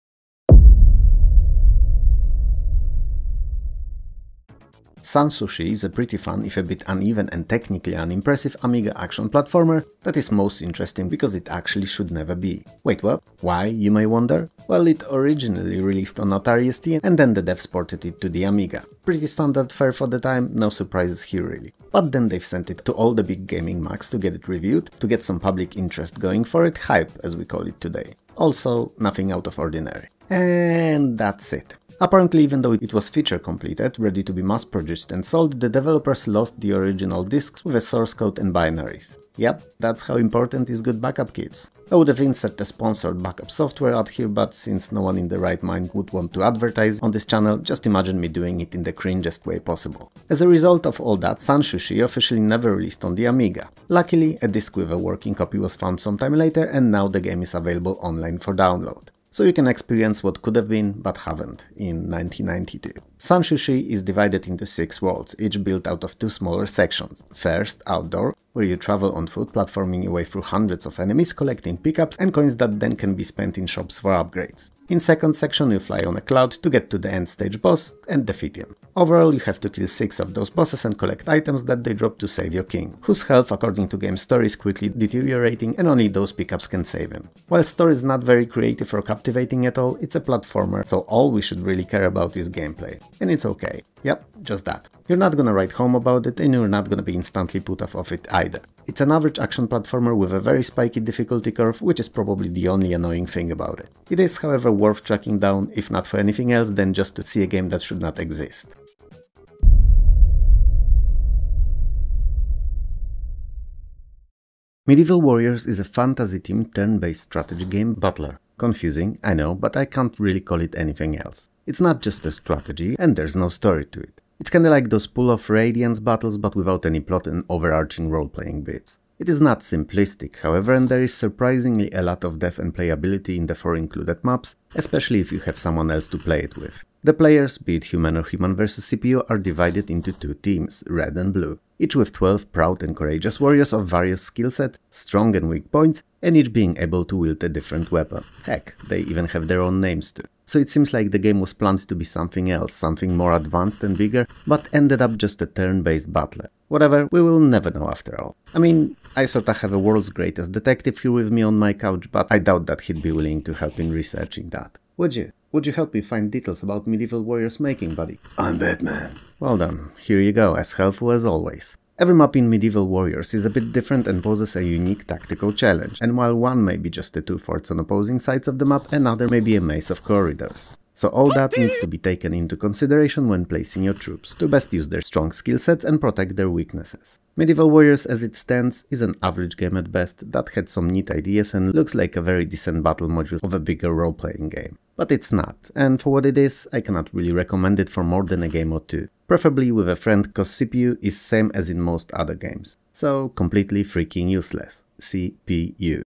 Sansushi is a pretty fun, if a bit uneven and technically unimpressive, Amiga action platformer that is most interesting because it actually should never be. Wait, what? Why, you may wonder? Well, it originally released on Atari S T and then the devs ported it to the Amiga. Pretty standard fare for the time, no surprises here really. But then they've sent it to all the big gaming mags to get it reviewed, to get some public interest going for it, hype as we call it today. Also, nothing out of ordinary. And that's it. Apparently, even though it was feature completed, ready to be mass-produced and sold, the developers lost the original discs with a source code and binaries. Yep, that's how important is good backup kits. I would have inserted a sponsored backup software out here, but since no one in their right mind would want to advertise on this channel, just imagine me doing it in the cringest way possible. As a result of all that, Sansushi officially never released on the Amiga. Luckily, a disc with a working copy was found sometime later and now the game is available online for download. So you can experience what could have been, but haven't, in nineteen ninety-two. Sansushi is divided into six worlds, each built out of two smaller sections. First, outdoor, where you travel on foot, platforming your way through hundreds of enemies, collecting pickups and coins that then can be spent in shops for upgrades. In second section, you fly on a cloud to get to the end stage boss and defeat him. Overall, you have to kill six of those bosses and collect items that they drop to save your king, whose health, according to game story, is quickly deteriorating and only those pickups can save him. While story is not very creative or captivating at all, it's a platformer, so all we should really care about is gameplay. And it's okay. Yep, just that. You're not gonna write home about it and you're not gonna be instantly put off of it either. It's an average action platformer with a very spiky difficulty curve, which is probably the only annoying thing about it. It is, however, worth tracking down, if not for anything else, then just to see a game that should not exist. Medieval Warriors is a fantasy-themed turn-based strategy game battler. Confusing, I know, but I can't really call it anything else. It's not just a strategy, and there's no story to it. It's kinda like those pull-off Radiance battles, but without any plot and overarching role-playing bits. It is not simplistic, however, and there is surprisingly a lot of depth and playability in the four included maps, especially if you have someone else to play it with. The players, be it human or human versus C P U, are divided into two teams, red and blue, each with twelve proud and courageous warriors of various skill sets, strong and weak points, and each being able to wield a different weapon. Heck, they even have their own names too. So it seems like the game was planned to be something else, something more advanced and bigger, but ended up just a turn-based battler. Whatever, we will never know after all. I mean, I sorta have a world's greatest detective here with me on my couch, but I doubt that he'd be willing to help in researching that. Would you? Would you help me find details about Medieval Warriors making, buddy? I'm Batman. Well done. Here you go, as helpful as always. Every map in Medieval Warriors is a bit different and poses a unique tactical challenge, and while one may be just the two forts on opposing sides of the map, another may be a maze of corridors. So all that needs to be taken into consideration when placing your troops, to best use their strong skill sets and protect their weaknesses. Medieval Warriors, as it stands, is an average game at best that had some neat ideas and looks like a very decent battle module of a bigger role-playing game. But it's not, and for what it is, I cannot really recommend it for more than a game or two. Preferably with a friend, cause C P U is same as in most other games. So completely freaking useless. C P U.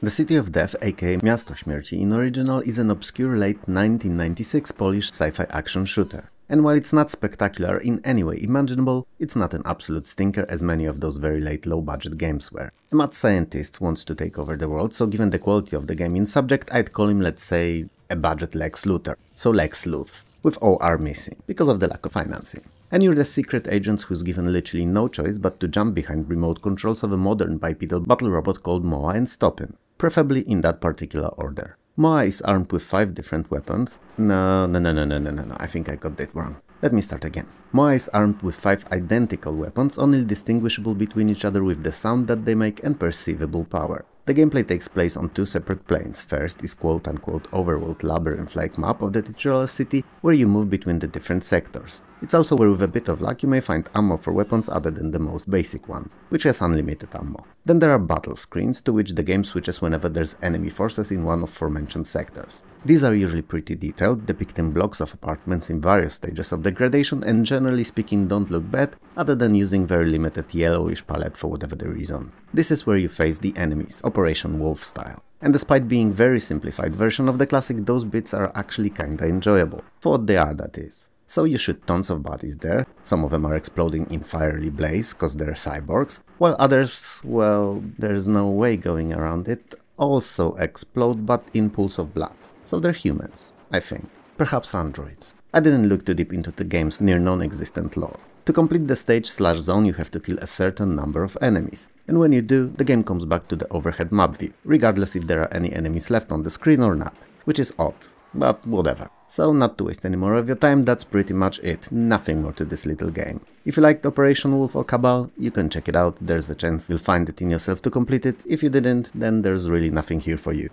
The City of Death, aka Miasto Śmierci in original, is an obscure late nineteen ninety-six Polish sci-fi action shooter. And while it's not spectacular in any way imaginable, it's not an absolute stinker as many of those very late low-budget games were. A mad scientist wants to take over the world, so given the quality of the game in subject, I'd call him, let's say, a budget Lex Luthor. So Lex Luth, with O R missing, because of the lack of financing. And you're the secret agent who's given literally no choice but to jump behind remote controls of a modern bipedal battle robot called Moa and stop him, preferably in that particular order. Moa is armed with five different weapons. No, no, no, no, no, no, no, no, I think I got that wrong. Let me start again. Moa is armed with five identical weapons, only distinguishable between each other with the sound that they make and perceivable power. The gameplay takes place on two separate planes. First is quote-unquote overworld labyrinth-like map of the titular city, where you move between the different sectors. It's also where with a bit of luck you may find ammo for weapons other than the most basic one, which has unlimited ammo. Then there are battle screens, to which the game switches whenever there's enemy forces in one of aforementioned sectors. These are usually pretty detailed, depicting blocks of apartments in various stages of degradation and generally speaking don't look bad, other than using very limited yellowish palette for whatever the reason. This is where you face the enemies, Operation Wolf style. And despite being very simplified version of the classic, those bits are actually kinda enjoyable. For what they are, that is. So you shoot tons of bodies there, some of them are exploding in fiery blaze cause they're cyborgs, while others, well, there's no way going around it, also explode but in pools of blood. So they're humans, I think. Perhaps androids. I didn't look too deep into the game's near non-existent lore. To complete the stage slash zone you have to kill a certain number of enemies, and when you do, the game comes back to the overhead map view, regardless if there are any enemies left on the screen or not, which is odd, but whatever. So not to waste any more of your time, that's pretty much it, nothing more to this little game. If you liked Operation Wolf or Cabal, you can check it out, there's a chance you'll find it in yourself to complete it, if you didn't, then there's really nothing here for you.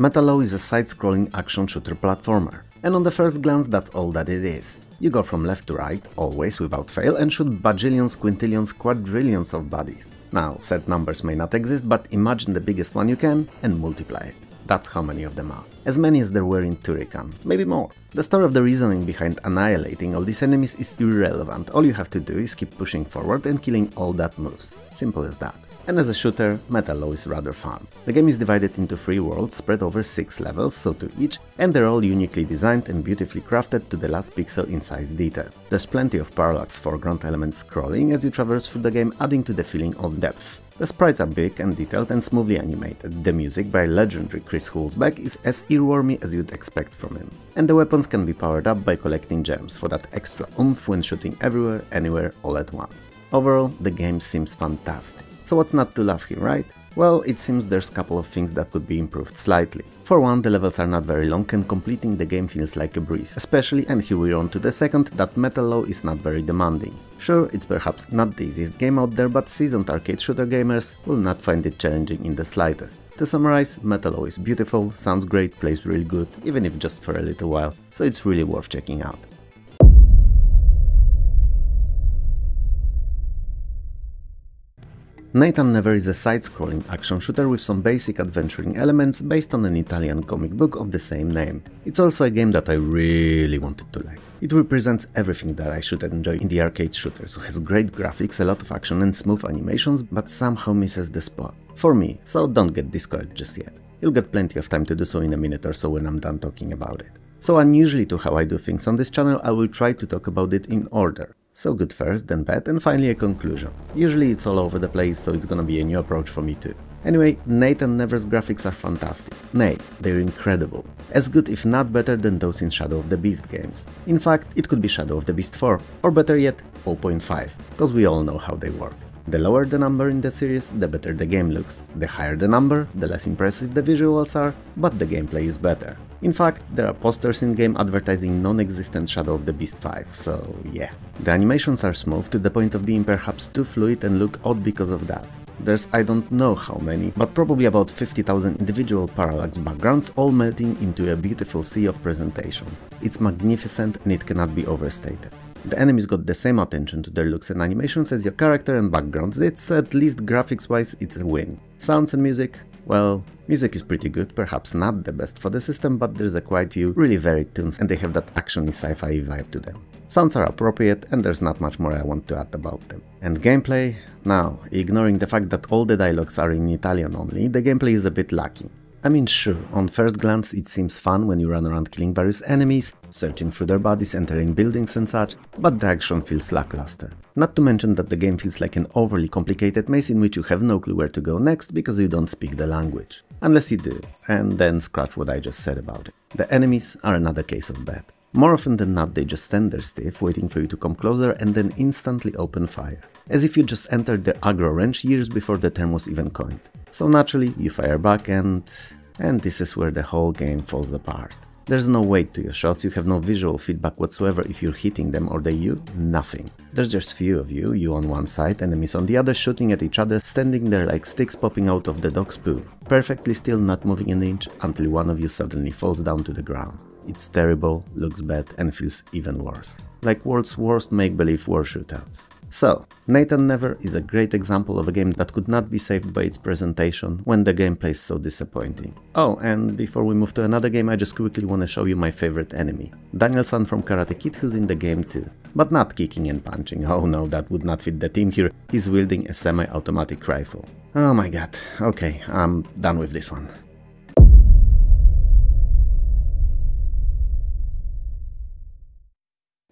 Metallo is a side-scrolling action shooter platformer, and on the first glance that's all that it is. You go from left to right, always without fail, and shoot bajillions, quintillions, quadrillions of bodies. Now, set numbers may not exist, but imagine the biggest one you can and multiply it. That's how many of them are. As many as there were in Turrican, maybe more. The story of the reasoning behind annihilating all these enemies is irrelevant, all you have to do is keep pushing forward and killing all that moves. Simple as that. And as a shooter, Metallo is rather fun. The game is divided into three worlds spread over six levels, so to each, and they're all uniquely designed and beautifully crafted to the last pixel in size detail. There's plenty of parallax foreground elements scrolling as you traverse through the game, adding to the feeling of depth. The sprites are big and detailed and smoothly animated, the music by legendary Chris Hulsbeck is as earwormy as you'd expect from him. And the weapons can be powered up by collecting gems for that extra oomph when shooting everywhere, anywhere, all at once. Overall, the game seems fantastic. So what's not to love here, right? Well, it seems there's a couple of things that could be improved slightly. For one, the levels are not very long and completing the game feels like a breeze, especially, and here we're on to the second, that Metallo is not very demanding. Sure, it's perhaps not the easiest game out there, but seasoned arcade shooter gamers will not find it challenging in the slightest. To summarize, Metallo is beautiful, sounds great, plays really good, even if just for a little while, so it's really worth checking out. Nathan Never is a side-scrolling action shooter with some basic adventuring elements based on an Italian comic book of the same name. It's also a game that I really wanted to like. It represents everything that I should enjoy in the arcade shooter, so has great graphics, a lot of action and smooth animations, but somehow misses the spot. For me, so don't get discouraged just yet. You'll get plenty of time to do so in a minute or so when I'm done talking about it. So unusually to how I do things on this channel, I will try to talk about it in order. So good first, then bad, and finally a conclusion. Usually it's all over the place, so it's gonna be a new approach for me too. Anyway, Nathan Never's graphics are fantastic. Nay, they're incredible. As good if not better than those in Shadow of the Beast games. In fact, it could be Shadow of the Beast four, or better yet, zero point five, cause we all know how they work. The lower the number in the series, the better the game looks. The higher the number, the less impressive the visuals are, but the gameplay is better. In fact, there are posters in-game advertising non-existent Shadow of the Beast five, so yeah. The animations are smooth to the point of being perhaps too fluid and look odd because of that. There's I don't know how many, but probably about fifty thousand individual parallax backgrounds all melting into a beautiful sea of presentation. It's magnificent and it cannot be overstated. The enemies got the same attention to their looks and animations as your character and backgrounds did, so at least graphics-wise it's a win. Sounds and music, Well, music is pretty good, perhaps not the best for the system, but there's a quite few really varied tunes and they have that action-y sci-fi vibe to them. Sounds are appropriate and there's not much more I want to add about them. And gameplay? Now, ignoring the fact that all the dialogues are in Italian only, the gameplay is a bit lacking. I mean, sure, on first glance it seems fun when you run around killing various enemies, searching through their bodies, entering buildings and such, but the action feels lackluster. Not to mention that the game feels like an overly complicated maze in which you have no clue where to go next because you don't speak the language. Unless you do, and then scratch what I just said about it. The enemies are another case of bad. More often than not they just stand there stiff, waiting for you to come closer and then instantly open fire. As if you just entered their aggro range years before the term was even coined. So naturally, you fire back and... and this is where the whole game falls apart. There's no weight to your shots, you have no visual feedback whatsoever if you're hitting them or they you, nothing. There's just few of you, you on one side, enemies on the other shooting at each other, standing there like sticks popping out of the dog's poo. Perfectly still, not moving an inch, until one of you suddenly falls down to the ground. It's terrible, looks bad and feels even worse. Like world's worst make-believe war shootouts. So, Nathan Never is a great example of a game that could not be saved by its presentation when the gameplay is so disappointing. Oh, and before we move to another game, I just quickly want to show you my favorite enemy. Daniel-san from Karate Kid, who's in the game too. But not kicking and punching, oh no, that would not fit the team here, he's wielding a semi-automatic rifle. Oh my god, okay, I'm done with this one.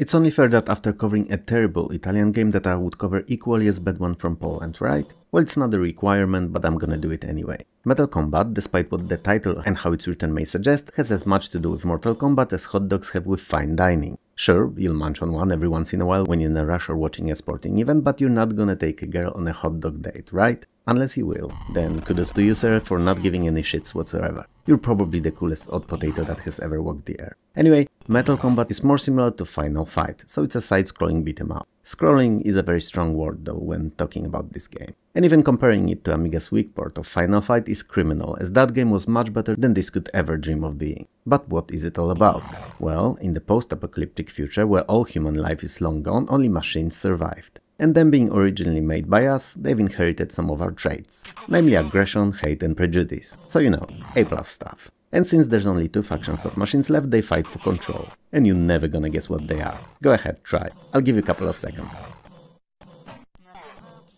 It's only fair that after covering a terrible Italian game that I would cover equally as bad one from Poland, right? Well, it's not a requirement, but I'm gonna do it anyway. Mortal Kombat, despite what the title and how it's written may suggest, has as much to do with Mortal Kombat as hot dogs have with fine dining. Sure, you'll munch on one every once in a while when you're in a rush or watching a sporting event, but you're not gonna take a girl on a hot dog date, right? Unless you will. Then kudos to you, sir, for not giving any shits whatsoever. You're probably the coolest odd potato that has ever walked the air. Anyway, Mortal Kombat is more similar to Final Fight, so it's a side-scrolling beat-em-up. Scrolling is a very strong word, though, when talking about this game. And even comparing it to Amiga's weak port of Final Fight is criminal, as that game was much better than this could ever dream of being. But what is it all about? Well, in the post-apocalyptic future, where all human life is long gone, only machines survived. And them being originally made by us, they've inherited some of our traits. Namely aggression, hate and prejudice. So you know, A-plus stuff. And since there's only two factions of machines left, they fight for control. And you're never gonna guess what they are. Go ahead, try. I'll give you a couple of seconds.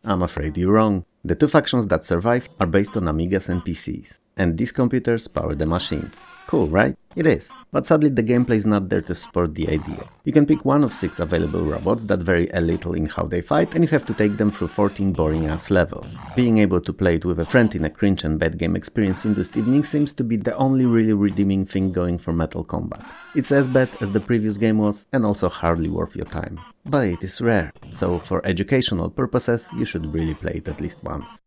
I'm afraid you're wrong. The two factions that survived are based on Amigas and P Cs. And these computers power the machines. Cool, right? It is. But sadly the gameplay is not there to support the idea. You can pick one of six available robots that vary a little in how they fight and you have to take them through fourteen boring ass levels. Being able to play it with a friend in a cringe and bad game experience induced evening seems to be the only really redeeming thing going for Mortal Kombat. It's as bad as the previous game was and also hardly worth your time. But it is rare, so for educational purposes you should really play it at least once.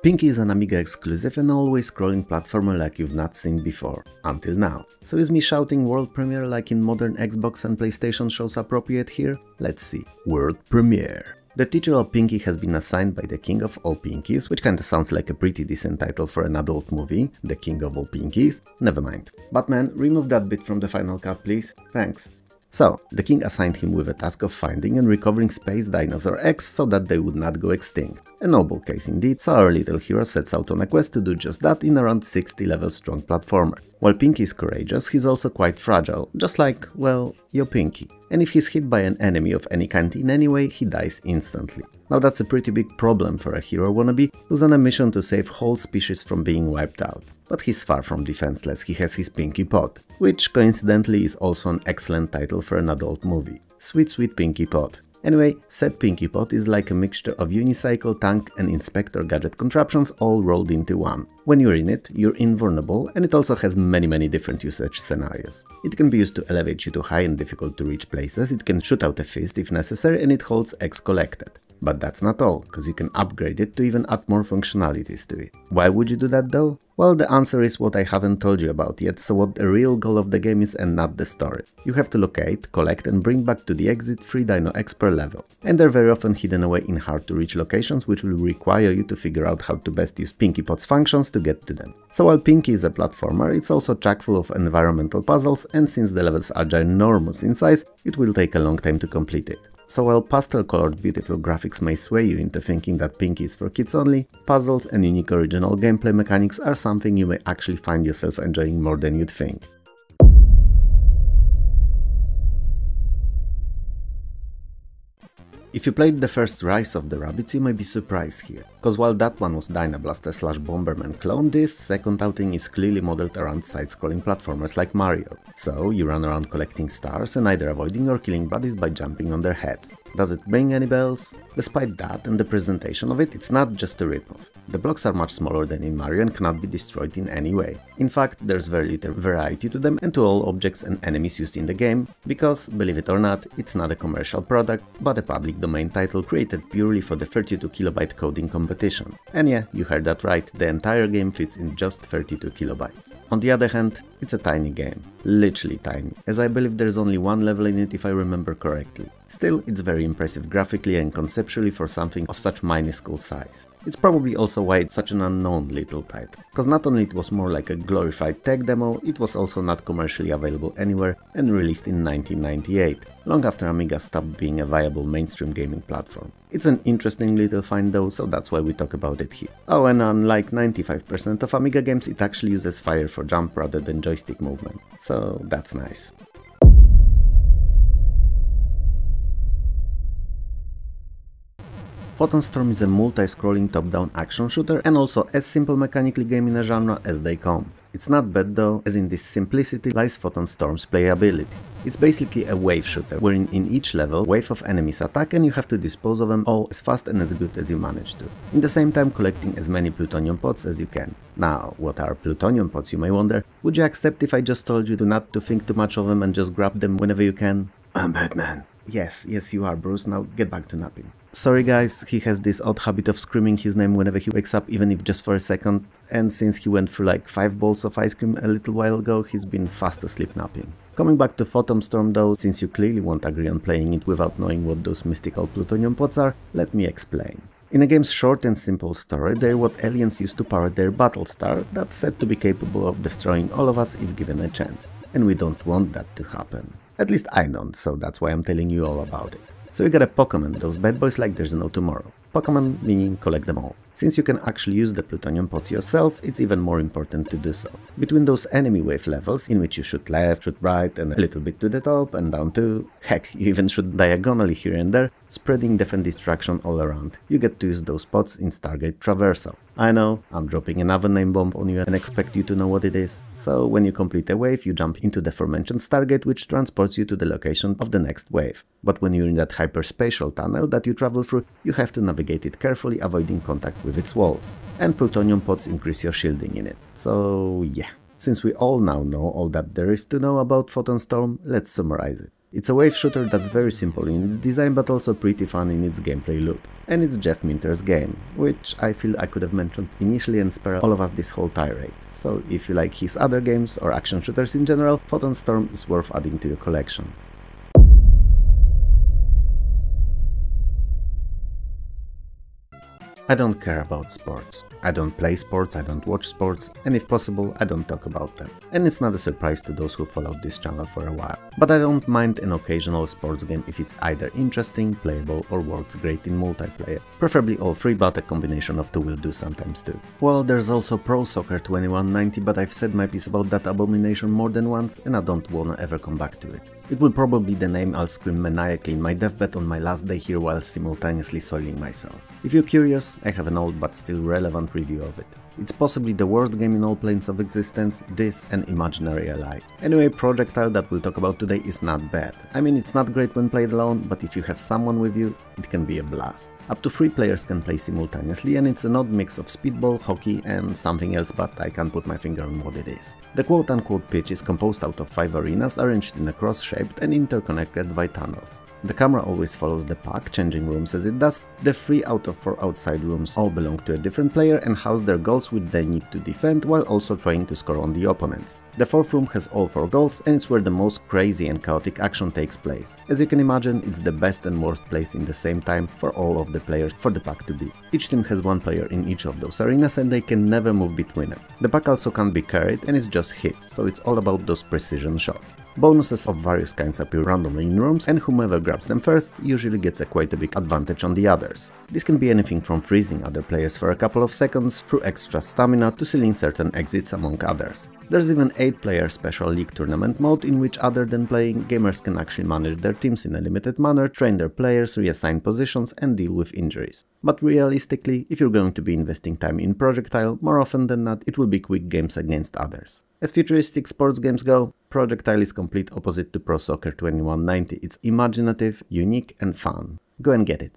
Pinky is an Amiga exclusive and always scrolling platformer like you've not seen before, until now. So is me shouting world premiere like in modern Xbox and PlayStation shows appropriate here? Let's see. World premiere. The title of Pinky has been assigned by the King of All Pinkies, which kinda sounds like a pretty decent title for an adult movie, The King of All Pinkies, never mind. Batman, remove that bit from the final cut please, thanks. So, the king assigned him with a task of finding and recovering space dinosaur eggs so that they would not go extinct. A noble case indeed, so our little hero sets out on a quest to do just that in around sixty levels strong platformer. While Pinky is courageous, he's also quite fragile, just like, well, your Pinky. And if he's hit by an enemy of any kind in any way, he dies instantly. Now that's a pretty big problem for a hero wannabe who's on a mission to save whole species from being wiped out. But he's far from defenseless, he has his Pinky Pot, which coincidentally is also an excellent title for an adult movie. Sweet Sweet Pinky Pot. Anyway, said Pinky Pot is like a mixture of unicycle, tank and Inspector Gadget contraptions all rolled into one. When you're in it, you're invulnerable and it also has many many different usage scenarios. It can be used to elevate you to high and difficult to reach places, it can shoot out a fist if necessary and it holds X collected. But that's not all, cause you can upgrade it to even add more functionalities to it. Why would you do that though? Well, the answer is what I haven't told you about yet, so what the real goal of the game is and not the story. You have to locate, collect and bring back to the exit three Dino Eggs per level. And they're very often hidden away in hard to reach locations, which will require you to figure out how to best use Pinky Pot's functions to get to them. So while Pinky is a platformer, it's also chock full of environmental puzzles and since the levels are ginormous in size, it will take a long time to complete it. So while pastel-colored beautiful graphics may sway you into thinking that pink is for kids only, puzzles and unique original gameplay mechanics are something you may actually find yourself enjoying more than you'd think. If you played the first Rise of the Rabbids, you may be surprised here, cause while that one was Dynablaster slash Bomberman clone, this second outing is clearly modeled around side-scrolling platformers like Mario. So you run around collecting stars and either avoiding or killing buddies by jumping on their heads. Does it ring any bells? Despite that and the presentation of it, it's not just a ripoff. The blocks are much smaller than in Mario and cannot be destroyed in any way. In fact, there's very little variety to them and to all objects and enemies used in the game, because, believe it or not, it's not a commercial product, but a public domain title created purely for the thirty-two kilobyte coding competition. And yeah, you heard that right, the entire game fits in just thirty-two kilobytes. On the other hand, it's a tiny game. Literally tiny, as I believe there's only one level in it if I remember correctly. Still, it's very impressive graphically and conceptually for something of such minuscule size. It's probably also why it's such an unknown little title, cause not only it was more like a glorified tech demo, it was also not commercially available anywhere and released in nineteen ninety-eight, long after Amiga stopped being a viable mainstream gaming platform. It's an interesting little find though, so that's why we talk about it here. Oh, and unlike ninety-five percent of Amiga games, it actually uses fire for jump rather than joystick movement, so that's nice. Photon Storm is a multi-scrolling top-down action shooter and also as simple mechanically game in a genre as they come. It's not bad though, as in this simplicity lies Photon Storm's playability. It's basically a wave shooter, wherein in each level wave of enemies attack and you have to dispose of them all as fast and as good as you manage to, in the same time collecting as many plutonium pods as you can. Now, what are plutonium pods, you may wonder? Would you accept if I just told you to not to think too much of them and just grab them whenever you can? I'm Batman. Yes, yes you are, Bruce, now get back to napping. Sorry guys, he has this odd habit of screaming his name whenever he wakes up, even if just for a second, and since he went through like five bowls of ice cream a little while ago, he's been fast asleep napping. Coming back to Photon Storm though, since you clearly won't agree on playing it without knowing what those mystical plutonium pods are, let me explain. In a game's short and simple story, they're what aliens use to power their battle star that's said to be capable of destroying all of us if given a chance. And we don't want that to happen. At least I don't, so that's why I'm telling you all about it. So you gotta Pokemon those bad boys like there's no tomorrow. Pokemon meaning collect them all. Since you can actually use the plutonium pods yourself, it's even more important to do so. Between those enemy wave levels, in which you shoot left, shoot right, and a little bit to the top and down too, heck, you even shoot diagonally here and there, spreading death and destruction all around, you get to use those pods in Stargate Traversal. I know, I'm dropping another name bomb on you and expect you to know what it is. So when you complete a wave, you jump into the aforementioned Stargate, which transports you to the location of the next wave. But when you're in that hyperspatial tunnel that you travel through, you have to navigate it carefully, avoiding contact with its walls. And plutonium pods increase your shielding in it. So yeah. Since we all now know all that there is to know about Photon Storm, let's summarize it. It's a wave shooter that's very simple in its design but also pretty fun in its gameplay loop. And it's Jeff Minter's game, which I feel I could have mentioned initially and spare all of us this whole tirade. So if you like his other games or action shooters in general, Photon Storm is worth adding to your collection. I don't care about sports. I don't play sports, I don't watch sports, and if possible, I don't talk about them. And it's not a surprise to those who followed this channel for a while. But I don't mind an occasional sports game if it's either interesting, playable, or works great in multiplayer. Preferably all three, but a combination of two will do sometimes too. Well, there's also Pro Soccer twenty-one ninety, but I've said my piece about that abomination more than once, and I don't wanna ever come back to it. It will probably be the name I'll scream maniacally in my deathbed on my last day here while simultaneously soiling myself. If you're curious, I have an old but still relevant review of it. It's possibly the worst game in all planes of existence, this and Imaginary alike. Anyway, Projectile that we'll talk about today is not bad. I mean, it's not great when played alone, but if you have someone with you, it can be a blast. Up to three players can play simultaneously and it's an odd mix of speedball, hockey and something else, but I can't put my finger on what it is. The quote-unquote pitch is composed out of five arenas arranged in a cross-shaped and interconnected by tunnels. The camera always follows the puck, changing rooms as it does. The three out of four outside rooms all belong to a different player and house their goals which they need to defend while also trying to score on the opponents. The fourth room has all four goals and it's where the most crazy and chaotic action takes place. As you can imagine, it's the best and worst place in the same time for all of the players for the puck to be. Each team has one player in each of those arenas and they can never move between them. The puck also can't be carried and is just hit, so it's all about those precision shots. Bonuses of various kinds appear randomly in rooms, and whomever grabs them first usually gets a quite a big advantage on the others. This can be anything from freezing other players for a couple of seconds, through extra stamina, to sealing certain exits among others. There's even eight player special league tournament mode, in which other than playing, gamers can actually manage their teams in a limited manner, train their players, reassign positions and deal with injuries. But realistically, if you're going to be investing time in Projectile, more often than not it will be quick games against others. As futuristic sports games go, Projectile is complete opposite to Pro Soccer twenty-one ninety, it's imaginative, unique and fun. Go and get it.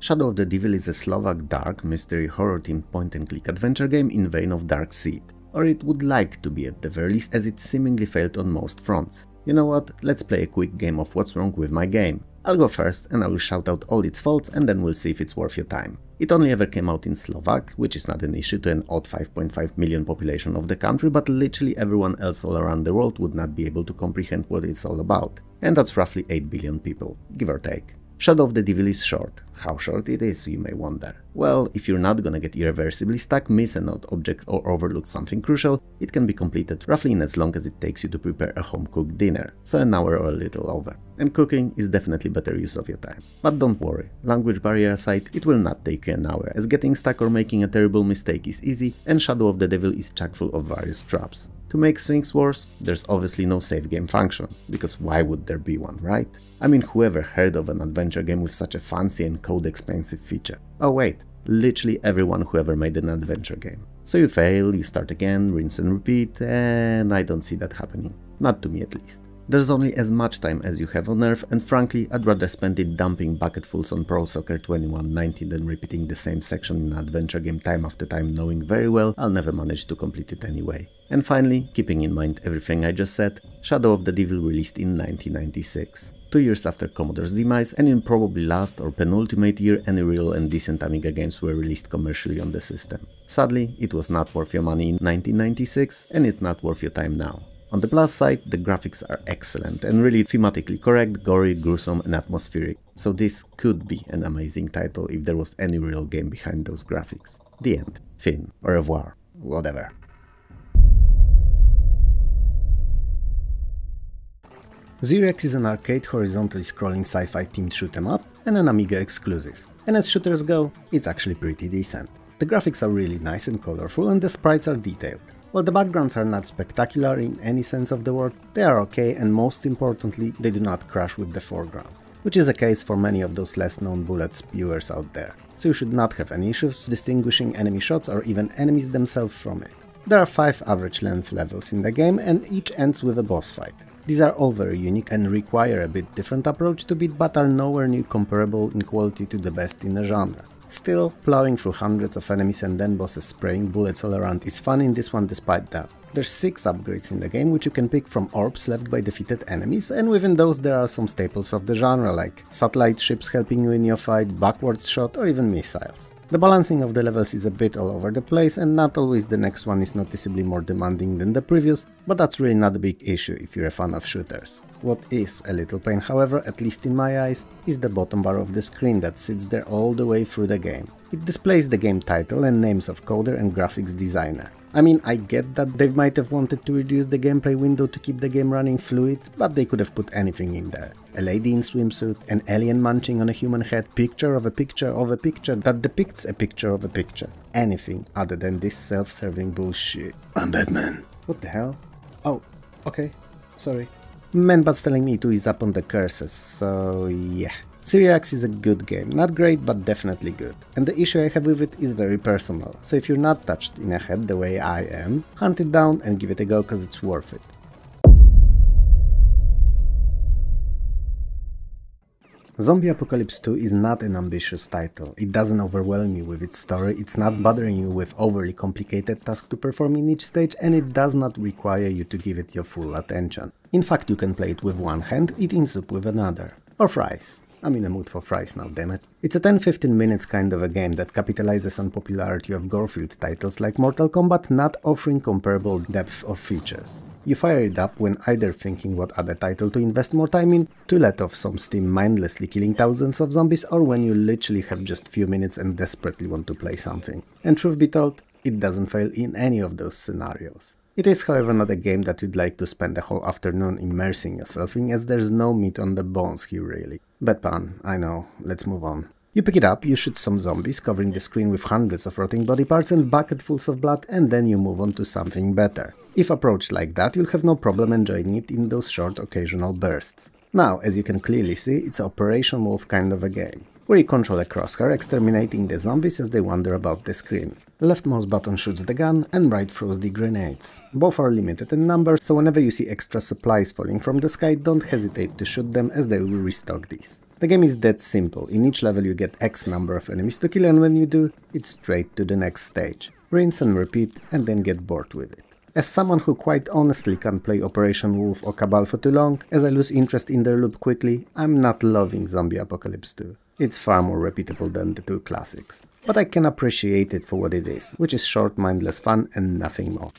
Shadow of the Devil is a Slovak dark mystery horror-themed point-and-click adventure game in vein of Dark Seed. Or it would like to be at the very least, as it seemingly failed on most fronts. You know what, let's play a quick game of what's wrong with my game. I'll go first and I will shout out all its faults and then we'll see if it's worth your time. It only ever came out in Slovak, which is not an issue to an odd five point five million population of the country, but literally everyone else all around the world would not be able to comprehend what it's all about. And that's roughly eight billion people, give or take. Shadow of the Devil is short. How short it is, you may wonder. Well, if you're not gonna get irreversibly stuck, miss an odd object or overlook something crucial, it can be completed roughly in as long as it takes you to prepare a home-cooked dinner, so an hour or a little over. And cooking is definitely better use of your time. But don't worry, language barrier aside, it will not take you an hour, as getting stuck or making a terrible mistake is easy, and Shadow of the Devil is chock full of various traps. To make Sphinx worse, there's obviously no save game function, because why would there be one, right? I mean, whoever heard of an adventure game with such a fancy and code-expensive feature? Oh wait, literally everyone who ever made an adventure game. So you fail, you start again, rinse and repeat, and I don't see that happening. Not to me at least. There's only as much time as you have on Earth, and frankly, I'd rather spend it dumping bucketfuls on Pro Soccer twenty-one ninety than repeating the same section in an adventure game time after time, knowing very well I'll never manage to complete it anyway. And finally, keeping in mind everything I just said, Shadow of the Devil released in nineteen ninety-six. Two years after Commodore's demise, and in probably last or penultimate year any real and decent Amiga games were released commercially on the system. Sadly, it was not worth your money in nineteen ninety-six, and it's not worth your time now. On the plus side, the graphics are excellent and really thematically correct, gory, gruesome and atmospheric, so this could be an amazing title if there was any real game behind those graphics. The end. Fin. Au revoir. Whatever. Xerox is an arcade, horizontally scrolling sci-fi themed shoot-em-up and an Amiga exclusive. And as shooters go, it's actually pretty decent. The graphics are really nice and colorful and the sprites are detailed. While the backgrounds are not spectacular in any sense of the word, they are okay and most importantly, they do not crash with the foreground, which is the case for many of those less known bullet spewers out there, so you should not have any issues distinguishing enemy shots or even enemies themselves from it. There are five average length levels in the game and each ends with a boss fight. These are all very unique and require a bit different approach to beat, but are nowhere near comparable in quality to the best in the genre. Still, plowing through hundreds of enemies and then bosses spraying bullets all around is fun in this one despite that. There's six upgrades in the game which you can pick from orbs left by defeated enemies, and within those there are some staples of the genre like satellite ships helping you in your fight, backwards shot or even missiles. The balancing of the levels is a bit all over the place and not always the next one is noticeably more demanding than the previous, but that's really not a big issue if you're a fan of shooters. What is a little pain however, at least in my eyes, is the bottom bar of the screen that sits there all the way through the game. It displays the game title and names of coder and graphics designer. I mean, I get that they might have wanted to reduce the gameplay window to keep the game running fluid, but they could have put anything in there. A lady in swimsuit, an alien munching on a human head, picture of a picture of a picture that depicts a picture of a picture. Anything other than this self-serving bullshit. I'm Batman. What the hell? Oh, okay. Sorry. Manbat's telling me to ease up on the curses, so yeah. Xerox is a good game, not great but definitely good, and the issue I have with it is very personal, so if you're not touched in a head the way I am, hunt it down and give it a go cause it's worth it. Zombie Apocalypse two is not an ambitious title, it doesn't overwhelm you with its story, it's not bothering you with overly complicated tasks to perform in each stage, and it does not require you to give it your full attention. In fact, you can play it with one hand, eating soup with another. Or fries. I'm in a mood for fries now, dammit. It's a ten to fifteen minutes kind of a game that capitalizes on popularity of Gorefield titles like Mortal Kombat, not offering comparable depth of features. You fire it up when either thinking what other title to invest more time in, to let off some steam mindlessly killing thousands of zombies, or when you literally have just few minutes and desperately want to play something. And truth be told, It doesn't fail in any of those scenarios. It is, however, not a game that you'd like to spend the whole afternoon immersing yourself in, as there's no meat on the bones here really. Bad pun, I know, let's move on. You pick it up, you shoot some zombies, covering the screen with hundreds of rotting body parts and bucketfuls of blood, and then you move on to something better. If approached like that, you'll have no problem enjoying it in those short occasional bursts. Now, as you can clearly see, it's an Operation Wolf kind of a game, where you control a crosshair, exterminating the zombies as they wander about the screen. Left mouse button shoots the gun, and right throws the grenades. Both are limited in number, so whenever you see extra supplies falling from the sky, don't hesitate to shoot them, as they will restock these. The game is that simple. In each level you get X number of enemies to kill, and when you do, it's straight to the next stage. Rinse and repeat, and then get bored with it. As someone who quite honestly can't play Operation Wolf or Cabal for too long, as I lose interest in their loop quickly, I'm not loving Zombie Apocalypse two. It's far more repeatable than the two classics. But I can appreciate it for what it is, which is short, mindless fun and nothing more.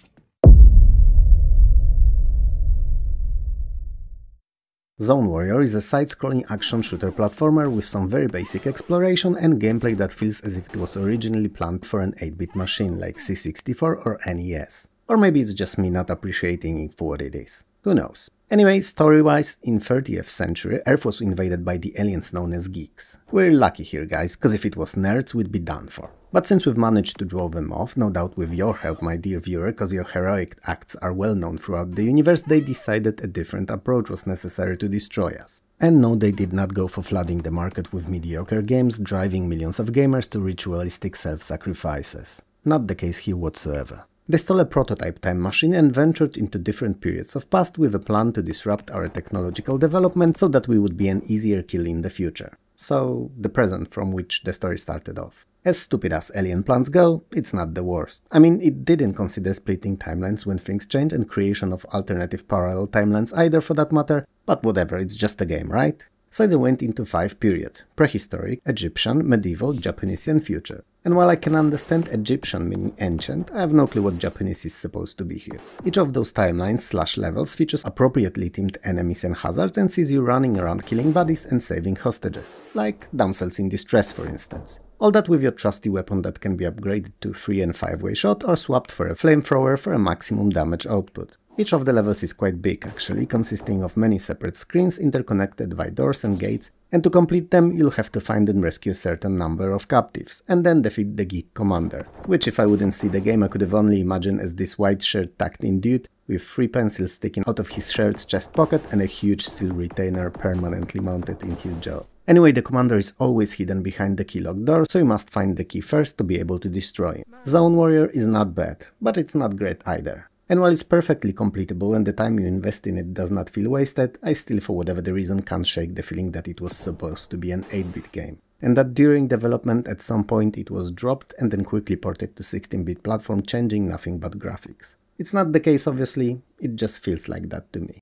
Zone Warrior is a side-scrolling action shooter platformer with some very basic exploration and gameplay that feels as if it was originally planned for an eight bit machine like C sixty-four or N E S. Or maybe it's just me not appreciating it for what it is. Who knows? Anyway, story-wise, in thirtieth century Earth was invaded by the aliens known as geeks. We're lucky here, guys, cause if it was nerds, we'd be done for. But since we've managed to draw them off, no doubt with your help, my dear viewer, cause your heroic acts are well known throughout the universe, they decided a different approach was necessary to destroy us. And no, they did not go for flooding the market with mediocre games, driving millions of gamers to ritualistic self-sacrifices. Not the case here whatsoever. They stole a prototype time machine and ventured into different periods of past with a plan to disrupt our technological development so that we would be an easier kill in the future. So, the present from which the story started off. As stupid as alien plans go, it's not the worst. I mean, it didn't consider splitting timelines when things change and creation of alternative parallel timelines either for that matter, but whatever, it's just a game, right? So they went into five periods: prehistoric, Egyptian, medieval, Japanese and future. And while I can understand Egyptian meaning ancient, I have no clue what Japanese is supposed to be here. Each of those timelines slash levels features appropriately themed enemies and hazards and sees you running around killing bodies and saving hostages, like damsels in distress for instance. All that with your trusty weapon that can be upgraded to three and five way shot or swapped for a flamethrower for a maximum damage output. Each of the levels is quite big actually, consisting of many separate screens interconnected by doors and gates, and to complete them you'll have to find and rescue a certain number of captives, and then defeat the geek commander, which if I wouldn't see the game I could have only imagined as this white shirt tucked in dude, with three pencils sticking out of his shirt's chest pocket and a huge steel retainer permanently mounted in his jaw. Anyway, the commander is always hidden behind the keylock door, so you must find the key first to be able to destroy him. Zone Warrior is not bad, but it's not great either. And while it's perfectly completable and the time you invest in it does not feel wasted, I still for whatever the reason can't shake the feeling that it was supposed to be an eight bit game. And that during development at some point it was dropped and then quickly ported to sixteen bit platform, changing nothing but graphics. It's not the case obviously, it just feels like that to me.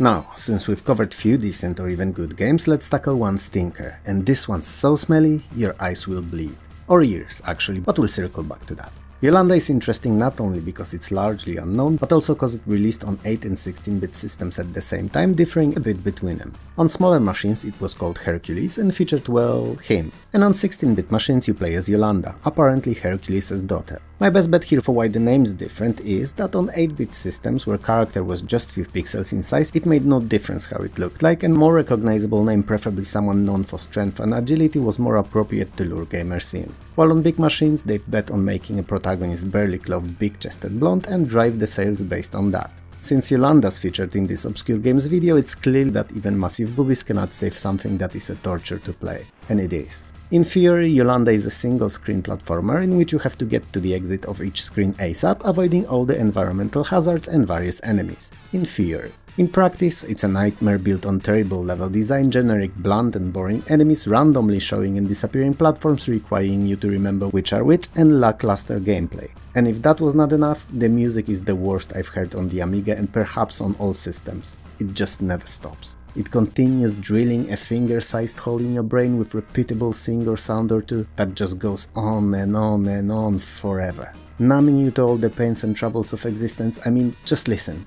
Now, since we've covered few decent or even good games, let's tackle one stinker, and this one's so smelly your eyes will bleed. Or years, actually, but we'll circle back to that. Yolanda is interesting not only because it's largely unknown, but also because it released on eight and sixteen bit systems at the same time, differing a bit between them. On smaller machines it was called Hercules and featured, well, him. And on sixteen bit machines you play as Yolanda, apparently Hercules' daughter. My best bet here for why the name's different is that on eight bit systems, where character was just few pixels in size, it made no difference how it looked like, and more recognizable name, preferably someone known for strength and agility, was more appropriate to lure gamers in. While on big machines they've bet on making a protagonist barely clothed, big-chested blonde and drive the sales based on that. Since Yolanda's featured in this obscure game's video, it's clear that even massive boobies cannot save something that is a torture to play. And it is. In theory, Yolanda is a single-screen platformer in which you have to get to the exit of each screen ASAP, avoiding all the environmental hazards and various enemies. In theory. In practice, it's a nightmare built on terrible level design, generic, blunt and boring enemies, randomly showing and disappearing platforms requiring you to remember which are which, and lackluster gameplay. And if that was not enough, the music is the worst I've heard on the Amiga and perhaps on all systems. It just never stops. It continues drilling a finger-sized hole in your brain with repeatable sing or sound or two that just goes on and on and on forever, numbing you to all the pains and troubles of existence. I mean, just listen.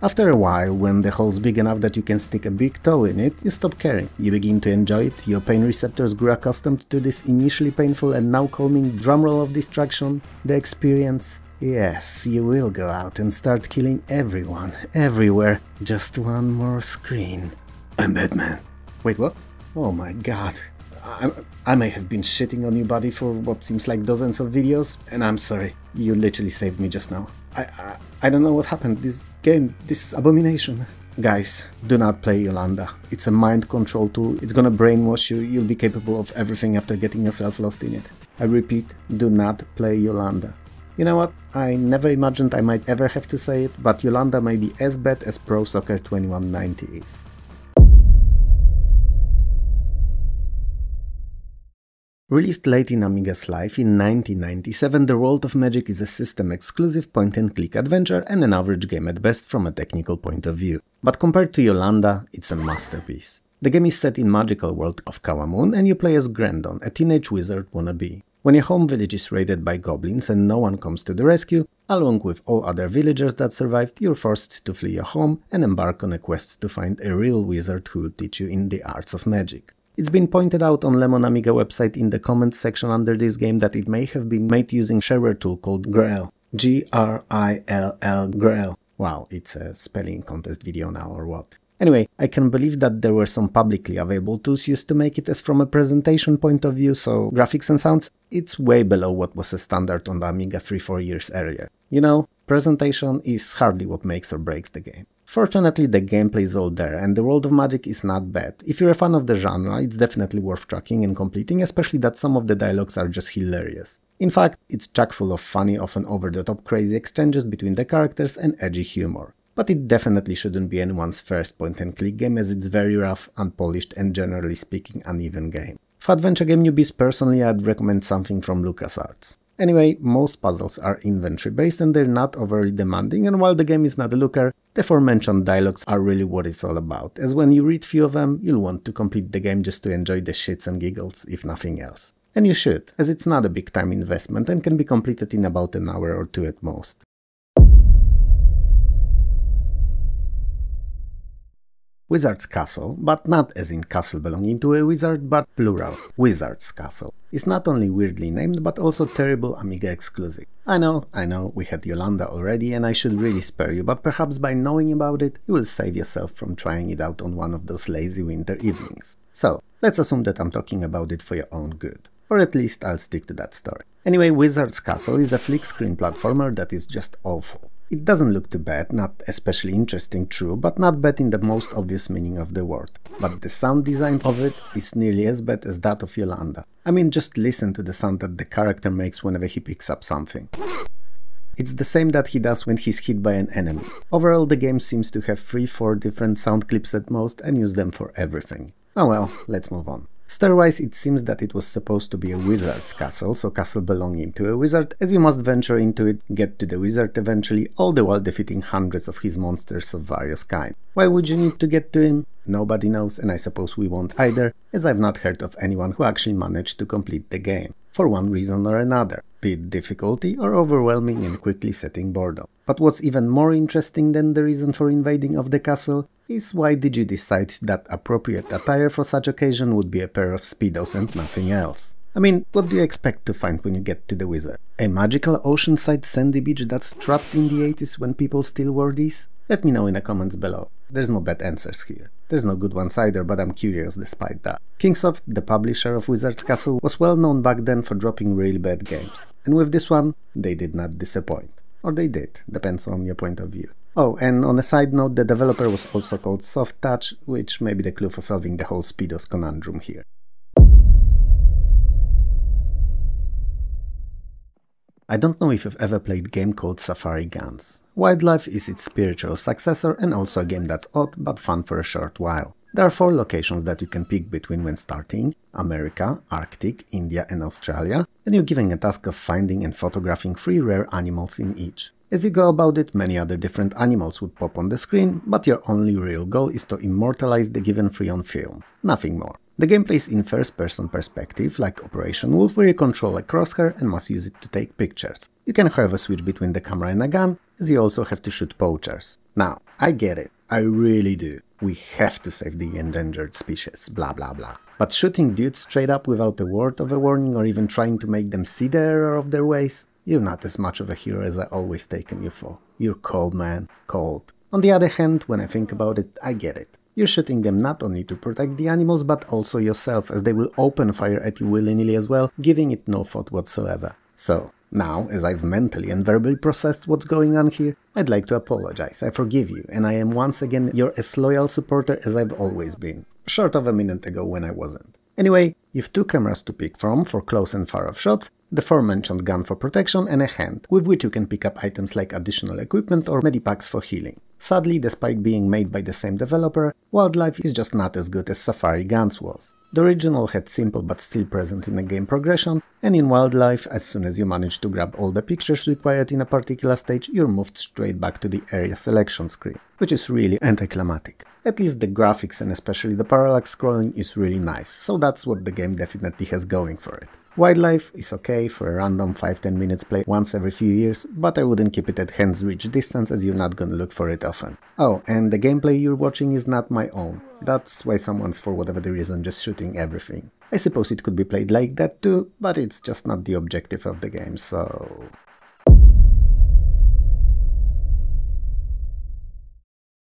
After a while, when the hole's big enough that you can stick a big toe in it, you stop caring. You begin to enjoy it, your pain receptors grew accustomed to this initially painful and now calming drumroll of distraction, the experience. Yes, you will go out and start killing everyone, everywhere. Just one more screen. I'm Batman. Wait, what? Oh my god. I, I may have been shitting on you, buddy, for what seems like dozens of videos, and I'm sorry. You literally saved me just now. I, I, I don't know what happened. This game, this abomination. Guys, do not play Yolanda. It's a mind control tool, it's gonna brainwash you, you'll be capable of everything after getting yourself lost in it. I repeat, do not play Yolanda. You know what, I never imagined I might ever have to say it, but Yolanda may be as bad as Pro Soccer twenty-one ninety is. Released late in Amiga's life in nineteen ninety-seven, The World of Magic is a system-exclusive point-and-click adventure and an average game at best from a technical point of view. But compared to Yolanda, it's a masterpiece. The game is set in magical world of Kawamoon and you play as Grandon, a teenage wizard wannabe. When your home village is raided by goblins and no one comes to the rescue, along with all other villagers that survived, you're forced to flee your home and embark on a quest to find a real wizard who will teach you in the arts of magic. It's been pointed out on Lemon Amiga website in the comments section under this game that it may have been made using shareware tool called Grell. G R I L L, Grell. Wow, it's a spelling contest video now or what? Anyway, I can believe that there were some publicly available tools used to make it as from a presentation point of view, so graphics and sounds, it's way below what was a standard on the Amiga three four years earlier. You know, presentation is hardly what makes or breaks the game. Fortunately, the gameplay is all there and The World of Magic is not bad. If you're a fan of the genre, it's definitely worth tracking and completing, especially that some of the dialogues are just hilarious. In fact, it's chock full of funny, often over-the-top crazy exchanges between the characters and edgy humor. But it definitely shouldn't be anyone's first point-and-click game, as it's very rough, unpolished and generally speaking uneven game. For adventure game newbies, personally I'd recommend something from LucasArts. Anyway, most puzzles are inventory-based and they're not overly demanding, and while the game is not a looker, the aforementioned dialogues are really what it's all about, as when you read few of them, you'll want to complete the game just to enjoy the shits and giggles, if nothing else. And you should, as it's not a big time investment and can be completed in about an hour or two at most. Wizard's Castle, but not as in castle belonging to a wizard, but plural, Wizard's Castle, is not only weirdly named, but also terrible Amiga exclusive. I know, I know, we had Yolanda already and I should really spare you, but perhaps by knowing about it, you will save yourself from trying it out on one of those lazy winter evenings. So, let's assume that I'm talking about it for your own good. Or at least I'll stick to that story. Anyway, Wizard's Castle is a flick-screen platformer that is just awful. It doesn't look too bad, not especially interesting, true, but not bad in the most obvious meaning of the word. But the sound design of it is nearly as bad as that of Yolanda. I mean, just listen to the sound that the character makes whenever he picks up something. It's the same that he does when he's hit by an enemy. Overall, the game seems to have three four different sound clips at most and use them for everything. Oh well, let's move on. Story-wise, it seems that it was supposed to be a wizard's castle, so castle belonging to a wizard, as you must venture into it, get to the wizard eventually, all the while defeating hundreds of his monsters of various kinds. Why would you need to get to him? Nobody knows, and I suppose we won't either, as I've not heard of anyone who actually managed to complete the game, for one reason or another, be it difficulty or overwhelming and quickly setting boredom. But what's even more interesting than the reason for invading of the castle is why did you decide that appropriate attire for such occasion would be a pair of Speedos and nothing else? I mean, what do you expect to find when you get to the wizard? A magical oceanside sandy beach that's trapped in the eighties when people still wore these? Let me know in the comments below. There's no bad answers here. There's no good ones either, but I'm curious despite that. Kingsoft, the publisher of Wizard's Castle, was well known back then for dropping really bad games. And with this one, they did not disappoint. Or they did, depends on your point of view. Oh, and on a side note, the developer was also called Soft Touch, which may be the clue for solving the whole Speedos conundrum here. I don't know if you've ever played a game called Safari Guns. Wildlife is its spiritual successor and also a game that's odd but fun for a short while. There are four locations that you can pick between when starting: America, Arctic, India and Australia, and you're given a task of finding and photographing three rare animals in each. As you go about it, many other different animals would pop on the screen, but your only real goal is to immortalize the given three on film, nothing more. The gameplay is in first-person perspective, like Operation Wolf, where you control a crosshair and must use it to take pictures. You can however switch between the camera and a gun, as you also have to shoot poachers. Now, I get it, I really do. We have to save the endangered species, blah blah blah. But shooting dudes straight up without a word of a warning or even trying to make them see the error of their ways? You're not as much of a hero as I always taken you for. You're cold, man, cold. On the other hand, when I think about it, I get it. You're shooting them not only to protect the animals, but also yourself, as they will open fire at you willy-nilly as well, giving it no thought whatsoever. So, now, as I've mentally and verbally processed what's going on here, I'd like to apologize, I forgive you, and I am once again your as loyal supporter as I've always been, short of a minute ago when I wasn't. Anyway, you've two cameras to pick from for close and far-off shots, the aforementioned gun for protection and a hand, with which you can pick up items like additional equipment or medipacks for healing. Sadly, despite being made by the same developer, Wildlife is just not as good as Safari Guns was. The original had simple but still present in the game progression, and in Wildlife, as soon as you manage to grab all the pictures required in a particular stage, you're moved straight back to the area selection screen, which is really anticlimactic. At least the graphics and especially the parallax scrolling is really nice, so that's what the game definitely has going for it. Wildlife is okay for a random five to ten minutes play once every few years, but I wouldn't keep it at hand's reach distance as you're not gonna look for it often. Oh, and the gameplay you're watching is not my own. That's why someone's for whatever the reason just shooting everything. I suppose it could be played like that too, but it's just not the objective of the game, so...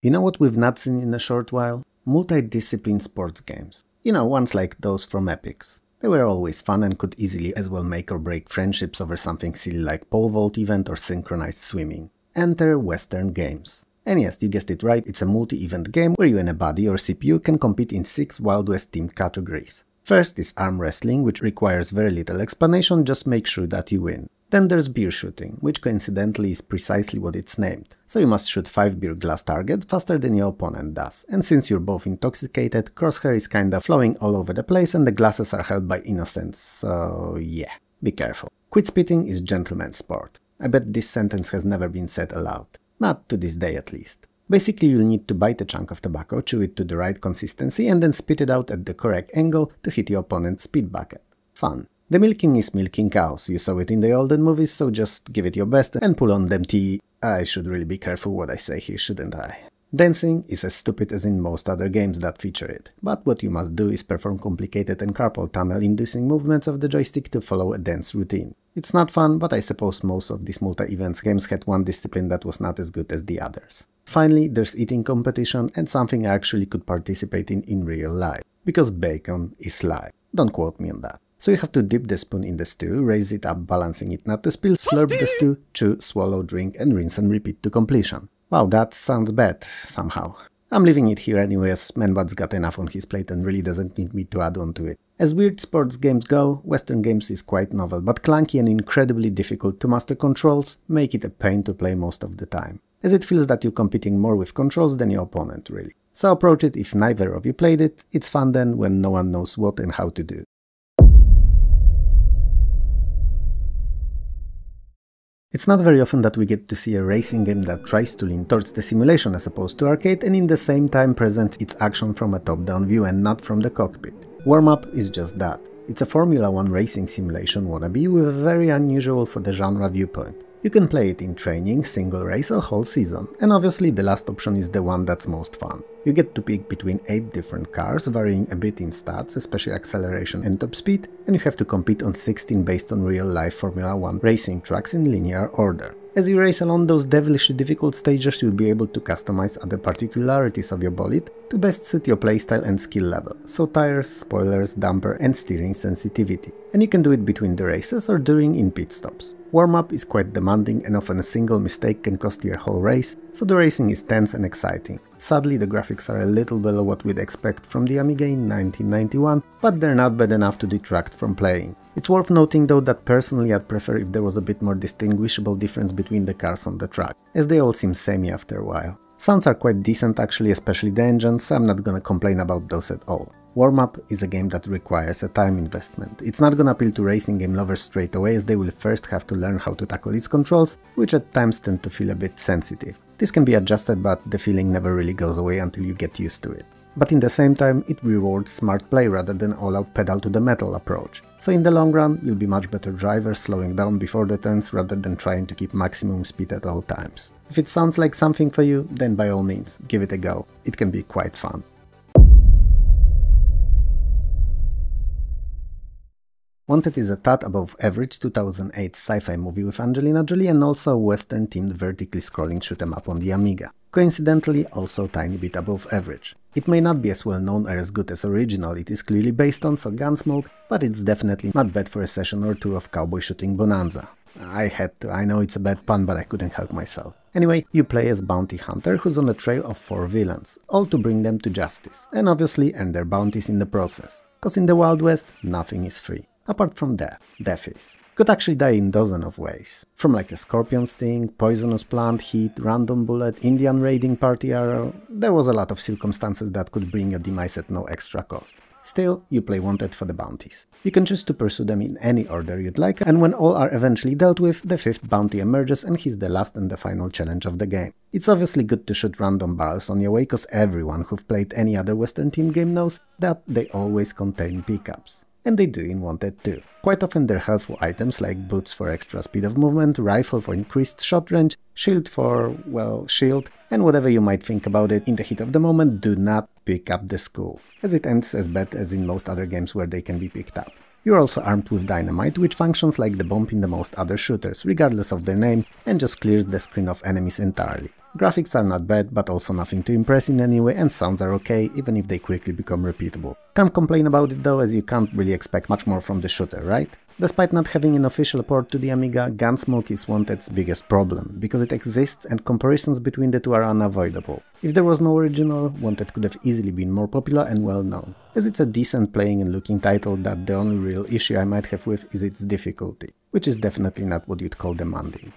You know what we've not seen in a short while? Multi-discipline sports games. You know, ones like those from Epix. They were always fun and could easily as well make or break friendships over something silly like pole vault event or synchronized swimming. Enter Western Games. And yes, you guessed it right, it's a multi-event game where you and a buddy or C P U can compete in six Wild West themed categories. First is arm wrestling, which requires very little explanation, just make sure that you win. Then there's beer shooting, which coincidentally is precisely what it's named, so you must shoot five beer glass targets faster than your opponent does, and since you're both intoxicated, crosshair is kinda flowing all over the place and the glasses are held by innocents, so yeah, be careful. Quit spitting is gentleman's sport. I bet this sentence has never been said aloud. Not to this day at least. Basically you'll need to bite a chunk of tobacco, chew it to the right consistency and then spit it out at the correct angle to hit your opponent's spit bucket. Fun. The milking is milking cows, you saw it in the olden movies, so just give it your best and pull on them tea. I should really be careful what I say here, shouldn't I? Dancing is as stupid as in most other games that feature it, but what you must do is perform complicated and carpal tunnel-inducing movements of the joystick to follow a dance routine. It's not fun, but I suppose most of these multi-events games had one discipline that was not as good as the others. Finally, there's eating competition and something I actually could participate in in real life, because bacon is life. Don't quote me on that. So you have to dip the spoon in the stew, raise it up, balancing it not to spill, slurp the stew, chew, swallow, drink and rinse and repeat to completion. Wow, that sounds bad, somehow. I'm leaving it here anyways, Manbot's got enough on his plate and really doesn't need me to add on to it. As weird sports games go, Western Games is quite novel, but clunky and incredibly difficult to master controls, make it a pain to play most of the time, as it feels that you're competing more with controls than your opponent, really. So approach it if neither of you played it, it's fun then when no one knows what and how to do. It's not very often that we get to see a racing game that tries to lean towards the simulation as opposed to arcade and in the same time presents its action from a top-down view and not from the cockpit. Warm Up is just that. It's a Formula one racing simulation wannabe with a very unusual for the genre viewpoint. You can play it in training, single race or whole season, and obviously the last option is the one that's most fun. You get to pick between eight different cars, varying a bit in stats, especially acceleration and top speed, and you have to compete on sixteen based on real-life Formula one racing tracks in linear order. As you race along those devilishly difficult stages, you'll be able to customize other particularities of your bolide to best suit your playstyle and skill level, so tires, spoilers, damper and steering sensitivity. And you can do it between the races or during in pit stops. Warm-up is quite demanding and often a single mistake can cost you a whole race, so the racing is tense and exciting. Sadly, the graphics are a little below what we'd expect from the Amiga in nineteen ninety-one, but they're not bad enough to detract from playing. It's worth noting though that personally I'd prefer if there was a bit more distinguishable difference between the cars on the track, as they all seem samey after a while. Sounds are quite decent actually, especially the engines, so I'm not gonna complain about those at all. Warm Up is a game that requires a time investment. It's not gonna appeal to racing game lovers straight away as they will first have to learn how to tackle its controls, which at times tend to feel a bit sensitive. This can be adjusted, but the feeling never really goes away until you get used to it. but in the same time it rewards smart play rather than all-out pedal-to-the-metal approach. So in the long run, you'll be much better driver slowing down before the turns rather than trying to keep maximum speed at all times. If it sounds like something for you, then by all means, give it a go. It can be quite fun. Wanted is a tad above average two thousand eight sci-fi movie with Angelina Jolie and also a western-themed vertically scrolling shoot-em-up on the Amiga. Coincidentally, also a tiny bit above average. It may not be as well known or as good as original it is clearly based on, so Gunsmoke, but it's definitely not bad for a session or two of cowboy shooting bonanza. I had to, I know it's a bad pun, but I couldn't help myself. Anyway, you play as bounty hunter who's on a trail of four villains, all to bring them to justice, and obviously earn their bounties in the process. Cause in the Wild West, nothing is free. Apart from death, death is. Could actually die in dozens of ways. From like a scorpion sting, poisonous plant, heat, random bullet, Indian raiding party arrow. There was a lot of circumstances that could bring your demise at no extra cost. Still, you play wanted for the bounties. You can choose to pursue them in any order you'd like, and when all are eventually dealt with, the fifth bounty emerges and he's the last and the final challenge of the game. It's obviously good to shoot random barrels on your way, cause everyone who've played any other Western team game knows that they always contain pickups. And they do in Wanted too. Quite often they're helpful items like boots for extra speed of movement, rifle for increased shot range, shield for, well, shield, and whatever you might think about it in the heat of the moment, do not pick up the skull, as it ends as bad as in most other games where they can be picked up. You're also armed with dynamite, which functions like the bomb in the most other shooters, regardless of their name, and just clears the screen of enemies entirely. Graphics are not bad, but also nothing to impress in any way, and sounds are okay, even if they quickly become repeatable. Can't complain about it though, as you can't really expect much more from the shooter, right? Despite not having an official port to the Amiga, Gunsmoke is Wanted's biggest problem, because it exists and comparisons between the two are unavoidable. If there was no original, Wanted could have easily been more popular and well known, as it's a decent playing and looking title that the only real issue I might have with is its difficulty, which is definitely not what you'd call demanding.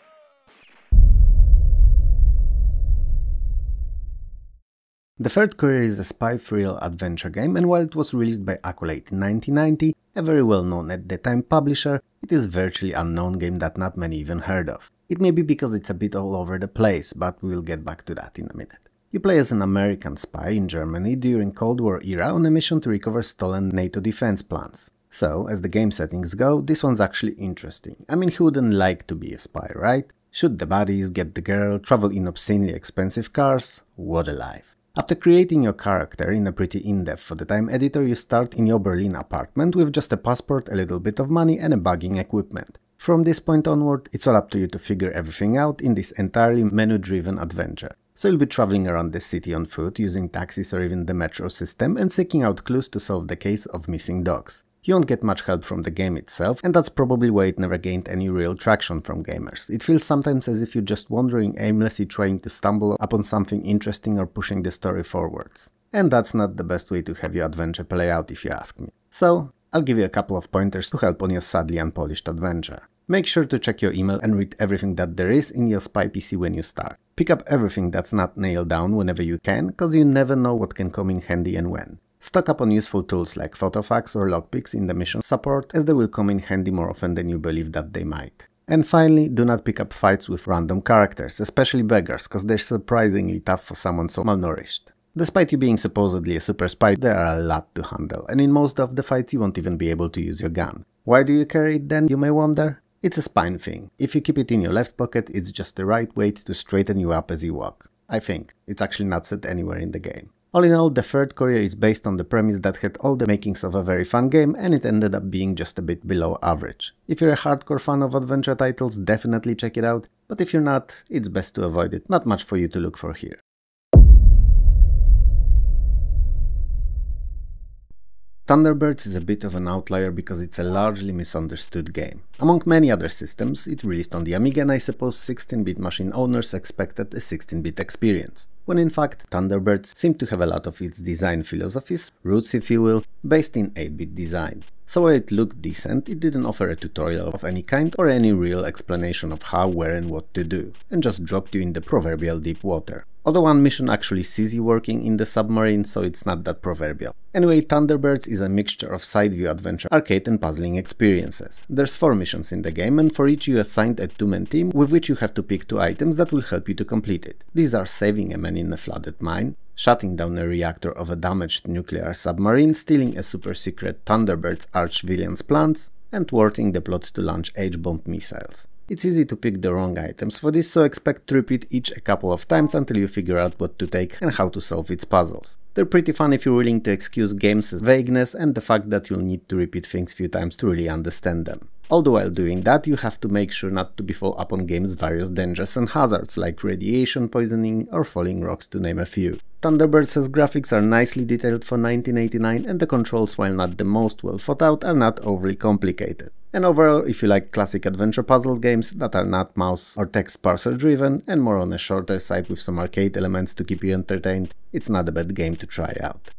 The Third Courier is a spy thrill adventure game, and while it was released by Accolade in nineteen ninety, a very well-known at the time publisher, it is a virtually unknown game that not many even heard of. It may be because it's a bit all over the place, but we'll get back to that in a minute. You play as an American spy in Germany during Cold War era on a mission to recover stolen NATO defense plans. So, as the game settings go, this one's actually interesting. I mean, who wouldn't like to be a spy, right? Shoot the bodies, get the girl, travel in obscenely expensive cars, what a life. After creating your character in a pretty in-depth for the time editor, you start in your Berlin apartment with just a passport, a little bit of money and a bugging equipment. From this point onward, it's all up to you to figure everything out in this entirely menu-driven adventure. So you'll be traveling around the city on foot, using taxis or even the metro system and seeking out clues to solve the case of missing dogs. You won't get much help from the game itself, and that's probably why it never gained any real traction from gamers. It feels sometimes as if you're just wandering aimlessly trying to stumble upon something interesting or pushing the story forwards. And that's not the best way to have your adventure play out, if you ask me. So, I'll give you a couple of pointers to help on your sadly unpolished adventure. Make sure to check your email and read everything that there is in your spy P C when you start. Pick up everything that's not nailed down whenever you can, cause you never know what can come in handy and when. Stock up on useful tools like photofax or lockpicks in the mission support, as they will come in handy more often than you believe that they might. And finally, do not pick up fights with random characters, especially beggars, cause they're surprisingly tough for someone so malnourished. Despite you being supposedly a super spy, there are a lot to handle, and in most of the fights you won't even be able to use your gun. Why do you carry it then, you may wonder? It's a spine thing. If you keep it in your left pocket, it's just the right weight to straighten you up as you walk. I think. It's actually not said anywhere in the game. All in all, the Third Courier is based on the premise that had all the makings of a very fun game, and it ended up being just a bit below average. If you're a hardcore fan of adventure titles, definitely check it out, but if you're not, it's best to avoid it, not much for you to look for here. Thunderbirds is a bit of an outlier because it's a largely misunderstood game. Among many other systems, it released on the Amiga, and I suppose sixteen-bit machine owners expected a sixteen-bit experience, when in fact Thunderbirds seemed to have a lot of its design philosophies, roots if you will, based in eight-bit design. So while it looked decent, it didn't offer a tutorial of any kind or any real explanation of how, where and what to do, and just dropped you in the proverbial deep water. Although one mission actually sees you working in the submarine, so it's not that proverbial. Anyway, Thunderbirds is a mixture of side-view adventure, arcade and puzzling experiences. There's four missions in the game, and for each you assigned a two-man team with which you have to pick two items that will help you to complete it. These are saving a man in a flooded mine, shutting down a reactor of a damaged nuclear submarine, stealing a super-secret Thunderbird's arch-villain's plans, and thwarting the plot to launch H-bomb missiles. It's easy to pick the wrong items for this, so expect to repeat each a couple of times until you figure out what to take and how to solve its puzzles. They're pretty fun if you're willing to excuse games' vagueness and the fact that you'll need to repeat things few times to really understand them. Although while doing that, you have to make sure not to befall upon game's various dangers and hazards, like radiation poisoning or falling rocks to name a few. Thunderbird's graphics are nicely detailed for nineteen eighty-nine, and the controls, while not the most well thought out, are not overly complicated. And overall, if you like classic adventure puzzle games that are not mouse or text parser driven and more on a shorter side with some arcade elements to keep you entertained, it's not a bad game to try out.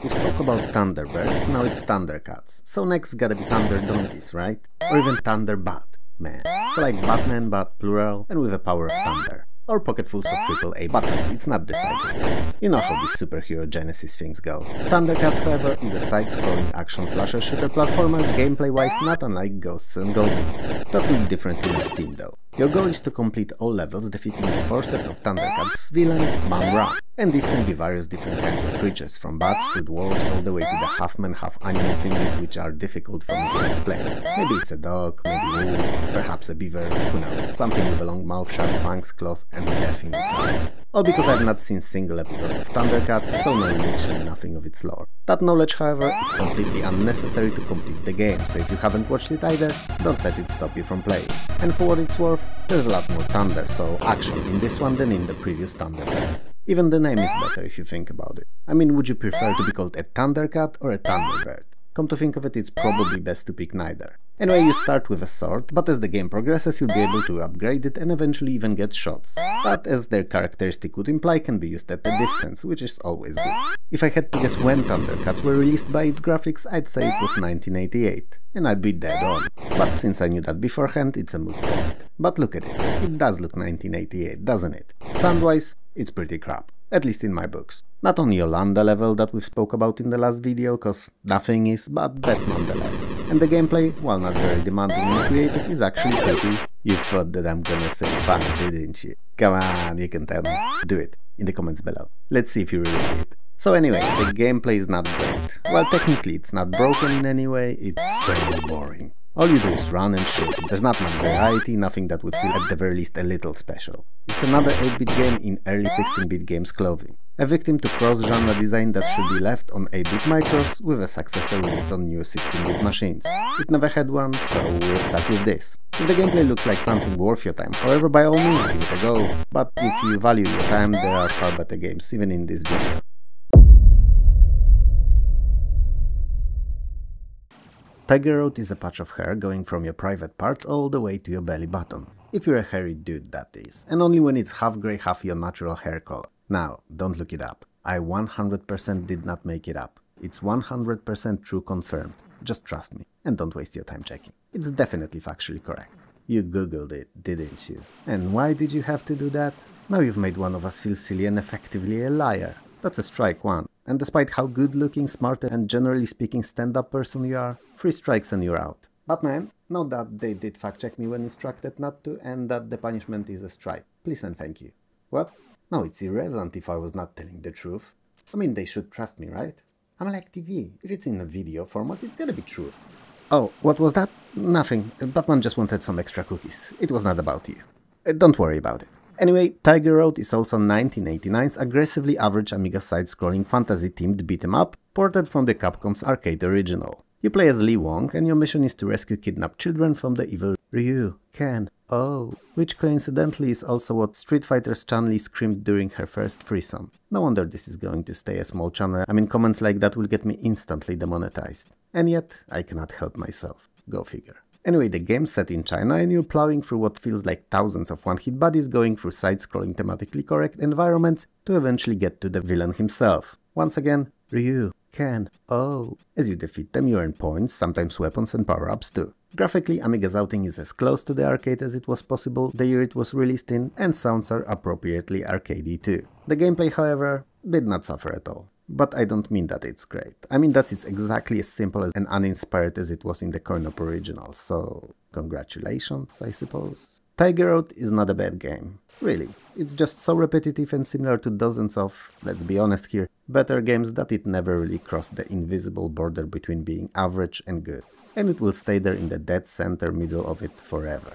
We spoke about Thunderbirds, now it's Thundercats, so next gotta be Thunder Donkeys, right? Or even Thunderbat. Man. So like Batman, but plural, and with a power of thunder. Or pocketfuls of triple A buttons, it's not decided. You know how these superhero genesis things go. Thundercats, however, is a side-scrolling action-slasher-shooter platformer, gameplay-wise not unlike Ghosts and Goblins. Totally different in this team though. Your goal is to complete all levels defeating the forces of Thundercats' villain, Mum Ra. And these can be various different kinds of creatures, from bats to dwarves all the way to the half-man, half-animal thingies which are difficult for me to explain. Maybe it's a dog, maybe wolf, perhaps a beaver, who knows, something with a long mouth, sharp fangs, claws and death in its eyes. All because I've not seen single episode of Thundercats, so know literally nothing of its lore. That knowledge, however, is completely unnecessary to complete the game, so if you haven't watched it either, don't let it stop you from playing. And for what it's worth, there's a lot more thunder, so action in this one than in the previous Thundercats. Even the name is better if you think about it. I mean, would you prefer to be called a Thundercat or a Thunderbird? Come to think of it, it's probably best to pick neither. Anyway, you start with a sword, but as the game progresses you'll be able to upgrade it and eventually even get shots, that, as their characteristic would imply, can be used at a distance, which is always good. If I had to guess when Thundercats were released by its graphics, I'd say it was nineteen eighty-eight, and I'd be dead on. But since I knew that beforehand, it's a moot point. But look at it, it does look nineteen eighty-eight, doesn't it? Sound-wise, it's pretty crap, at least in my books. Not on Yolanda level that we've spoke about in the last video, cause nothing is, but bad nonetheless. And the gameplay, while not very demanding and creative, is actually pretty... You thought that I'm gonna say fun, didn't you? Come on, you can tell me. Do it in the comments below. Let's see if you really did. So anyway, the gameplay is not great. Well, technically it's not broken in any way, it's very boring. All you do is run and shoot, there's not much variety, nothing that would feel at the very least a little special. It's another eight bit game in early sixteen bit games clothing, a victim to cross-genre design that should be left on eight bit micros with a successor released on new sixteen bit machines. It never had one, so we'll start with this. If the gameplay looks like something worth your time, however, by all means give it a go, but if you value your time, there are far better games, even in this video. Tiger Root is a patch of hair going from your private parts all the way to your belly button. If you're a hairy dude, that is. And only when it's half grey, half your natural hair color. Now, don't look it up. I one hundred percent did not make it up. It's one hundred percent true confirmed. Just trust me. And don't waste your time checking. It's definitely factually correct. You googled it, didn't you? And why did you have to do that? Now you've made one of us feel silly and effectively a liar. That's a strike one. And despite how good-looking, smart and generally speaking stand-up person you are, three strikes and you're out. Batman, note that they did fact-check me when instructed not to and that the punishment is a strike. Please and thank you. What? No, it's irrelevant if I was not telling the truth. I mean, they should trust me, right? I'm like T V. If it's in a video format, it's gonna be truth. Oh, what was that? Nothing. Batman just wanted some extra cookies. It was not about you. Uh, don't worry about it. Anyway, Tiger Road is also nineteen eighty-nine's aggressively average Amiga side-scrolling fantasy-themed beat-em-up, ported from the Capcom's arcade original. You play as Li Wong and your mission is to rescue kidnapped children from the evil Ryu, Ken, Oh, which coincidentally is also what Street Fighter's Chun-Li screamed during her first threesome. No wonder this is going to stay a small channel, I mean comments like that will get me instantly demonetized. And yet, I cannot help myself. Go figure. Anyway, the game's set in China and you're plowing through what feels like thousands of one-hit buddies going through side-scrolling thematically correct environments to eventually get to the villain himself. Once again, Ryu, Ken, Oh. As you defeat them you earn points, sometimes weapons and power-ups too. Graphically, Amiga's outing is as close to the arcade as it was possible the year it was released in, and sounds are appropriately arcadey too. The gameplay, however, did not suffer at all. But I don't mean that it's great. I mean that it's exactly as simple as and uninspired as it was in the coin-op original, so... congratulations, I suppose. Tiger Road is not a bad game, really. It's just so repetitive and similar to dozens of, let's be honest here, better games that it never really crossed the invisible border between being average and good. And it will stay there in the dead center middle of it forever.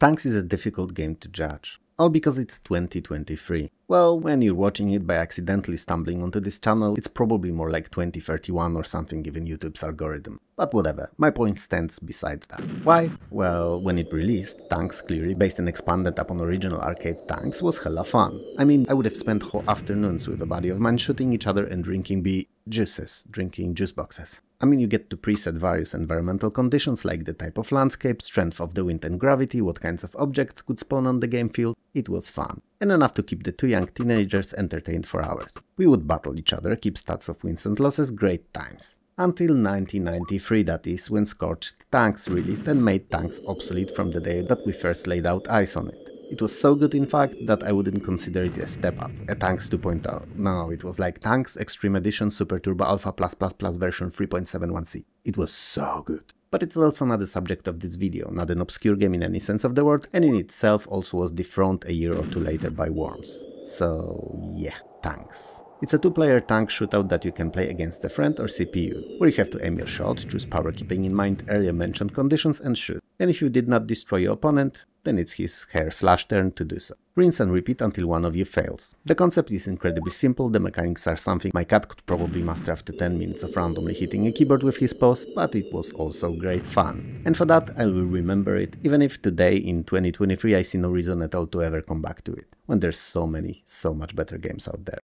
Tanks is a difficult game to judge, all because it's twenty twenty-three. Well, when you're watching it by accidentally stumbling onto this channel, it's probably more like twenty thirty-one or something given YouTube's algorithm. But whatever, my point stands besides that. Why? Well, when it released, Tanks, clearly based and expanded upon original arcade Tanks, was hella fun. I mean, I would have spent whole afternoons with a buddy of mine shooting each other and drinking beer. Juices, drinking juice boxes. I mean, you get to preset various environmental conditions like the type of landscape, strength of the wind and gravity, what kinds of objects could spawn on the game field. It was fun, and enough to keep the two young teenagers entertained for hours. We would battle each other, keep stats of wins and losses, great times. Until nineteen ninety-three, that is, when Scorched Tanks released and made Tanks obsolete from the day that we first laid out eyes on it. It was so good, in fact, that I wouldn't consider it a step up, a Tanks two point oh. No, it was like Tanks Extreme Edition Super Turbo Alpha Plus Plus Plus version three point seven one C. It was so good. But it's also not the subject of this video, not an obscure game in any sense of the word, and in itself also was dethroned a year or two later by Worms. So yeah, Tanks. It's a two-player tank shootout that you can play against a friend or C P U, where you have to aim your shot, choose power keeping in mind earlier mentioned conditions and shoot. And if you did not destroy your opponent, then it's his hair slash turn to do so. Rinse and repeat until one of you fails. The concept is incredibly simple, the mechanics are something my cat could probably master after ten minutes of randomly hitting a keyboard with his paws, but it was also great fun. And for that I will remember it, even if today in twenty twenty-three I see no reason at all to ever come back to it, when there's so many, so much better games out there.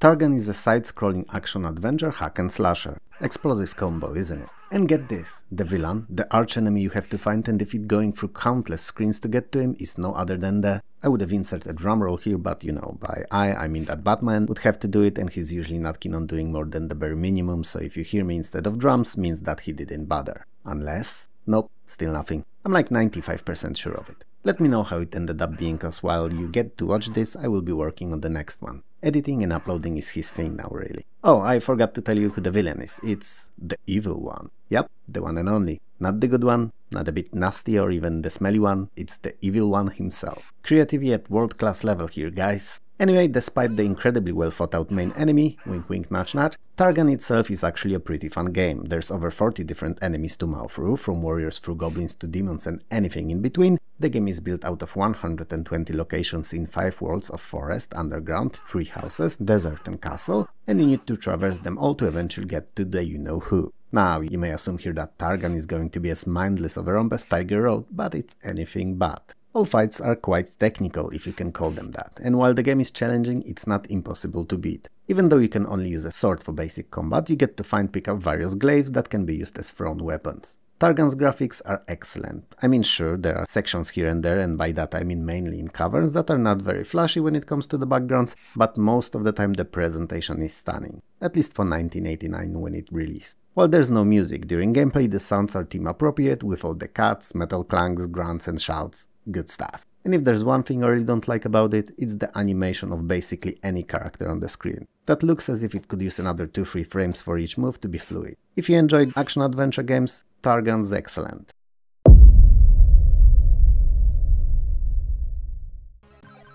Targan is a side-scrolling action-adventure hack-and-slasher. Explosive combo, isn't it? And get this, the villain, the archenemy you have to find and defeat going through countless screens to get to him is no other than the... I would have inserted a drumroll here, but you know, by I, I mean that Batman would have to do it, and he's usually not keen on doing more than the bare minimum, so if you hear me instead of drums, means that he didn't bother. Unless... nope, still nothing. I'm like ninety-five percent sure of it. Let me know how it ended up being, cause while you get to watch this, I will be working on the next one. Editing and uploading is his thing now, really. Oh, I forgot to tell you who the villain is. It's the evil one. Yep, the one and only. Not the good one, not a bit nasty or even the smelly one, it's the evil one himself. Creativity at world-class level here, guys. Anyway, despite the incredibly well thought out main enemy, wink wink nudge nudge, Targan itself is actually a pretty fun game. There's over forty different enemies to maul through, from warriors through goblins to demons and anything in between. The game is built out of one hundred twenty locations in five worlds of forest, underground, tree houses, desert and castle, and you need to traverse them all to eventually get to the you-know-who. Now, you may assume here that Targan is going to be as mindless of a romp as Tiger Road, but it's anything but. All fights are quite technical, if you can call them that, and while the game is challenging, it's not impossible to beat. Even though you can only use a sword for basic combat, you get to find pick up various glaives that can be used as thrown weapons. Targan's graphics are excellent. I mean, sure, there are sections here and there, and by that I mean mainly in caverns that are not very flashy when it comes to the backgrounds, but most of the time the presentation is stunning. At least for nineteen eighty-nine when it released. While there's no music during gameplay, the sounds are team appropriate, with all the cuts, metal clanks, grunts and shouts. Good stuff. And if there's one thing I really don't like about it, it's the animation of basically any character on the screen. That looks as if it could use another two to three frames for each move to be fluid. If you enjoyed action-adventure games, Targan's excellent.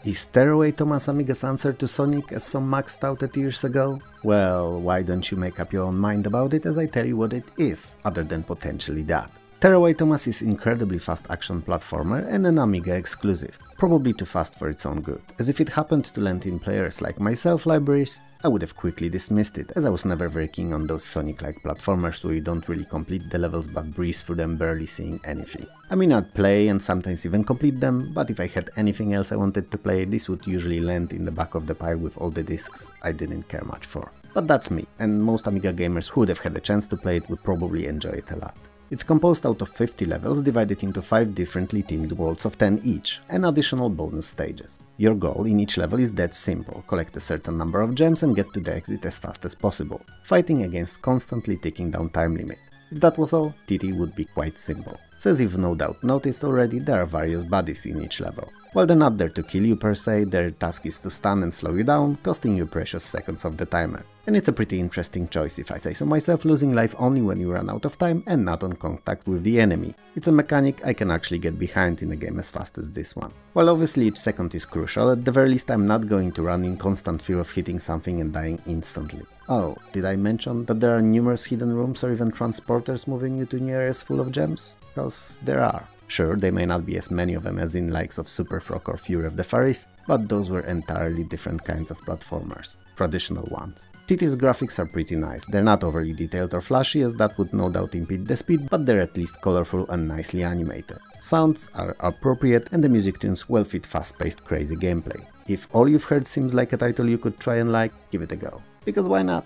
Is Tearaway Thomas Amiga's answer to Sonic, as some maxed out at years ago? Well, why don't you make up your own mind about it as I tell you what it is, other than potentially that. Tearaway Thomas is incredibly fast action platformer and an Amiga exclusive, probably too fast for its own good, as if it happened to land in players like myself libraries, I would have quickly dismissed it, as I was never very keen on those Sonic-like platformers where you don't really complete the levels but breeze through them barely seeing anything. I mean, I'd play and sometimes even complete them, but if I had anything else I wanted to play, this would usually land in the back of the pile with all the discs I didn't care much for. But that's me, and most Amiga gamers who would have had a chance to play it would probably enjoy it a lot. It's composed out of fifty levels divided into five differently themed worlds of ten each, and additional bonus stages. Your goal in each level is that simple, collect a certain number of gems and get to the exit as fast as possible, fighting against constantly ticking down time limit. If that was all, T T would be quite simple. So as you've no doubt noticed already, there are various bodies in each level. Well, they're not there to kill you per se, their task is to stun and slow you down, costing you precious seconds of the timer. And it's a pretty interesting choice if I say so myself, losing life only when you run out of time and not on contact with the enemy. It's a mechanic I can actually get behind in a game as fast as this one. While obviously each second is crucial, at the very least I'm not going to run in constant fear of hitting something and dying instantly. Oh, did I mention that there are numerous hidden rooms or even transporters moving you to new areas full of gems? Because there are. Sure, they may not be as many of them as in likes of Super Frog or Fury of the Faries, but those were entirely different kinds of platformers. Traditional ones. T T's graphics are pretty nice, they're not overly detailed or flashy as that would no doubt impede the speed, but they're at least colorful and nicely animated. Sounds are appropriate and the music tunes well fit fast-paced crazy gameplay. If all you've heard seems like a title you could try and like, give it a go. Because why not?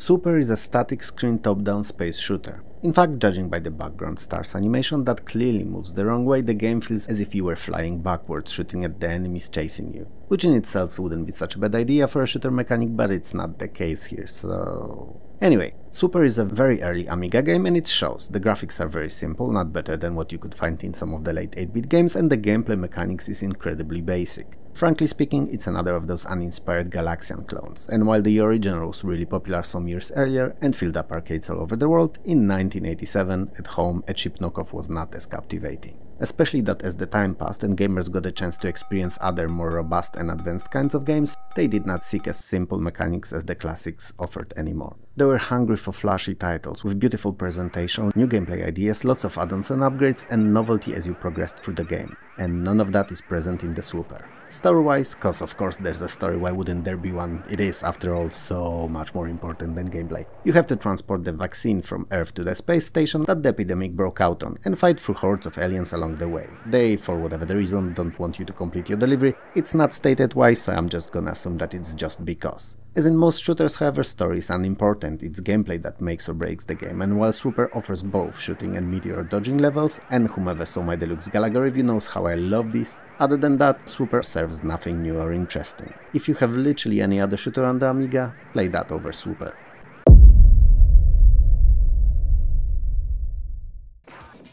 Super is a static screen top-down space shooter. In fact, judging by the background stars animation that clearly moves the wrong way, the game feels as if you were flying backwards, shooting at the enemies chasing you. Which in itself wouldn't be such a bad idea for a shooter mechanic, but it's not the case here, so... Anyway, Super is a very early Amiga game and it shows. The graphics are very simple, not better than what you could find in some of the late eight bit games, and the gameplay mechanics is incredibly basic. Frankly speaking, it's another of those uninspired Galaxian clones, and while the original was really popular some years earlier and filled up arcades all over the world, in nineteen eighty-seven, at home, a cheap knockoff was not as captivating. Especially that as the time passed and gamers got a chance to experience other more robust and advanced kinds of games, they did not seek as simple mechanics as the classics offered anymore. They were hungry for flashy titles, with beautiful presentation, new gameplay ideas, lots of add-ons and upgrades, and novelty as you progressed through the game. And none of that is present in the Swooper. Story-wise, cause of course there's a story, why wouldn't there be one? It is, after all, so much more important than gameplay. You have to transport the vaccine from Earth to the space station that the epidemic broke out on, and fight through hordes of aliens along the way. They, for whatever the reason, don't want you to complete your delivery. It's not stated why, so I'm just gonna assume that it's just because. As in most shooters, however, story is unimportant, it's gameplay that makes or breaks the game, and while Swooper offers both shooting and meteor dodging levels, and whomever saw my Deluxe Galaga review knows how I love this, other than that, Swooper serves nothing new or interesting. If you have literally any other shooter on the Amiga, play that over Swooper.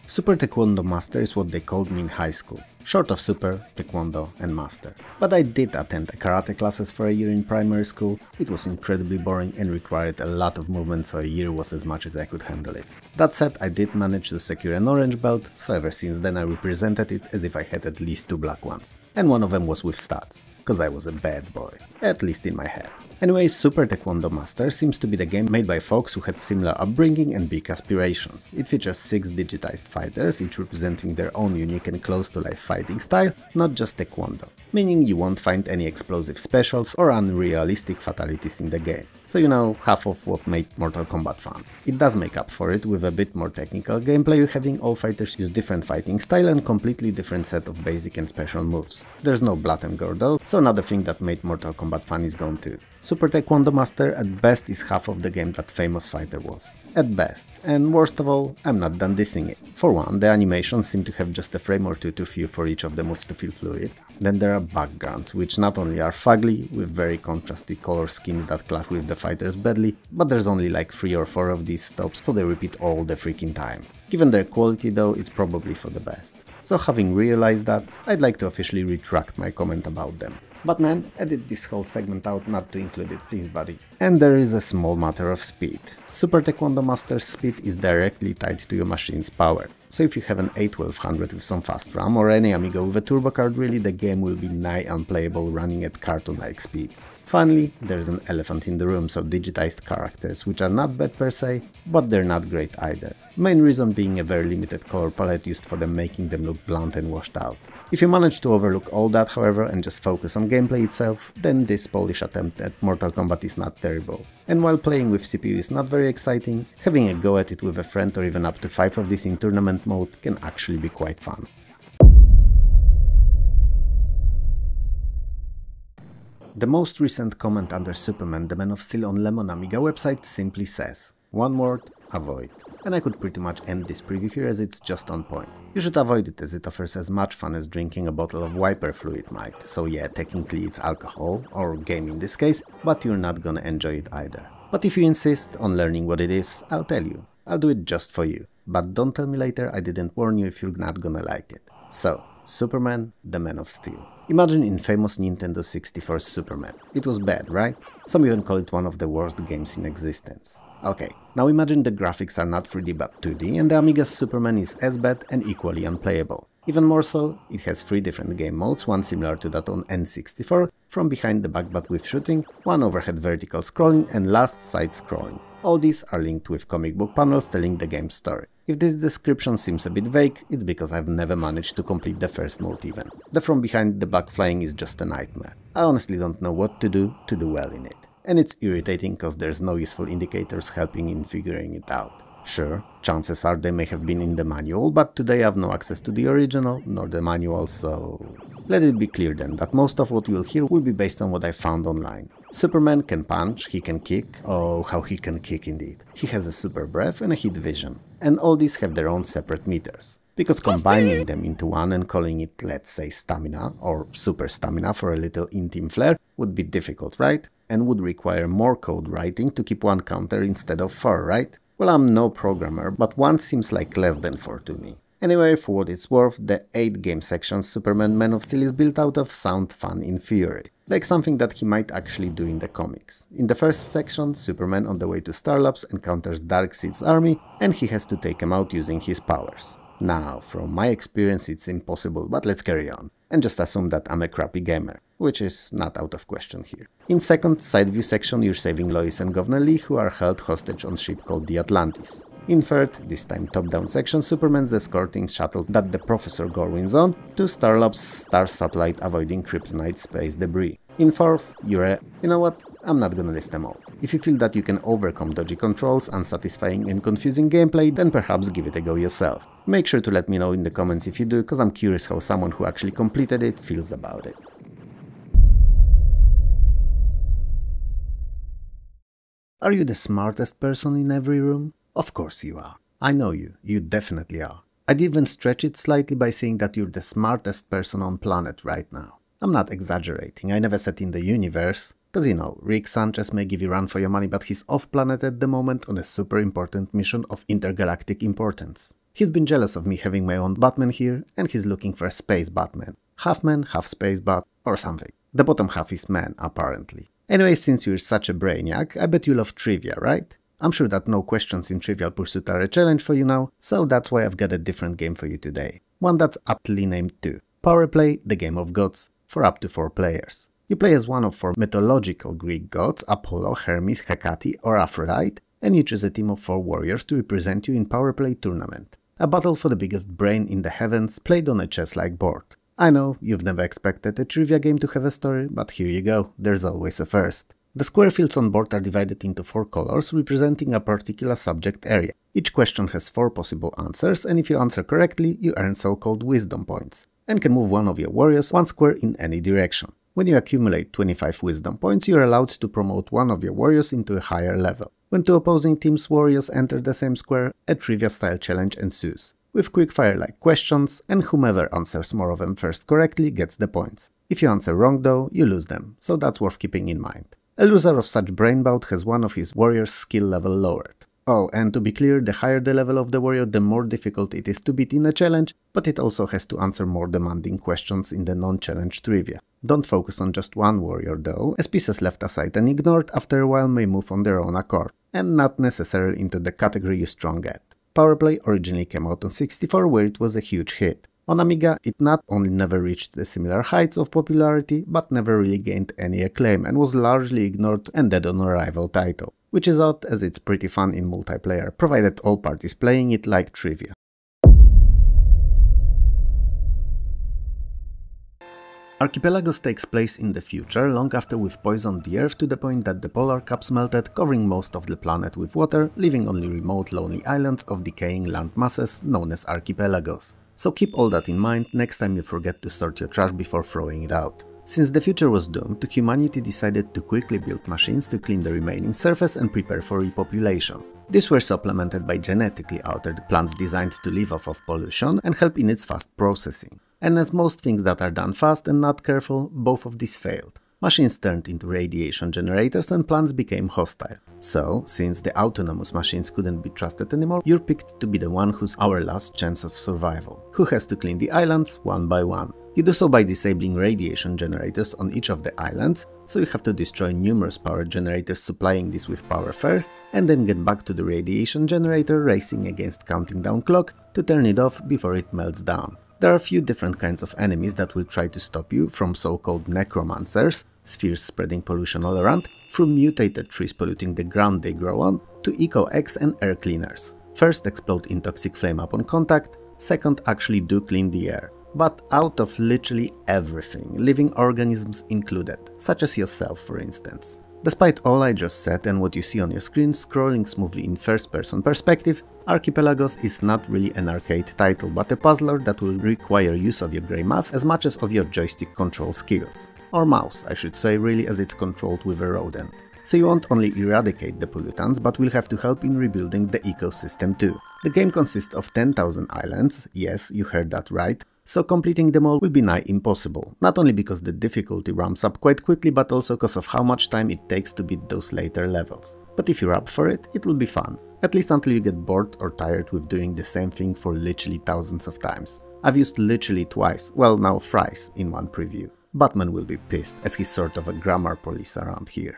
Super Taekwondo Master is what they called me in high school, short of Super, Taekwondo and Master. But I did attend karate classes for a year in primary school, it was incredibly boring and required a lot of movement, so a year was as much as I could handle it. That said, I did manage to secure an orange belt, so ever since then I represented it as if I had at least two black ones. And one of them was with studs, cause I was a bad boy, at least in my head. Anyway, Super Taekwondo Master seems to be the game made by folks who had similar upbringing and big aspirations. It features six digitized fighters, each representing their own unique and close-to-life fighting style, not just Taekwondo, meaning you won't find any explosive specials or unrealistic fatalities in the game, so you know, half of what made Mortal Kombat fun. It does make up for it with a bit more technical gameplay, having all fighters use different fighting style and completely different set of basic and special moves. There's no blood and gore though, so another thing that made Mortal Kombat fun is gone too. Super Taekwondo Master at best is half of the game that Famous Fighter was. At best. And worst of all, I'm not done dissing it. For one, the animations seem to have just a frame or two too few for each of the moves to feel fluid. Then there are backgrounds, which not only are fugly, with very contrasty color schemes that clash with the fighters badly, but there's only like three or four of these stops, so they repeat all the freaking time. Given their quality though, it's probably for the best. So having realized that, I'd like to officially retract my comment about them. But man, edit this whole segment out, not to include it, please buddy. And there is a small matter of speed. Super Taekwondo Master's speed is directly tied to your machine's power. So if you have an A twelve hundred with some fast RAM or any Amiga with a turbo card, really the game will be nigh unplayable running at cartoon-like speeds. Finally, there's an elephant in the room, so digitized characters, which are not bad per se, but they're not great either. Main reason being a very limited color palette used for them, making them look blunt and washed out. If you manage to overlook all that, however, and just focus on gameplay itself, then this Polish attempt at Mortal Kombat is not terrible. And while playing with C P U is not very exciting, having a go at it with a friend or even up to five of these in tournament mode can actually be quite fun. The most recent comment under Superman, the Man of Steel on Lemon Amiga website simply says, one word, avoid. And I could pretty much end this preview here as it's just on point. You should avoid it as it offers as much fun as drinking a bottle of wiper fluid might. So yeah, technically it's alcohol, or game in this case, but you're not gonna enjoy it either. But if you insist on learning what it is, I'll tell you. I'll do it just for you. But don't tell me later I didn't warn you if you're not gonna like it. So, Superman, the Man of Steel. Imagine infamous Nintendo sixty-four Superman. It was bad, right? Some even call it one of the worst games in existence. Okay, now imagine the graphics are not three D but two D and the Amiga's Superman is as bad and equally unplayable. Even more so, it has three different game modes, one similar to that on N sixty-four, from behind the back but with shooting, one overhead vertical scrolling and last side scrolling. All these are linked with comic book panels telling the game's story. If this description seems a bit vague, it's because I've never managed to complete the first mode even. The from behind the back flying is just a nightmare. I honestly don't know what to do to do well in it. And it's irritating cause there's no useful indicators helping in figuring it out. Sure, chances are they may have been in the manual, but today I've no access to the original nor the manual, so... Let it be clear then that most of what you'll hear will be based on what I found online. Superman can punch, he can kick, oh how he can kick indeed. He has a super breath and a heat vision. And all these have their own separate meters. Because combining them into one and calling it, let's say, stamina, or super stamina for a little in-team flair, would be difficult, right? And would require more code writing to keep one counter instead of four, right? Well, I'm no programmer, but one seems like less than four to me. Anyway, for what it's worth, the eight game section Superman Man of Steel is built out of sound fun in theory, like something that he might actually do in the comics. In the first section, Superman on the way to Starlabs encounters Darkseid's army and he has to take him out using his powers. Now, from my experience it's impossible, but let's carry on, and just assume that I'm a crappy gamer, which is not out of question here. In second side view section you're saving Lois and Governor Lee, who are held hostage on ship called the Atlantis. In third, this time top-down section, Superman's escorting shuttle that the Professor Gorwin's on to Starlab's star satellite avoiding kryptonite space debris. In fourth, you're a... you know what? I'm not gonna list them all. If you feel that you can overcome dodgy controls, unsatisfying and confusing gameplay, then perhaps give it a go yourself. Make sure to let me know in the comments if you do, cause I'm curious how someone who actually completed it feels about it. Are you the smartest person in every room? Of course you are. I know you, you definitely are. I'd even stretch it slightly by saying that you're the smartest person on planet right now. I'm not exaggerating, I never said in the universe. Cause you know, Rick Sanchez may give you run for your money, but he's off planet at the moment on a super important mission of intergalactic importance. He's been jealous of me having my own Batman here, and he's looking for a space Batman. Half man, half space bat, or something. The bottom half is man, apparently. Anyway, since you're such a brainiac, I bet you love trivia, right? I'm sure that no questions in Trivial Pursuit are a challenge for you now, so that's why I've got a different game for you today. One that's aptly named too. Power Play, the Game of Gods, for up to four players. You play as one of four mythological Greek gods, Apollo, Hermes, Hecate or Aphrodite, and you choose a team of four warriors to represent you in Power Play tournament. A battle for the biggest brain in the heavens, played on a chess-like board. I know, you've never expected a trivia game to have a story, but here you go, there's always a first. The square fields on board are divided into four colors, representing a particular subject area. Each question has four possible answers, and if you answer correctly, you earn so-called wisdom points, and can move one of your warriors one square in any direction. When you accumulate twenty-five wisdom points, you are allowed to promote one of your warriors into a higher level. When two opposing teams' warriors enter the same square, a trivia-style challenge ensues, with quickfire-like questions, and whomever answers more of them first correctly gets the points. If you answer wrong though, you lose them, so that's worth keeping in mind. A loser of such brainbout has one of his warrior's skill level lowered. Oh, and to be clear, the higher the level of the warrior, the more difficult it is to beat in a challenge, but it also has to answer more demanding questions in the non-challenge trivia. Don't focus on just one warrior though, as pieces left aside and ignored after a while may move on their own accord, and not necessarily into the category you're strong at. Power Play originally came out on sixty-four, where it was a huge hit. On Amiga, it not only never reached the similar heights of popularity, but never really gained any acclaim and was largely ignored and dead on arrival title, which is odd as it's pretty fun in multiplayer, provided all parties playing it like trivia. Archipelagos takes place in the future, long after we've poisoned the Earth to the point that the polar caps melted, covering most of the planet with water, leaving only remote lonely islands of decaying land masses known as archipelagos. So keep all that in mind next time you forget to sort your trash before throwing it out. Since the future was doomed, humanity decided to quickly build machines to clean the remaining surface and prepare for repopulation. These were supplemented by genetically altered plants designed to live off of pollution and help in its fast processing. And as most things that are done fast and not careful, both of these failed. Machines turned into radiation generators and plants became hostile. So, since the autonomous machines couldn't be trusted anymore, you're picked to be the one who's our last chance of survival, who has to clean the islands one by one. You do so by disabling radiation generators on each of the islands, so you have to destroy numerous power generators supplying this with power first, and then get back to the radiation generator racing against counting down clock to turn it off before it melts down. There are a few different kinds of enemies that will try to stop you, from so-called necromancers, spheres spreading pollution all around, through mutated trees polluting the ground they grow on, to eco-eggs and air cleaners. First explode in toxic flame upon contact, second actually do clean the air. But out of literally everything, living organisms included, such as yourself for instance. Despite all I just said and what you see on your screen scrolling smoothly in first-person perspective, Archipelagos is not really an arcade title, but a puzzler that will require use of your grey mass as much as of your joystick control skills. Or mouse, I should say, really, as it's controlled with a rodent. So you won't only eradicate the pollutants, but will have to help in rebuilding the ecosystem too. The game consists of ten thousand islands, yes, you heard that right, so completing them all will be nigh impossible, not only because the difficulty ramps up quite quickly, but also because of how much time it takes to beat those later levels. But if you're up for it, it'll be fun, at least until you get bored or tired with doing the same thing for literally thousands of times. I've used literally twice, well now thrice, in one preview. Batman will be pissed, as he's sort of a grammar police around here.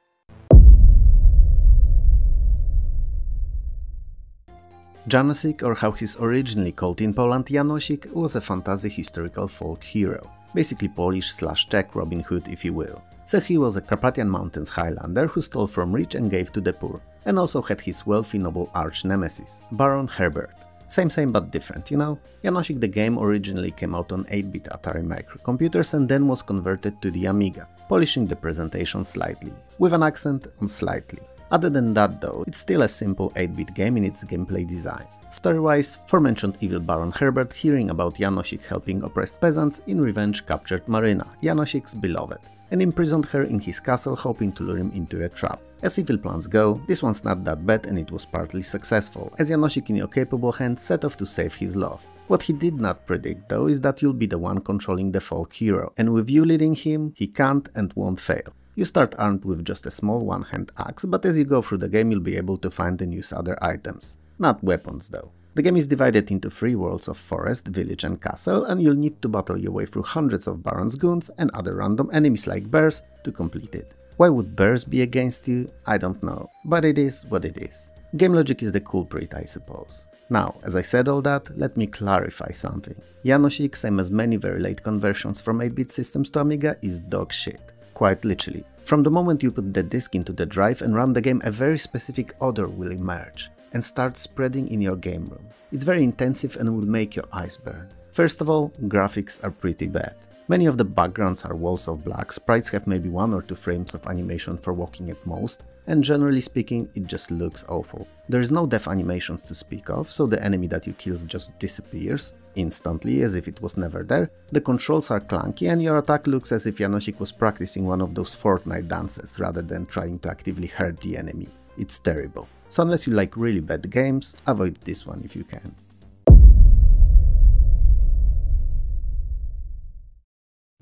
Janosik, or how he's originally called in Poland, Janosik, was a fantasy historical folk hero, basically Polish slash Czech Robin Hood if you will. So he was a Carpathian Mountains Highlander who stole from rich and gave to the poor, and also had his wealthy noble arch-nemesis, Baron Herbert. Same same but different, you know? Janosik the game originally came out on eight bit Atari microcomputers and then was converted to the Amiga, polishing the presentation slightly, with an accent on slightly. Other than that though, it's still a simple eight bit game in its gameplay design. Story-wise, aforementioned evil Baron Herbert, hearing about Janosik helping oppressed peasants, in revenge captured Maryna, Janosik's beloved, and imprisoned her in his castle, hoping to lure him into a trap. As evil plans go, this one's not that bad and it was partly successful, as Janosik in your capable hands set off to save his love. What he did not predict though is that you'll be the one controlling the folk hero, and with you leading him, he can't and won't fail. You start armed with just a small one-hand axe, but as you go through the game you'll be able to find and use other items. Not weapons though. The game is divided into three worlds of forest, village and castle, and you'll need to battle your way through hundreds of Baron's goons and other random enemies like bears to complete it. Why would bears be against you? I don't know, but it is what it is. Game logic is the culprit, I suppose. Now, as I said all that, let me clarify something. Janosik, same as many very late conversions from eight bit systems to Amiga, is dog shit. Quite literally. From the moment you put the disk into the drive and run the game, a very specific odor will emerge and start spreading in your game room. It's very intensive and will make your eyes burn. First of all, graphics are pretty bad. Many of the backgrounds are walls of black, sprites have maybe one or two frames of animation for walking at most, and generally speaking, it just looks awful. There's no death animations to speak of, so the enemy that you kills just disappears instantly, as if it was never there. The controls are clunky and your attack looks as if Janosik was practicing one of those Fortnite dances rather than trying to actively hurt the enemy. It's terrible. So unless you like really bad games, avoid this one if you can.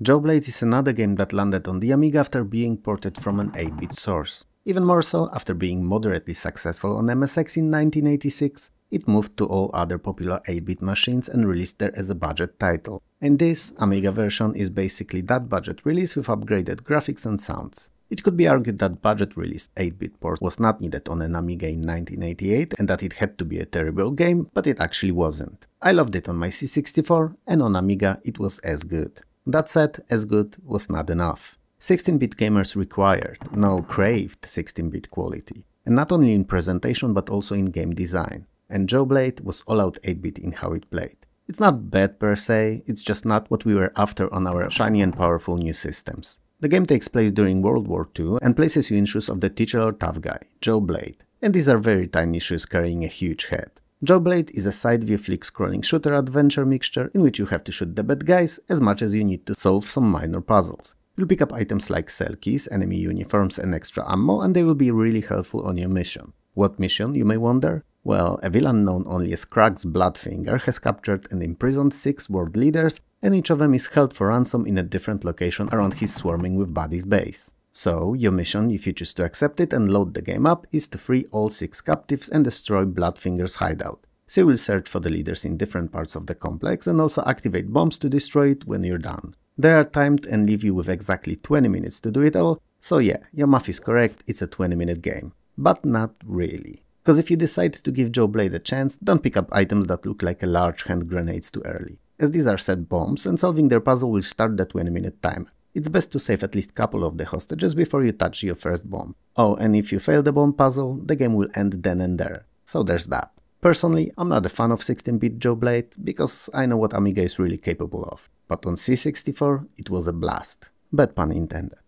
Joust is another game that landed on the Amiga after being ported from an eight bit source. Even more so, after being moderately successful on M S X in nineteen eighty-six, it moved to all other popular eight bit machines and released there as a budget title. And this Amiga version is basically that budget release with upgraded graphics and sounds. It could be argued that budget released eight bit port was not needed on an Amiga in nineteen eighty-eight and that it had to be a terrible game, but it actually wasn't. I loved it on my C sixty-four, and on Amiga it was as good. That said, as good was not enough. sixteen bit gamers required, no, craved sixteen bit quality, and not only in presentation but also in game design, and Joust was all out eight bit in how it played. It's not bad per se, it's just not what we were after on our shiny and powerful new systems. The game takes place during World War Two and places you in shoes of the teacher or tough guy, Joust, and these are very tiny shoes carrying a huge head. Joust is a side-view flick-scrolling shooter-adventure mixture in which you have to shoot the bad guys as much as you need to solve some minor puzzles. You'll pick up items like cell keys, enemy uniforms and extra ammo, and they will be really helpful on your mission. What mission, you may wonder? Well, a villain known only as Krug's Bloodfinger has captured and imprisoned six world leaders, and each of them is held for ransom in a different location around his swarming with buddies base. So, your mission, if you choose to accept it and load the game up, is to free all six captives and destroy Bloodfinger's hideout. So you will search for the leaders in different parts of the complex and also activate bombs to destroy it when you're done. They are timed and leave you with exactly twenty minutes to do it all, so yeah, your math is correct, it's a twenty minute game. But not really. Because if you decide to give Joe Blade a chance, don't pick up items that look like a large hand grenades too early, as these are set bombs and solving their puzzle will start the twenty minute timer. It's best to save at least a couple of the hostages before you touch your first bomb. Oh, and if you fail the bomb puzzle, the game will end then and there. So there's that. Personally, I'm not a fan of sixteen bit Joe Blade, because I know what Amiga is really capable of. But on C sixty-four, it was a blast. Bad pun intended.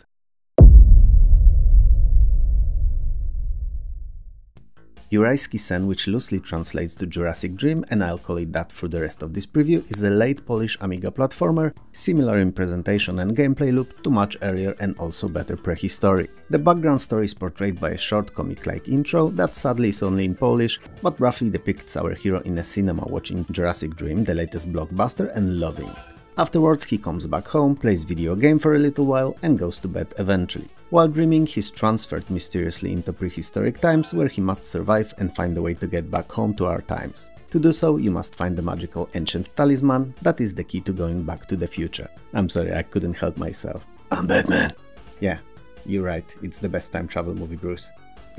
Jurajski Sen, which loosely translates to Jurassic Dream, and I'll call it that through the rest of this preview, is a late Polish Amiga platformer, similar in presentation and gameplay loop to much earlier and also better Prehistory. The background story is portrayed by a short comic-like intro that sadly is only in Polish, but roughly depicts our hero in a cinema watching Jurassic Dream, the latest blockbuster, and loving it. Afterwards he comes back home, plays video game for a little while and goes to bed eventually. While dreaming, he's transferred mysteriously into prehistoric times where he must survive and find a way to get back home to our times. To do so, you must find the magical ancient talisman that is the key to going back to the future. I'm sorry, I couldn't help myself. I'm Batman! Yeah, you're right, it's the best time travel movie, Bruce.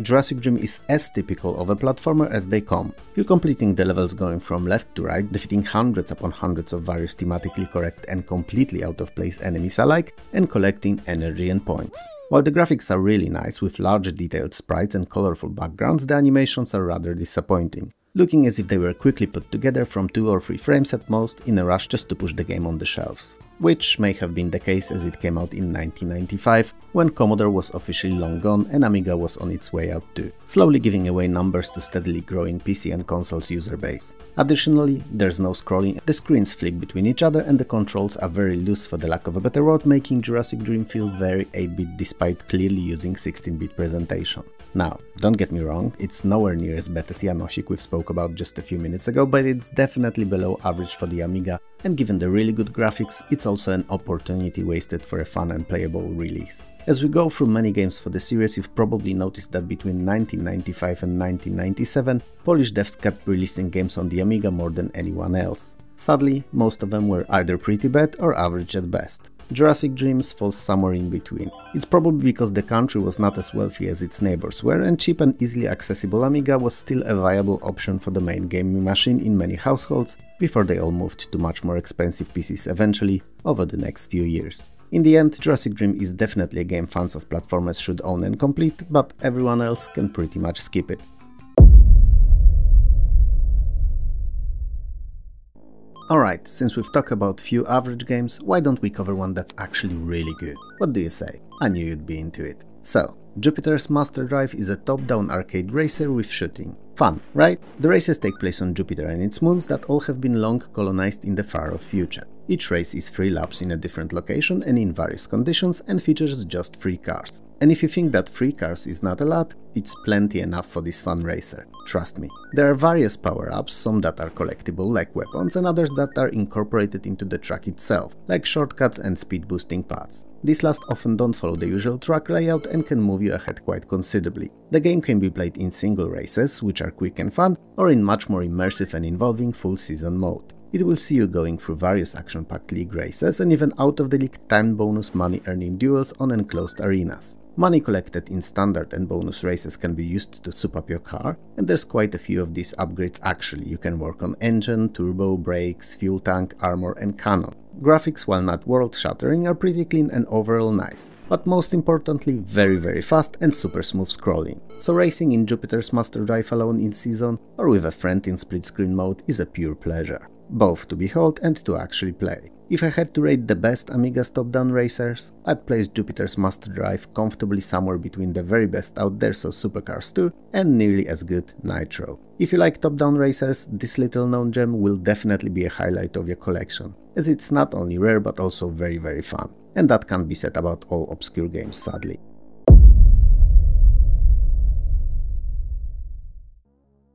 Jurassic Dream is as typical of a platformer as they come. You're completing the levels going from left to right, defeating hundreds upon hundreds of various thematically correct and completely out of place enemies alike, and collecting energy and points. While the graphics are really nice, with large detailed sprites and colorful backgrounds, the animations are rather disappointing, looking as if they were quickly put together from two or three frames at most in a rush just to push the game on the shelves. Which may have been the case as it came out in nineteen ninety-five, when Commodore was officially long gone and Amiga was on its way out too, slowly giving away numbers to steadily growing P C and console's user base. Additionally, there's no scrolling, the screens flick between each other and the controls are very loose for the lack of a better word, making Jurassic Dream feel very eight bit despite clearly using sixteen bit presentation. Now, don't get me wrong, it's nowhere near as bad as Janosik we've spoke about just a few minutes ago, but it's definitely below average for the Amiga, and given the really good graphics, it's also an opportunity wasted for a fun and playable release. As we go through many games for the series, you've probably noticed that between nineteen ninety-five and nineteen ninety-seven, Polish devs kept releasing games on the Amiga more than anyone else. Sadly, most of them were either pretty bad or average at best. Jurassic Dreams falls somewhere in between. It's probably because the country was not as wealthy as its neighbors were, and cheap and easily accessible Amiga was still a viable option for the main gaming machine in many households, before they all moved to much more expensive P Cs eventually over the next few years. In the end, Jurassic Dream is definitely a game fans of platformers should own and complete, but everyone else can pretty much skip it. Alright, since we've talked about few average games, why don't we cover one that's actually really good? What do you say? I knew you'd be into it. So, Jupiter's Master Drive is a top-down arcade racer with shooting. Fun, right? The races take place on Jupiter and its moons that all have been long colonized in the far-off future. Each race is three laps in a different location and in various conditions and features just three cars. And if you think that three cars is not a lot, it's plenty enough for this fun racer. Trust me. There are various power-ups, some that are collectible like weapons and others that are incorporated into the track itself, like shortcuts and speed boosting paths. These last often don't follow the usual track layout and can move you ahead quite considerably. The game can be played in single races, which are quick and fun, or in much more immersive and involving full season mode. It will see you going through various action-packed league races and even out-of-the-league time bonus money-earning duels on enclosed arenas. Money collected in standard and bonus races can be used to soup up your car, and there's quite a few of these upgrades actually. You can work on engine, turbo, brakes, fuel tank, armor and cannon. Graphics, while not world-shattering, are pretty clean and overall nice, but most importantly very very fast and super smooth scrolling. So racing in Jupiter's Master Drive alone in season or with a friend in split-screen mode is a pure pleasure. Both to behold and to actually play. If I had to rate the best Amiga's top-down racers, I'd place Jupiter's Master Drive comfortably somewhere between the very best out there, so Supercars two, and nearly as good Nitro. If you like top-down racers, this little-known gem will definitely be a highlight of your collection, as it's not only rare but also very very fun. And that can't be said about all obscure games, sadly.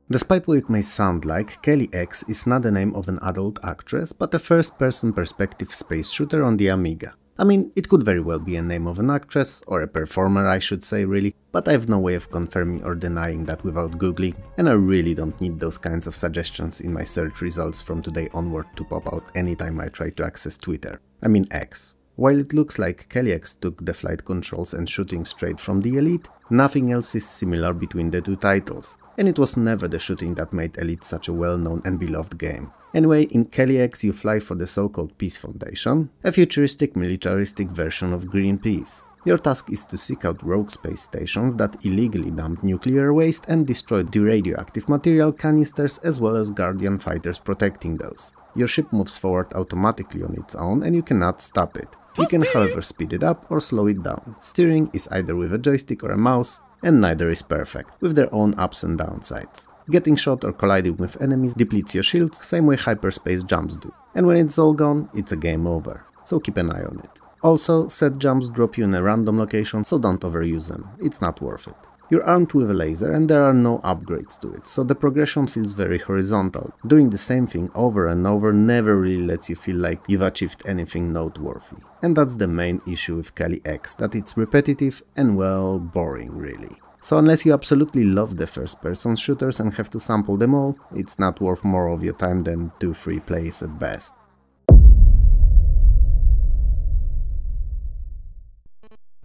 Despite what it may sound like, Kelly X is not the name of an adult actress, but a first-person perspective space shooter on the Amiga. I mean, it could very well be a name of an actress, or a performer I should say really, but I have no way of confirming or denying that without googling, and I really don't need those kinds of suggestions in my search results from today onward to pop out anytime I try to access Twitter. I mean X. While it looks like Kelly X took the flight controls and shooting straight from the Elite, nothing else is similar between the two titles. And it was never the shooting that made Elite such a well-known and beloved game. Anyway, in Kelly X you fly for the so-called Peace Foundation, a futuristic militaristic version of Greenpeace. Your task is to seek out rogue space stations that illegally dump nuclear waste and destroy the radioactive material canisters, as well as Guardian fighters protecting those. Your ship moves forward automatically on its own and you cannot stop it. You can however speed it up or slow it down. Steering is either with a joystick or a mouse, and neither is perfect, with their own ups and downsides. Getting shot or colliding with enemies depletes your shields, same way hyperspace jumps do. And when it's all gone, it's a game over. So keep an eye on it. Also, set jumps drop you in a random location, so don't overuse them. It's not worth it. You're armed with a laser and there are no upgrades to it, so the progression feels very horizontal. Doing the same thing over and over never really lets you feel like you've achieved anything noteworthy. And that's the main issue with Kelly X, that it's repetitive and, well, boring really. So unless you absolutely love the first-person shooters and have to sample them all, it's not worth more of your time than two free plays at best.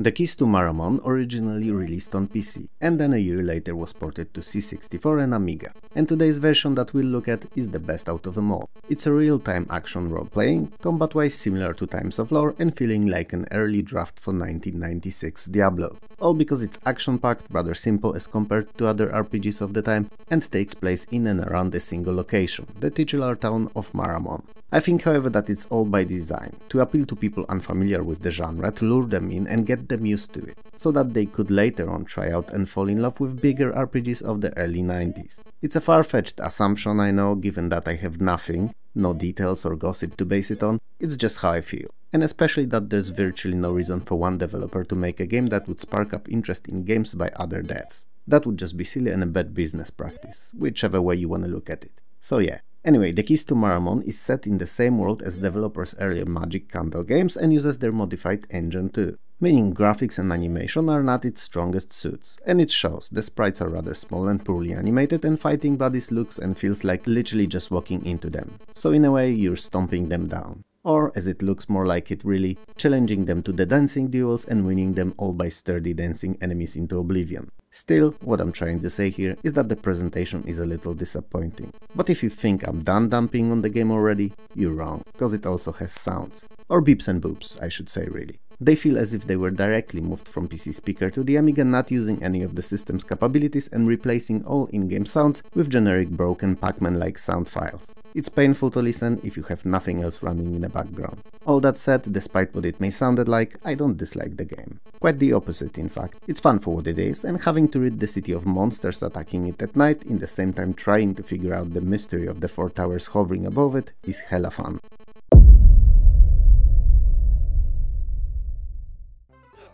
The Keys to Maramon originally released on P C, and then a year later was ported to C sixty-four and Amiga, and today's version that we'll look at is the best out of them all. It's a real-time action role-playing, combat-wise similar to Times of Lore and feeling like an early draft for nineteen ninety-six Diablo, all because it's action-packed, rather simple as compared to other R P Gs of the time, and takes place in and around a single location, the titular town of Maramon. I think, however, that it's all by design, to appeal to people unfamiliar with the genre, to lure them in and get them used to it, so that they could later on try out and fall in love with bigger R P Gs of the early nineties. It's a far-fetched assumption, I know, given that I have nothing, no details or gossip to base it on, it's just how I feel. And especially that there's virtually no reason for one developer to make a game that would spark up interest in games by other devs. That would just be silly and a bad business practice, whichever way you wanna look at it. So yeah. Anyway, The Keys to Maramon is set in the same world as developers' earlier Magic Candle games and uses their modified engine too, meaning graphics and animation are not its strongest suits. And it shows, the sprites are rather small and poorly animated and fighting bodies looks and feels like literally just walking into them. So in a way, you're stomping them down. Or, as it looks more like it really, challenging them to the dancing duels and winning them all by sturdy dancing enemies into oblivion. Still, what I'm trying to say here is that the presentation is a little disappointing. But if you think I'm done dumping on the game already, you're wrong, cause it also has sounds. Or beeps and boops, I should say really. They feel as if they were directly moved from P C speaker to the Amiga, not using any of the system's capabilities and replacing all in-game sounds with generic broken Pac-Man-like sound files. It's painful to listen if you have nothing else running in the background. All that said, despite what it may sounded like, I don't dislike the game. Quite the opposite, in fact. It's fun for what it is, and having to rid the city of monsters attacking it at night, in the same time trying to figure out the mystery of the four towers hovering above it, is hella fun.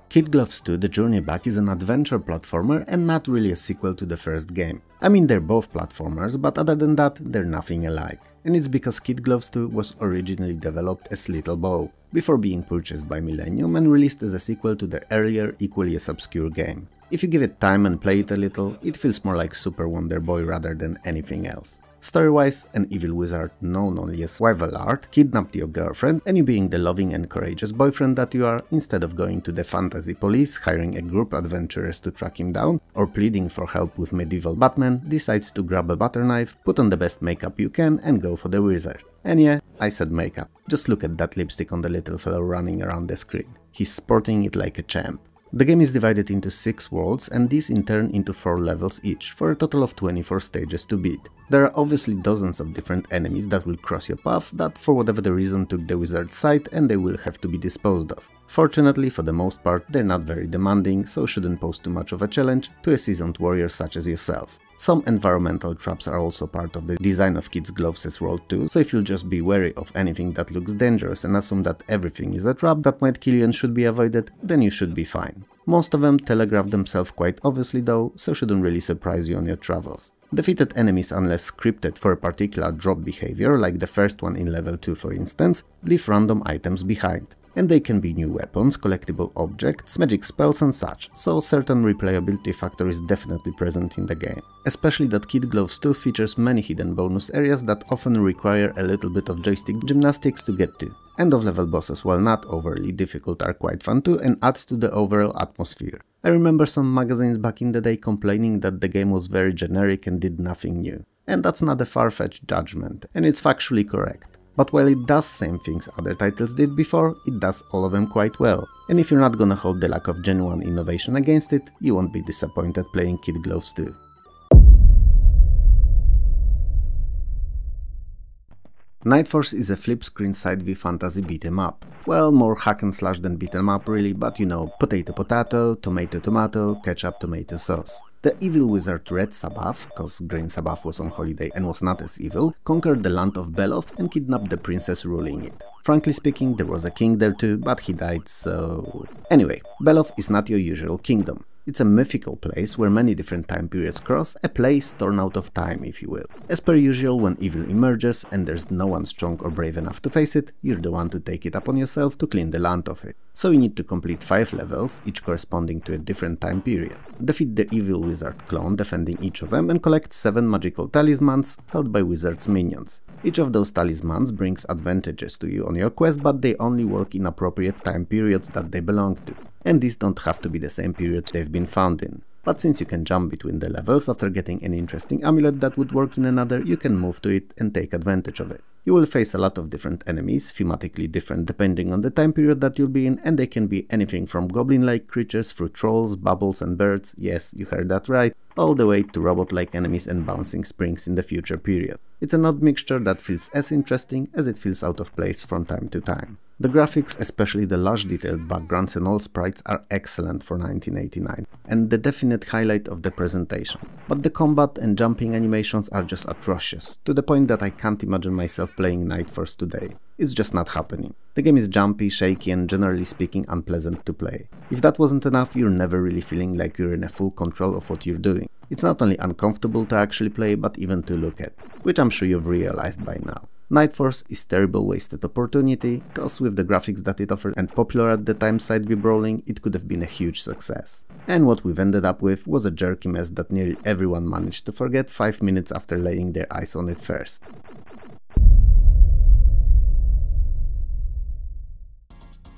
Kid Gloves two The Journey Back is an adventure platformer and not really a sequel to the first game. I mean, they're both platformers, but other than that, they're nothing alike. And it's because Kid Gloves two was originally developed as Little Bow, before being purchased by Millennium and released as a sequel to the earlier, equally as obscure game. If you give it time and play it a little, it feels more like Super Wonder Boy rather than anything else. Story-wise, an evil wizard known only as Wavelard kidnapped your girlfriend, and you, being the loving and courageous boyfriend that you are, instead of going to the fantasy police, hiring a group of adventurers to track him down, or pleading for help with medieval Batman, decides to grab a butter knife, put on the best makeup you can and go for the wizard. And yeah, I said makeup. Just look at that lipstick on the little fellow running around the screen. He's sporting it like a champ. The game is divided into six worlds, and these in turn into four levels each, for a total of twenty-four stages to beat. There are obviously dozens of different enemies that will cross your path that for whatever the reason took the wizard's side, and they will have to be disposed of. Fortunately, for the most part, they're not very demanding, so shouldn't pose too much of a challenge to a seasoned warrior such as yourself. Some environmental traps are also part of the design of Kid Gloves' World too, so if you'll just be wary of anything that looks dangerous and assume that everything is a trap that might kill you and should be avoided, then you should be fine. Most of them telegraph themselves quite obviously though, so shouldn't really surprise you on your travels. Defeated enemies, unless scripted for a particular drop behavior, like the first one in level two for instance, leave random items behind. And they can be new weapons, collectible objects, magic spells and such, so certain replayability factor is definitely present in the game. Especially that Kid Gloves two features many hidden bonus areas that often require a little bit of joystick gymnastics to get to. End-of-level bosses, while not overly difficult, are quite fun too and add to the overall atmosphere. I remember some magazines back in the day complaining that the game was very generic and did nothing new. And that's not a far-fetched judgment, and it's factually correct. But while it does same things other titles did before, it does all of them quite well. And if you're not gonna hold the lack of genuine innovation against it, you won't be disappointed playing Kid Gloves two. Nightforce is a flip-screen side-view fantasy beat-em-up. Well, more hack-and-slash than beat-em-up really, but you know, potato-potato, tomato-tomato, ketchup-tomato sauce. The evil wizard Red Sabaf, cause Green Sabaf was on holiday and was not as evil, conquered the land of Beloth and kidnapped the princess ruling it. Frankly speaking, there was a king there too, but he died, so... Anyway, Beloth is not your usual kingdom. It's a mythical place where many different time periods cross, a place torn out of time, if you will. As per usual, when evil emerges and there's no one strong or brave enough to face it, you're the one to take it upon yourself to clean the land of it. So you need to complete five levels, each corresponding to a different time period. Defeat the evil wizard clone, defending each of them, and collect seven magical talismans held by wizard's minions. Each of those talismans brings advantages to you on your quest, but they only work in appropriate time periods that they belong to. And these don't have to be the same period they've been found in. But since you can jump between the levels after getting an interesting amulet that would work in another, you can move to it and take advantage of it. You will face a lot of different enemies, thematically different depending on the time period that you'll be in, and they can be anything from goblin-like creatures through trolls, bubbles and birds, yes, you heard that right, all the way to robot-like enemies and bouncing springs in the future period. It's an odd mixture that feels as interesting as it feels out of place from time to time. The graphics, especially the lush detailed backgrounds and all sprites, are excellent for nineteen eighty-nine and the definite highlight of the presentation. But the combat and jumping animations are just atrocious, to the point that I can't imagine myself playing Nightforce today. It's just not happening. The game is jumpy, shaky and generally speaking unpleasant to play. If that wasn't enough, you're never really feeling like you're in a full control of what you're doing. It's not only uncomfortable to actually play, but even to look at, which I'm sure you've realized by now. Nightforce is terrible wasted opportunity, cause with the graphics that it offered and popular at the time side-view brawling, it could have been a huge success. And what we've ended up with was a jerky mess that nearly everyone managed to forget five minutes after laying their eyes on it first.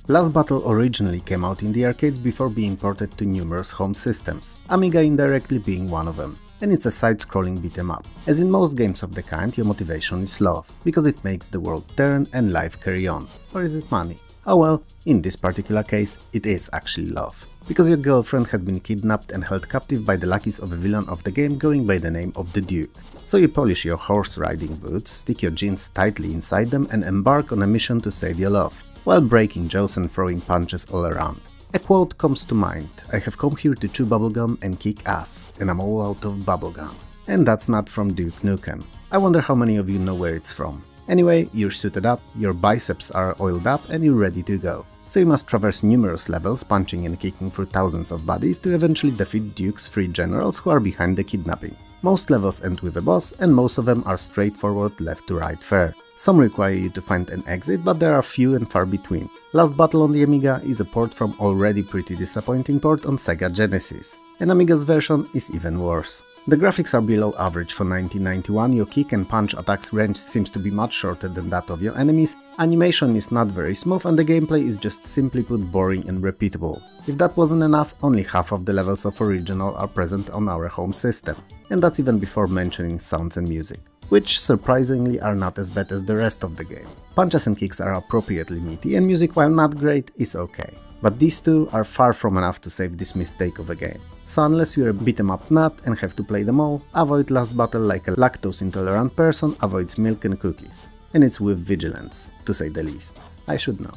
Last Battle originally came out in the arcades before being ported to numerous home systems, Amiga indirectly being one of them. And it's a side-scrolling beat-em-up. As in most games of the kind, your motivation is love, because it makes the world turn and life carry on. Or is it money? Oh well, in this particular case, it is actually love. Because your girlfriend had been kidnapped and held captive by the lackeys of a villain of the game going by the name of the Duke. So you polish your horse-riding boots, stick your jeans tightly inside them and embark on a mission to save your love, while breaking jaws and throwing punches all around. A quote comes to mind, I have come here to chew bubblegum and kick ass, and I'm all out of bubblegum. And that's not from Duke Nukem. I wonder how many of you know where it's from. Anyway, you're suited up, your biceps are oiled up and you're ready to go. So you must traverse numerous levels, punching and kicking through thousands of bodies to eventually defeat Duke's three generals who are behind the kidnapping. Most levels end with a boss and most of them are straightforward left to right fare. Some require you to find an exit, but there are few and far between. Last Battle on the Amiga is a port from already pretty disappointing port on Sega Genesis, and Amiga's version is even worse. The graphics are below average for nineteen ninety-one, your kick and punch attack's range seems to be much shorter than that of your enemies, animation is not very smooth and the gameplay is just simply put boring and repeatable. If that wasn't enough, only half of the levels of original are present on our home system, and that's even before mentioning sounds and music, which surprisingly are not as bad as the rest of the game. Punches and kicks are appropriately meaty and music, while not great, is okay. But these two are far from enough to save this mistake of a game. So unless you're a beat-em-up nut and have to play them all, avoid Last Battle like a lactose-intolerant person avoids milk and cookies. And it's with vigilance, to say the least. I should know.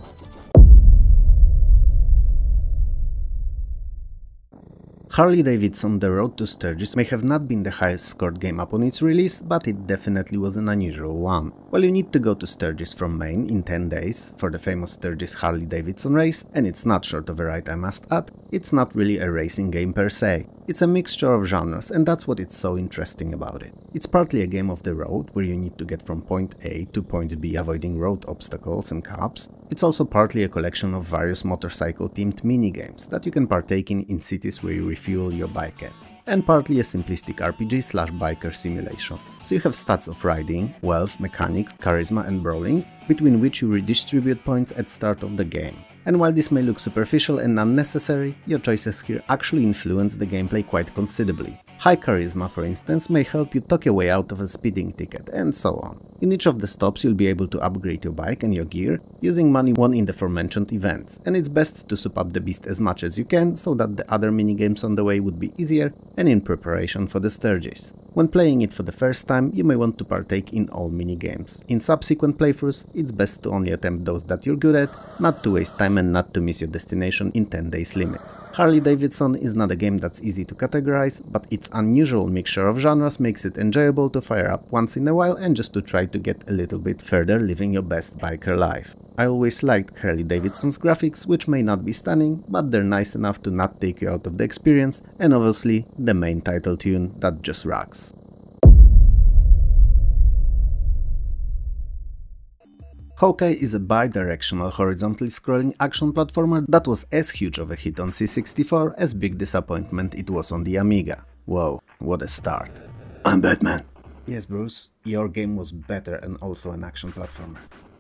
Harley-Davidson The Road to Sturgis may have not been the highest scored game upon its release, but it definitely was an unusual one. While you need to go to Sturgis from Maine in ten days for the famous Sturgis Harley-Davidson race, and it's not short of a ride I must add, It's not really a racing game per se. It's a mixture of genres, and that's what it's so interesting about it. It's partly a game of the road, where you need to get from point A to point B avoiding road obstacles and cops. It's also partly a collection of various motorcycle-themed minigames that you can partake in in cities where you refuel your bike at, and partly a simplistic R P G slash biker simulation. So you have stats of riding, wealth, mechanics, charisma and brawling, between which you redistribute points at start of the game. And while this may look superficial and unnecessary, your choices here actually influence the gameplay quite considerably. High charisma, for instance, may help you talk your way out of a speeding ticket, and so on. In each of the stops you'll be able to upgrade your bike and your gear, using money won in the aforementioned events, and it's best to soup up the beast as much as you can, so that the other minigames on the way would be easier and in preparation for the Sturges. When playing it for the first time, you may want to partake in all minigames. In subsequent playthroughs, it's best to only attempt those that you're good at, not to waste time and not to miss your destination in ten days limit. Harley Davidson is not a game that's easy to categorize, but its unusual mixture of genres makes it enjoyable to fire up once in a while and just to try to get a little bit further living your best biker life. I always liked Harley Davidson's graphics, which may not be stunning, but they're nice enough to not take you out of the experience, and obviously the main title tune that just rocks. Hawkeye is a bi-directional horizontally scrolling action platformer that was as huge of a hit on C sixty-four as big disappointment it was on the Amiga. Whoa, what a start. I'm Batman! Yes, Bruce, your game was better and also an action platformer.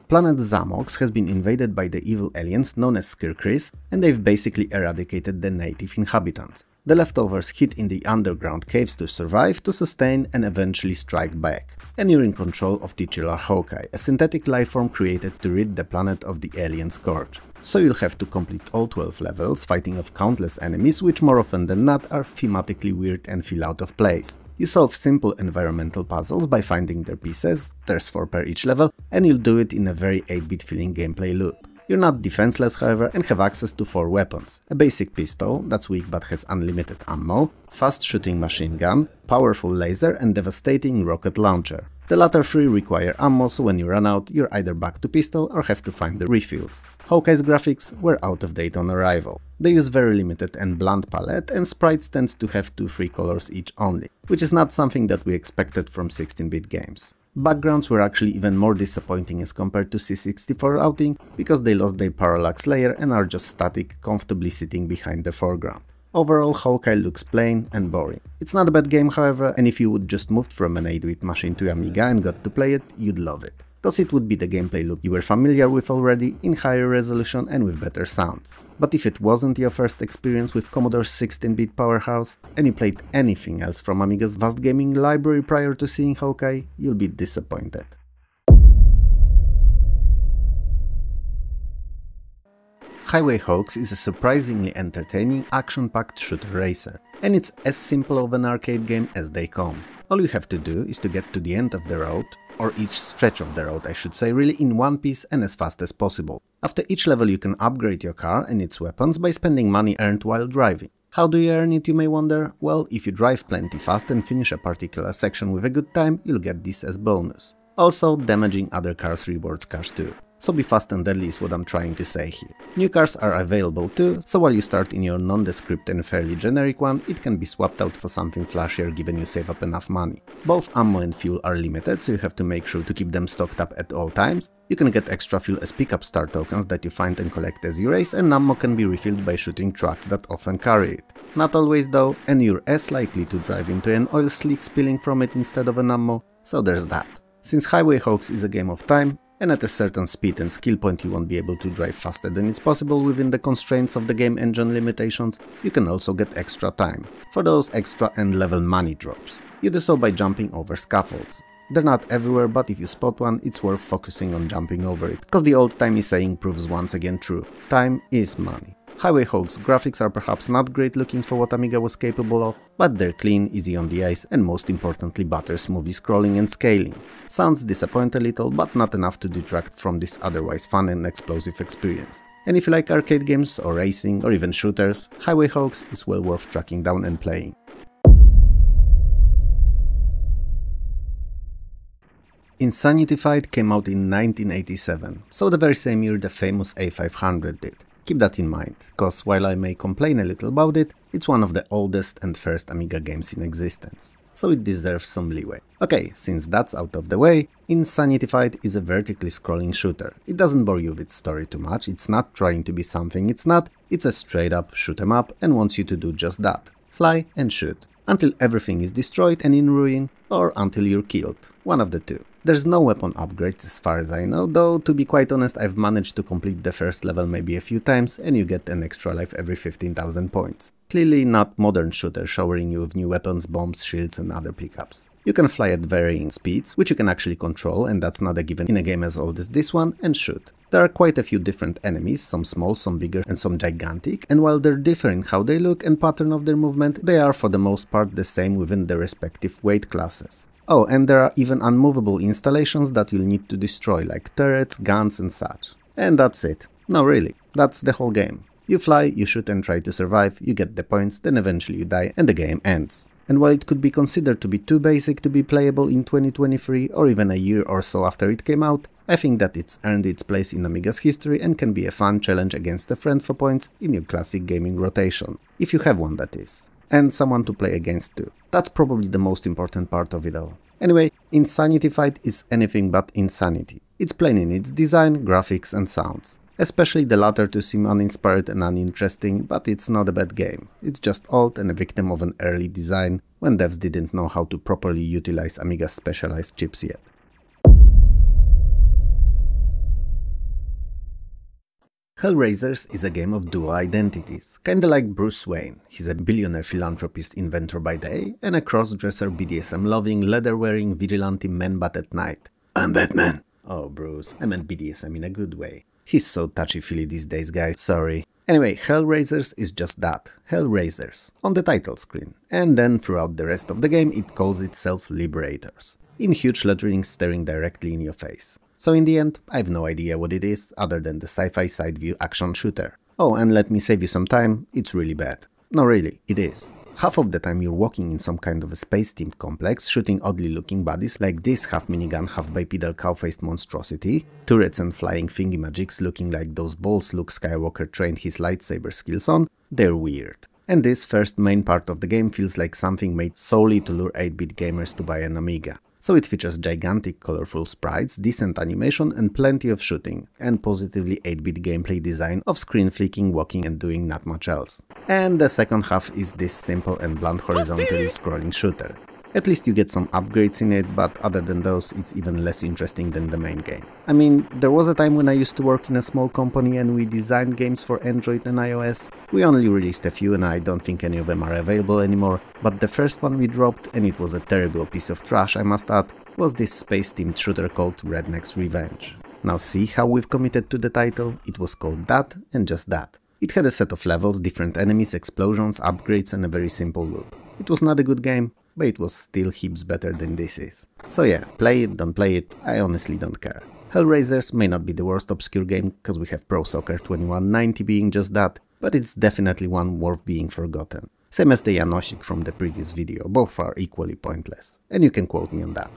Planet Zamox has been invaded by the evil aliens known as Skirkris, and they've basically eradicated the native inhabitants. The leftovers hid in the underground caves to survive, to sustain and eventually strike back. And you're in control of titular Hawkeye, a synthetic lifeform created to rid the planet of the alien scourge. So you'll have to complete all twelve levels, fighting off countless enemies which more often than not are thematically weird and feel out of place. You solve simple environmental puzzles by finding their pieces, there's four per each level, and you'll do it in a very eight bit feeling gameplay loop. You're not defenseless, however, and have access to four weapons. A basic pistol, that's weak but has unlimited ammo, fast shooting machine gun, powerful laser and devastating rocket launcher. The latter three require ammo, so when you run out, you're either back to pistol or have to find the refills. Hawkeye's graphics were out of date on arrival. They use very limited and bland palette, and sprites tend to have two three colors each only, which is not something that we expected from sixteen bit games. Backgrounds were actually even more disappointing as compared to C sixty-four outing, because they lost their parallax layer and are just static, comfortably sitting behind the foreground. Overall, Hawkeye looks plain and boring. It's not a bad game, however, and if you would just moved from an eight bit machine to Amiga and got to play it, you'd love it. Because it would be the gameplay look you were familiar with already, in higher resolution and with better sounds. But if it wasn't your first experience with Commodore's sixteen bit powerhouse, and you played anything else from Amiga's vast gaming library prior to seeing Hawkeye, you'll be disappointed. Highway Hoax is a surprisingly entertaining action-packed shooter racer, and it's as simple of an arcade game as they come. All you have to do is to get to the end of the road, or each stretch of the road I should say, really in one piece and as fast as possible. After each level you can upgrade your car and its weapons by spending money earned while driving. How do you earn it, you may wonder? Well, if you drive plenty fast and finish a particular section with a good time, you'll get this as bonus. Also, damaging other cars rewards cash too. So be fast and deadly is what I'm trying to say here. New cars are available too, so while you start in your nondescript and fairly generic one, it can be swapped out for something flashier given you save up enough money. Both ammo and fuel are limited, so you have to make sure to keep them stocked up at all times. You can get extra fuel as pickup star tokens that you find and collect as you race, and ammo can be refilled by shooting trucks that often carry it. Not always though, and you're as likely to drive into an oil slick spilling from it instead of an ammo, so there's that. Since Highway Hoax is a game of time, and at a certain speed and skill point you won't be able to drive faster than it's possible within the constraints of the game engine limitations, you can also get extra time, for those extra end level money drops. You do so by jumping over scaffolds. They're not everywhere, but if you spot one, it's worth focusing on jumping over it, cause the old timey saying proves once again true, time is money. Highway Hoax graphics are perhaps not great looking for what Amiga was capable of, but they're clean, easy on the eyes, and most importantly butter smoothly scrolling and scaling. Sounds disappoint a little, but not enough to detract from this otherwise fun and explosive experience. And if you like arcade games, or racing, or even shooters, Highway Hoax is well worth tracking down and playing. Insanity Fight came out in nineteen eighty-seven, so the very same year the famous A five hundred did. keep that in mind, because while I may complain a little about it, it's one of the oldest and first Amiga games in existence, so it deserves some leeway. Okay, since that's out of the way, Insanity Fight is a vertically scrolling shooter. It doesn't bore you with story too much, it's not trying to be something it's not, it's a straight up shoot 'em up and wants you to do just that, fly and shoot, until everything is destroyed and in ruin, or until you're killed, one of the two. There's no weapon upgrades as far as I know, though to be quite honest I've managed to complete the first level maybe a few times and you get an extra life every fifteen thousand points. Clearly not modern shooter showering you with new weapons, bombs, shields and other pickups. You can fly at varying speeds, which you can actually control, and that's not a given in a game as old as this one, and shoot. There are quite a few different enemies, some small, some bigger and some gigantic, and while they're different in how they look and pattern of their movement, they are for the most part the same within their respective weight classes. Oh, and there are even unmovable installations that you'll need to destroy, like turrets, guns and such. And that's it. No, really. That's the whole game. You fly, you shoot and try to survive, you get the points, then eventually you die and the game ends. And while it could be considered to be too basic to be playable in twenty twenty-three, or even a year or so after it came out, I think that it's earned its place in Amiga's history and can be a fun challenge against a friend for points in your classic gaming rotation. If you have one, that is. And someone to play against too. That's probably the most important part of it all. Anyway, Insanity Fight is anything but insanity. It's plain in its design, graphics and sounds. Especially the latter two seem uninspired and uninteresting, but it's not a bad game. It's just old and a victim of an early design, when devs didn't know how to properly utilize Amiga's specialized chips yet. Hellraisers is a game of dual identities, kinda like Bruce Wayne. He's a billionaire philanthropist inventor by day and a cross-dresser B D S M-loving, leather-wearing vigilante man-bat at night. I'm Batman! Oh Bruce, I meant B D S M in a good way. He's so touchy-feely these days, guys, sorry. Anyway, Hellraisers is just that, Hellraisers, on the title screen. And then throughout the rest of the game it calls itself Liberators, in huge lettering staring directly in your face. So in the end, I've no idea what it is, other than the sci-fi side-view action shooter. Oh, and let me save you some time, it's really bad. No really, it is. Half of the time you're walking in some kind of a space-themed complex, shooting oddly-looking bodies like this half-minigun, half-bipedal cow-faced monstrosity, turrets and flying thingy-magics looking like those balls Luke Skywalker trained his lightsaber skills on, they're weird. And this first main part of the game feels like something made solely to lure eight-bit gamers to buy an Amiga. So it features gigantic colorful sprites, decent animation and plenty of shooting, and positively eight-bit gameplay design of screen flicking, walking and doing not much else. And the second half is this simple and blunt horizontal scrolling shooter. At least you get some upgrades in it, but other than those it's even less interesting than the main game. I mean, there was a time when I used to work in a small company and we designed games for Android and iOS. We only released a few and I don't think any of them are available anymore, but the first one we dropped, and it was a terrible piece of trash I must add, was this space-themed shooter called Redneck's Revenge. Now see how we've committed to the title? It was called that and just that. It had a set of levels, different enemies, explosions, upgrades and a very simple loop. It was not a good game, but it was still heaps better than this is. So yeah, play it, don't play it, I honestly don't care. Hellraisers may not be the worst obscure game, because we have Pro Soccer twenty-one ninety being just that, but it's definitely one worth being forgotten. Same as the Janosik from the previous video, both are equally pointless, and you can quote me on that.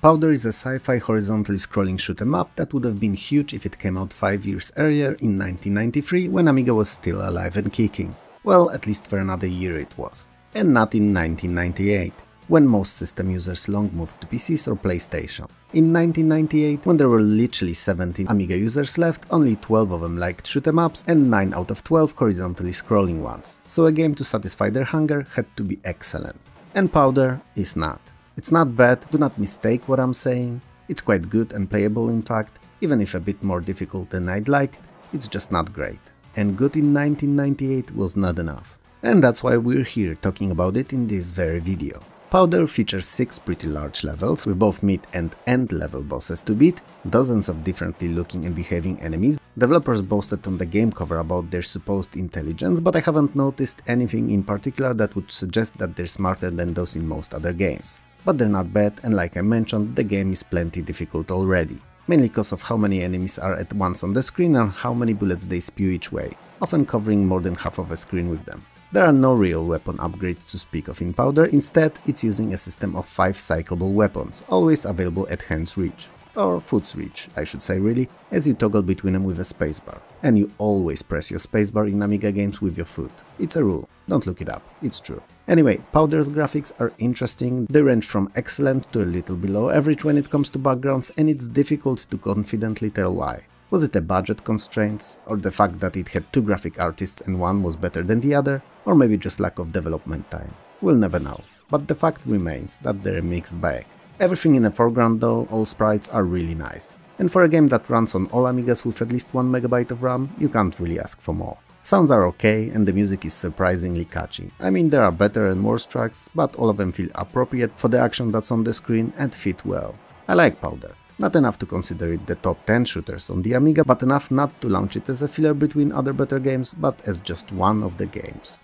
Powder is a sci-fi horizontally scrolling shoot-em-up that would have been huge if it came out five years earlier in nineteen ninety-three, when Amiga was still alive and kicking. Well, at least for another year it was. And not in nineteen ninety-eight, when most system users long moved to P Cs or PlayStation. In nineteen ninety-eight, when there were literally seventeen Amiga users left, only twelve of them liked shoot-em-ups and nine out of twelve horizontally scrolling ones. So a game to satisfy their hunger had to be excellent. And Powder is not. It's not bad, do not mistake what I'm saying, it's quite good and playable in fact, even if a bit more difficult than I'd like, it's just not great. And good in nineteen ninety-eight was not enough. And that's why we're here talking about it in this very video. Powder features six pretty large levels, with both mid and end level bosses to beat, dozens of differently looking and behaving enemies. Developers boasted on the game cover about their supposed intelligence, but I haven't noticed anything in particular that would suggest that they're smarter than those in most other games. But they're not bad, and like I mentioned, the game is plenty difficult already, mainly because of how many enemies are at once on the screen and how many bullets they spew each way, often covering more than half of a screen with them. There are no real weapon upgrades to speak of in Powder, instead it's using a system of five cyclable weapons, always available at hand's reach. or foot switch, I should say really, as you toggle between them with a spacebar. And you always press your spacebar in Amiga games with your foot. It's a rule, don't look it up, it's true. Anyway, Powder's graphics are interesting, they range from excellent to a little below average when it comes to backgrounds, and it's difficult to confidently tell why. Was it a budget constraint, or the fact that it had two graphic artists and one was better than the other, or maybe just lack of development time? We'll never know. But the fact remains that they're a mixed bag. Everything in the foreground though, all sprites are really nice. And for a game that runs on all Amigas with at least one megabyte of RAM, you can't really ask for more. Sounds are okay and the music is surprisingly catchy. I mean, there are better and worse tracks, but all of them feel appropriate for the action that's on the screen and fit well. I like Powder. Not enough to consider it the top ten shooters on the Amiga, but enough not to launch it as a filler between other better games, but as just one of the games.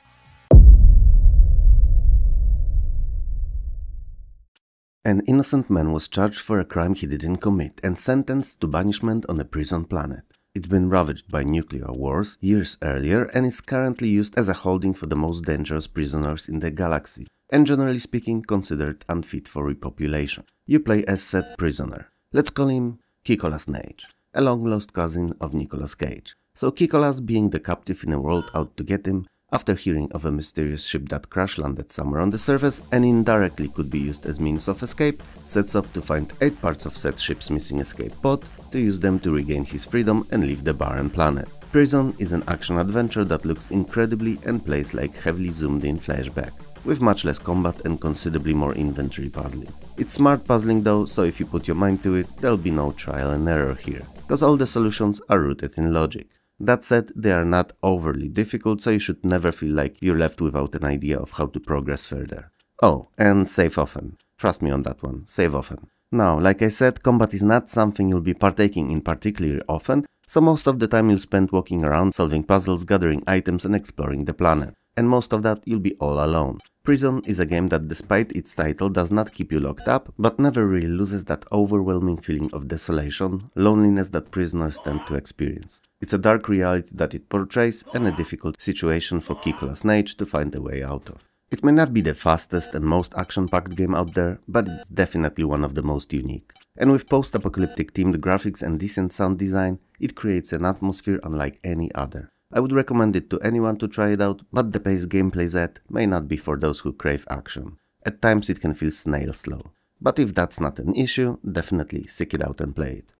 An innocent man was charged for a crime he didn't commit and sentenced to banishment on a prison planet. It's been ravaged by nuclear wars years earlier and is currently used as a holding for the most dangerous prisoners in the galaxy, and generally speaking considered unfit for repopulation. You play as said prisoner. Let's call him Kikolas Nage, a long-lost cousin of Nicolas Cage. So Kikolas, being the captive in a world out to get him, after hearing of a mysterious ship that crash-landed somewhere on the surface and indirectly could be used as means of escape, sets off to find eight parts of said ship's missing escape pod to use them to regain his freedom and leave the barren planet. Prison is an action-adventure that looks incredibly and plays like heavily zoomed-in flashback, with much less combat and considerably more inventory puzzling. It's smart puzzling though, so if you put your mind to it, there'll be no trial and error here, cause all the solutions are rooted in logic. That said, they are not overly difficult, so you should never feel like you're left without an idea of how to progress further. Oh, and save often. Trust me on that one, save often. Now, like I said, combat is not something you'll be partaking in particularly often, so most of the time you'll spend walking around, solving puzzles, gathering items and exploring the planet. And most of that you'll be all alone. Prison is a game that, despite its title, does not keep you locked up, but never really loses that overwhelming feeling of desolation, loneliness that prisoners tend to experience. It's a dark reality that it portrays and a difficult situation for Kikolas Nage to find a way out of. It may not be the fastest and most action-packed game out there, but it's definitely one of the most unique. And with post-apocalyptic themed graphics and decent sound design, it creates an atmosphere unlike any other. I would recommend it to anyone to try it out, but the pace game plays at may not be for those who crave action. At times it can feel snail slow. But if that's not an issue, definitely seek it out and play it.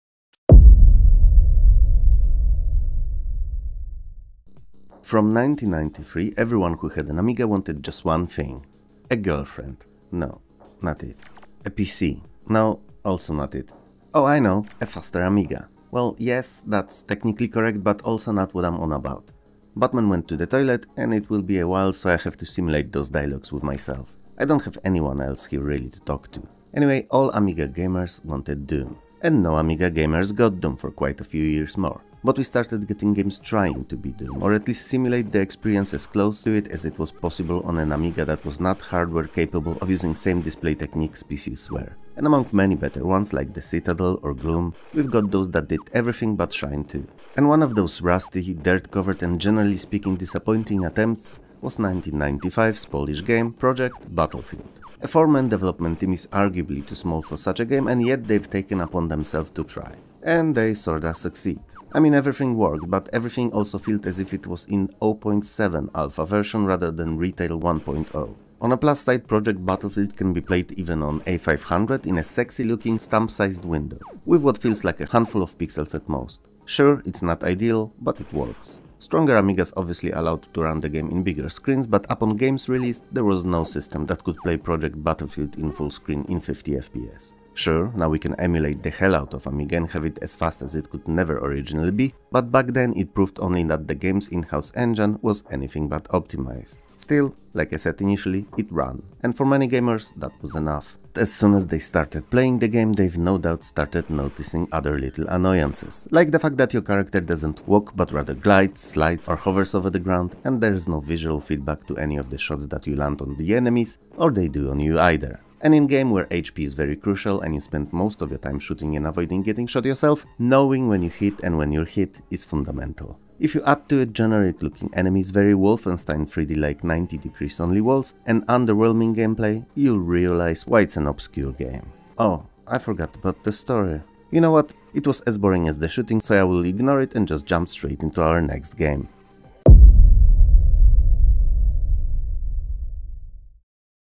From nineteen ninety-three, everyone who had an Amiga wanted just one thing. A girlfriend. No, not it. A P C. No, also not it. Oh, I know, a faster Amiga. Well, yes, that's technically correct, but also not what I'm on about. Batman went to the toilet, and it will be a while, so I have to simulate those dialogues with myself. I don't have anyone else here really to talk to. Anyway, all Amiga gamers wanted Doom. And no Amiga gamers got Doom for quite a few years more. But we started getting games trying to be Doom, or at least simulate the experience as close to it as it was possible on an Amiga that was not hardware capable of using same display techniques P Cs were. And among many better ones like the Citadel or Gloom, we've got those that did everything but shine too. And one of those rusty, dirt-covered and generally speaking disappointing attempts was nineteen ninety-five's Polish game Project Battlefield. A four-man development team is arguably too small for such a game, and yet they've taken upon themselves to try. And they sorta succeed. I mean, everything worked, but everything also felt as if it was in zero point seven alpha version rather than retail one point oh. On a plus side, Project Battlefield can be played even on A five hundred in a sexy looking stamp-sized window, with what feels like a handful of pixels at most. Sure, it's not ideal, but it works. Stronger Amigas obviously allowed to run the game in bigger screens, but upon game's release there was no system that could play Project Battlefield in full screen in fifty F P S. Sure, now we can emulate the hell out of Amiga and have it as fast as it could never originally be, but back then it proved only that the game's in-house engine was anything but optimized. Still, like I said initially, it ran, and for many gamers that was enough. As soon as they started playing the game, they've no doubt started noticing other little annoyances, like the fact that your character doesn't walk but rather glides, slides or hovers over the ground, and there's no visual feedback to any of the shots that you land on the enemies, or they do on you either. An in-game where H P is very crucial and you spend most of your time shooting and avoiding getting shot yourself, knowing when you hit and when you're hit is fundamental. If you add to it generic-looking enemies, very Wolfenstein three D-like ninety degrees only walls, and underwhelming gameplay, you'll realize why it's an obscure game. Oh, I forgot about the story. You know what, it was as boring as the shooting, so I will ignore it and just jump straight into our next game.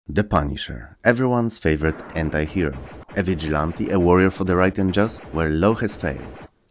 The Punisher, everyone's favorite anti-hero. A vigilante, a warrior for the right and just, where law has failed.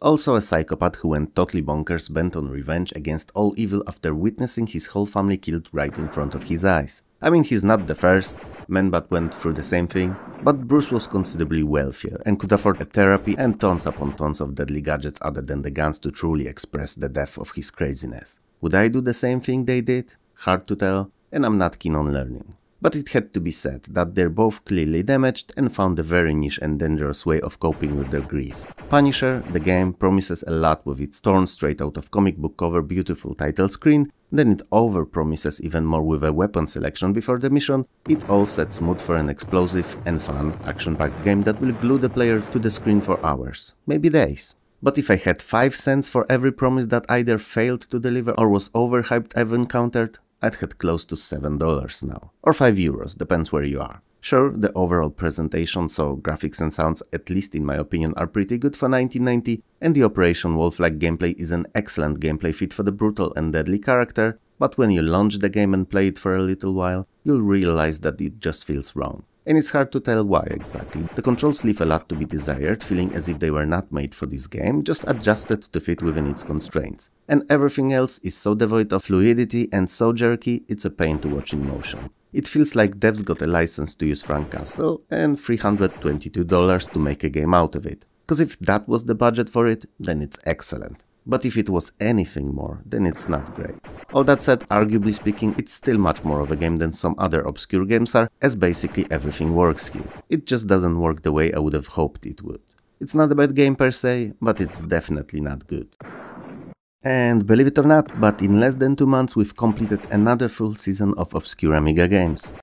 Also a psychopath who went totally bonkers, bent on revenge against all evil after witnessing his whole family killed right in front of his eyes. I mean, he's not the first, Man-Bat went through the same thing, but Bruce was considerably wealthier and could afford a therapy and tons upon tons of deadly gadgets other than the guns to truly express the depth of his craziness. Would I do the same thing they did? Hard to tell, and I'm not keen on learning. But it had to be said that they're both clearly damaged and found a very niche and dangerous way of coping with their grief. Punisher, the game, promises a lot with its torn straight out of comic book cover beautiful title screen, then it overpromises even more with a weapon selection before the mission. It all sets mood for an explosive and fun action-packed game that will glue the player to the screen for hours, maybe days. But if I had five cents for every promise that either failed to deliver or was overhyped I've encountered, I'd had close to seven dollars now, or five euros, depends where you are. Sure, the overall presentation, so graphics and sounds, at least in my opinion, are pretty good for nineteen ninety, and the Operation Wolf-like gameplay is an excellent gameplay fit for the brutal and deadly character, but when you launch the game and play it for a little while, you'll realize that it just feels wrong. And it's hard to tell why exactly. The controls leave a lot to be desired, feeling as if they were not made for this game, just adjusted to fit within its constraints. And everything else is so devoid of fluidity and so jerky, it's a pain to watch in motion. It feels like devs got a license to use Frank Castle and three hundred twenty-two dollars to make a game out of it. Cause if that was the budget for it, then it's excellent. But if it was anything more, then it's not great. All that said, arguably speaking, it's still much more of a game than some other obscure games are, as basically everything works here. It just doesn't work the way I would have hoped it would. It's not a bad game per se, but it's definitely not good. And believe it or not, but in less than two months we've completed another full season of obscure Amiga games.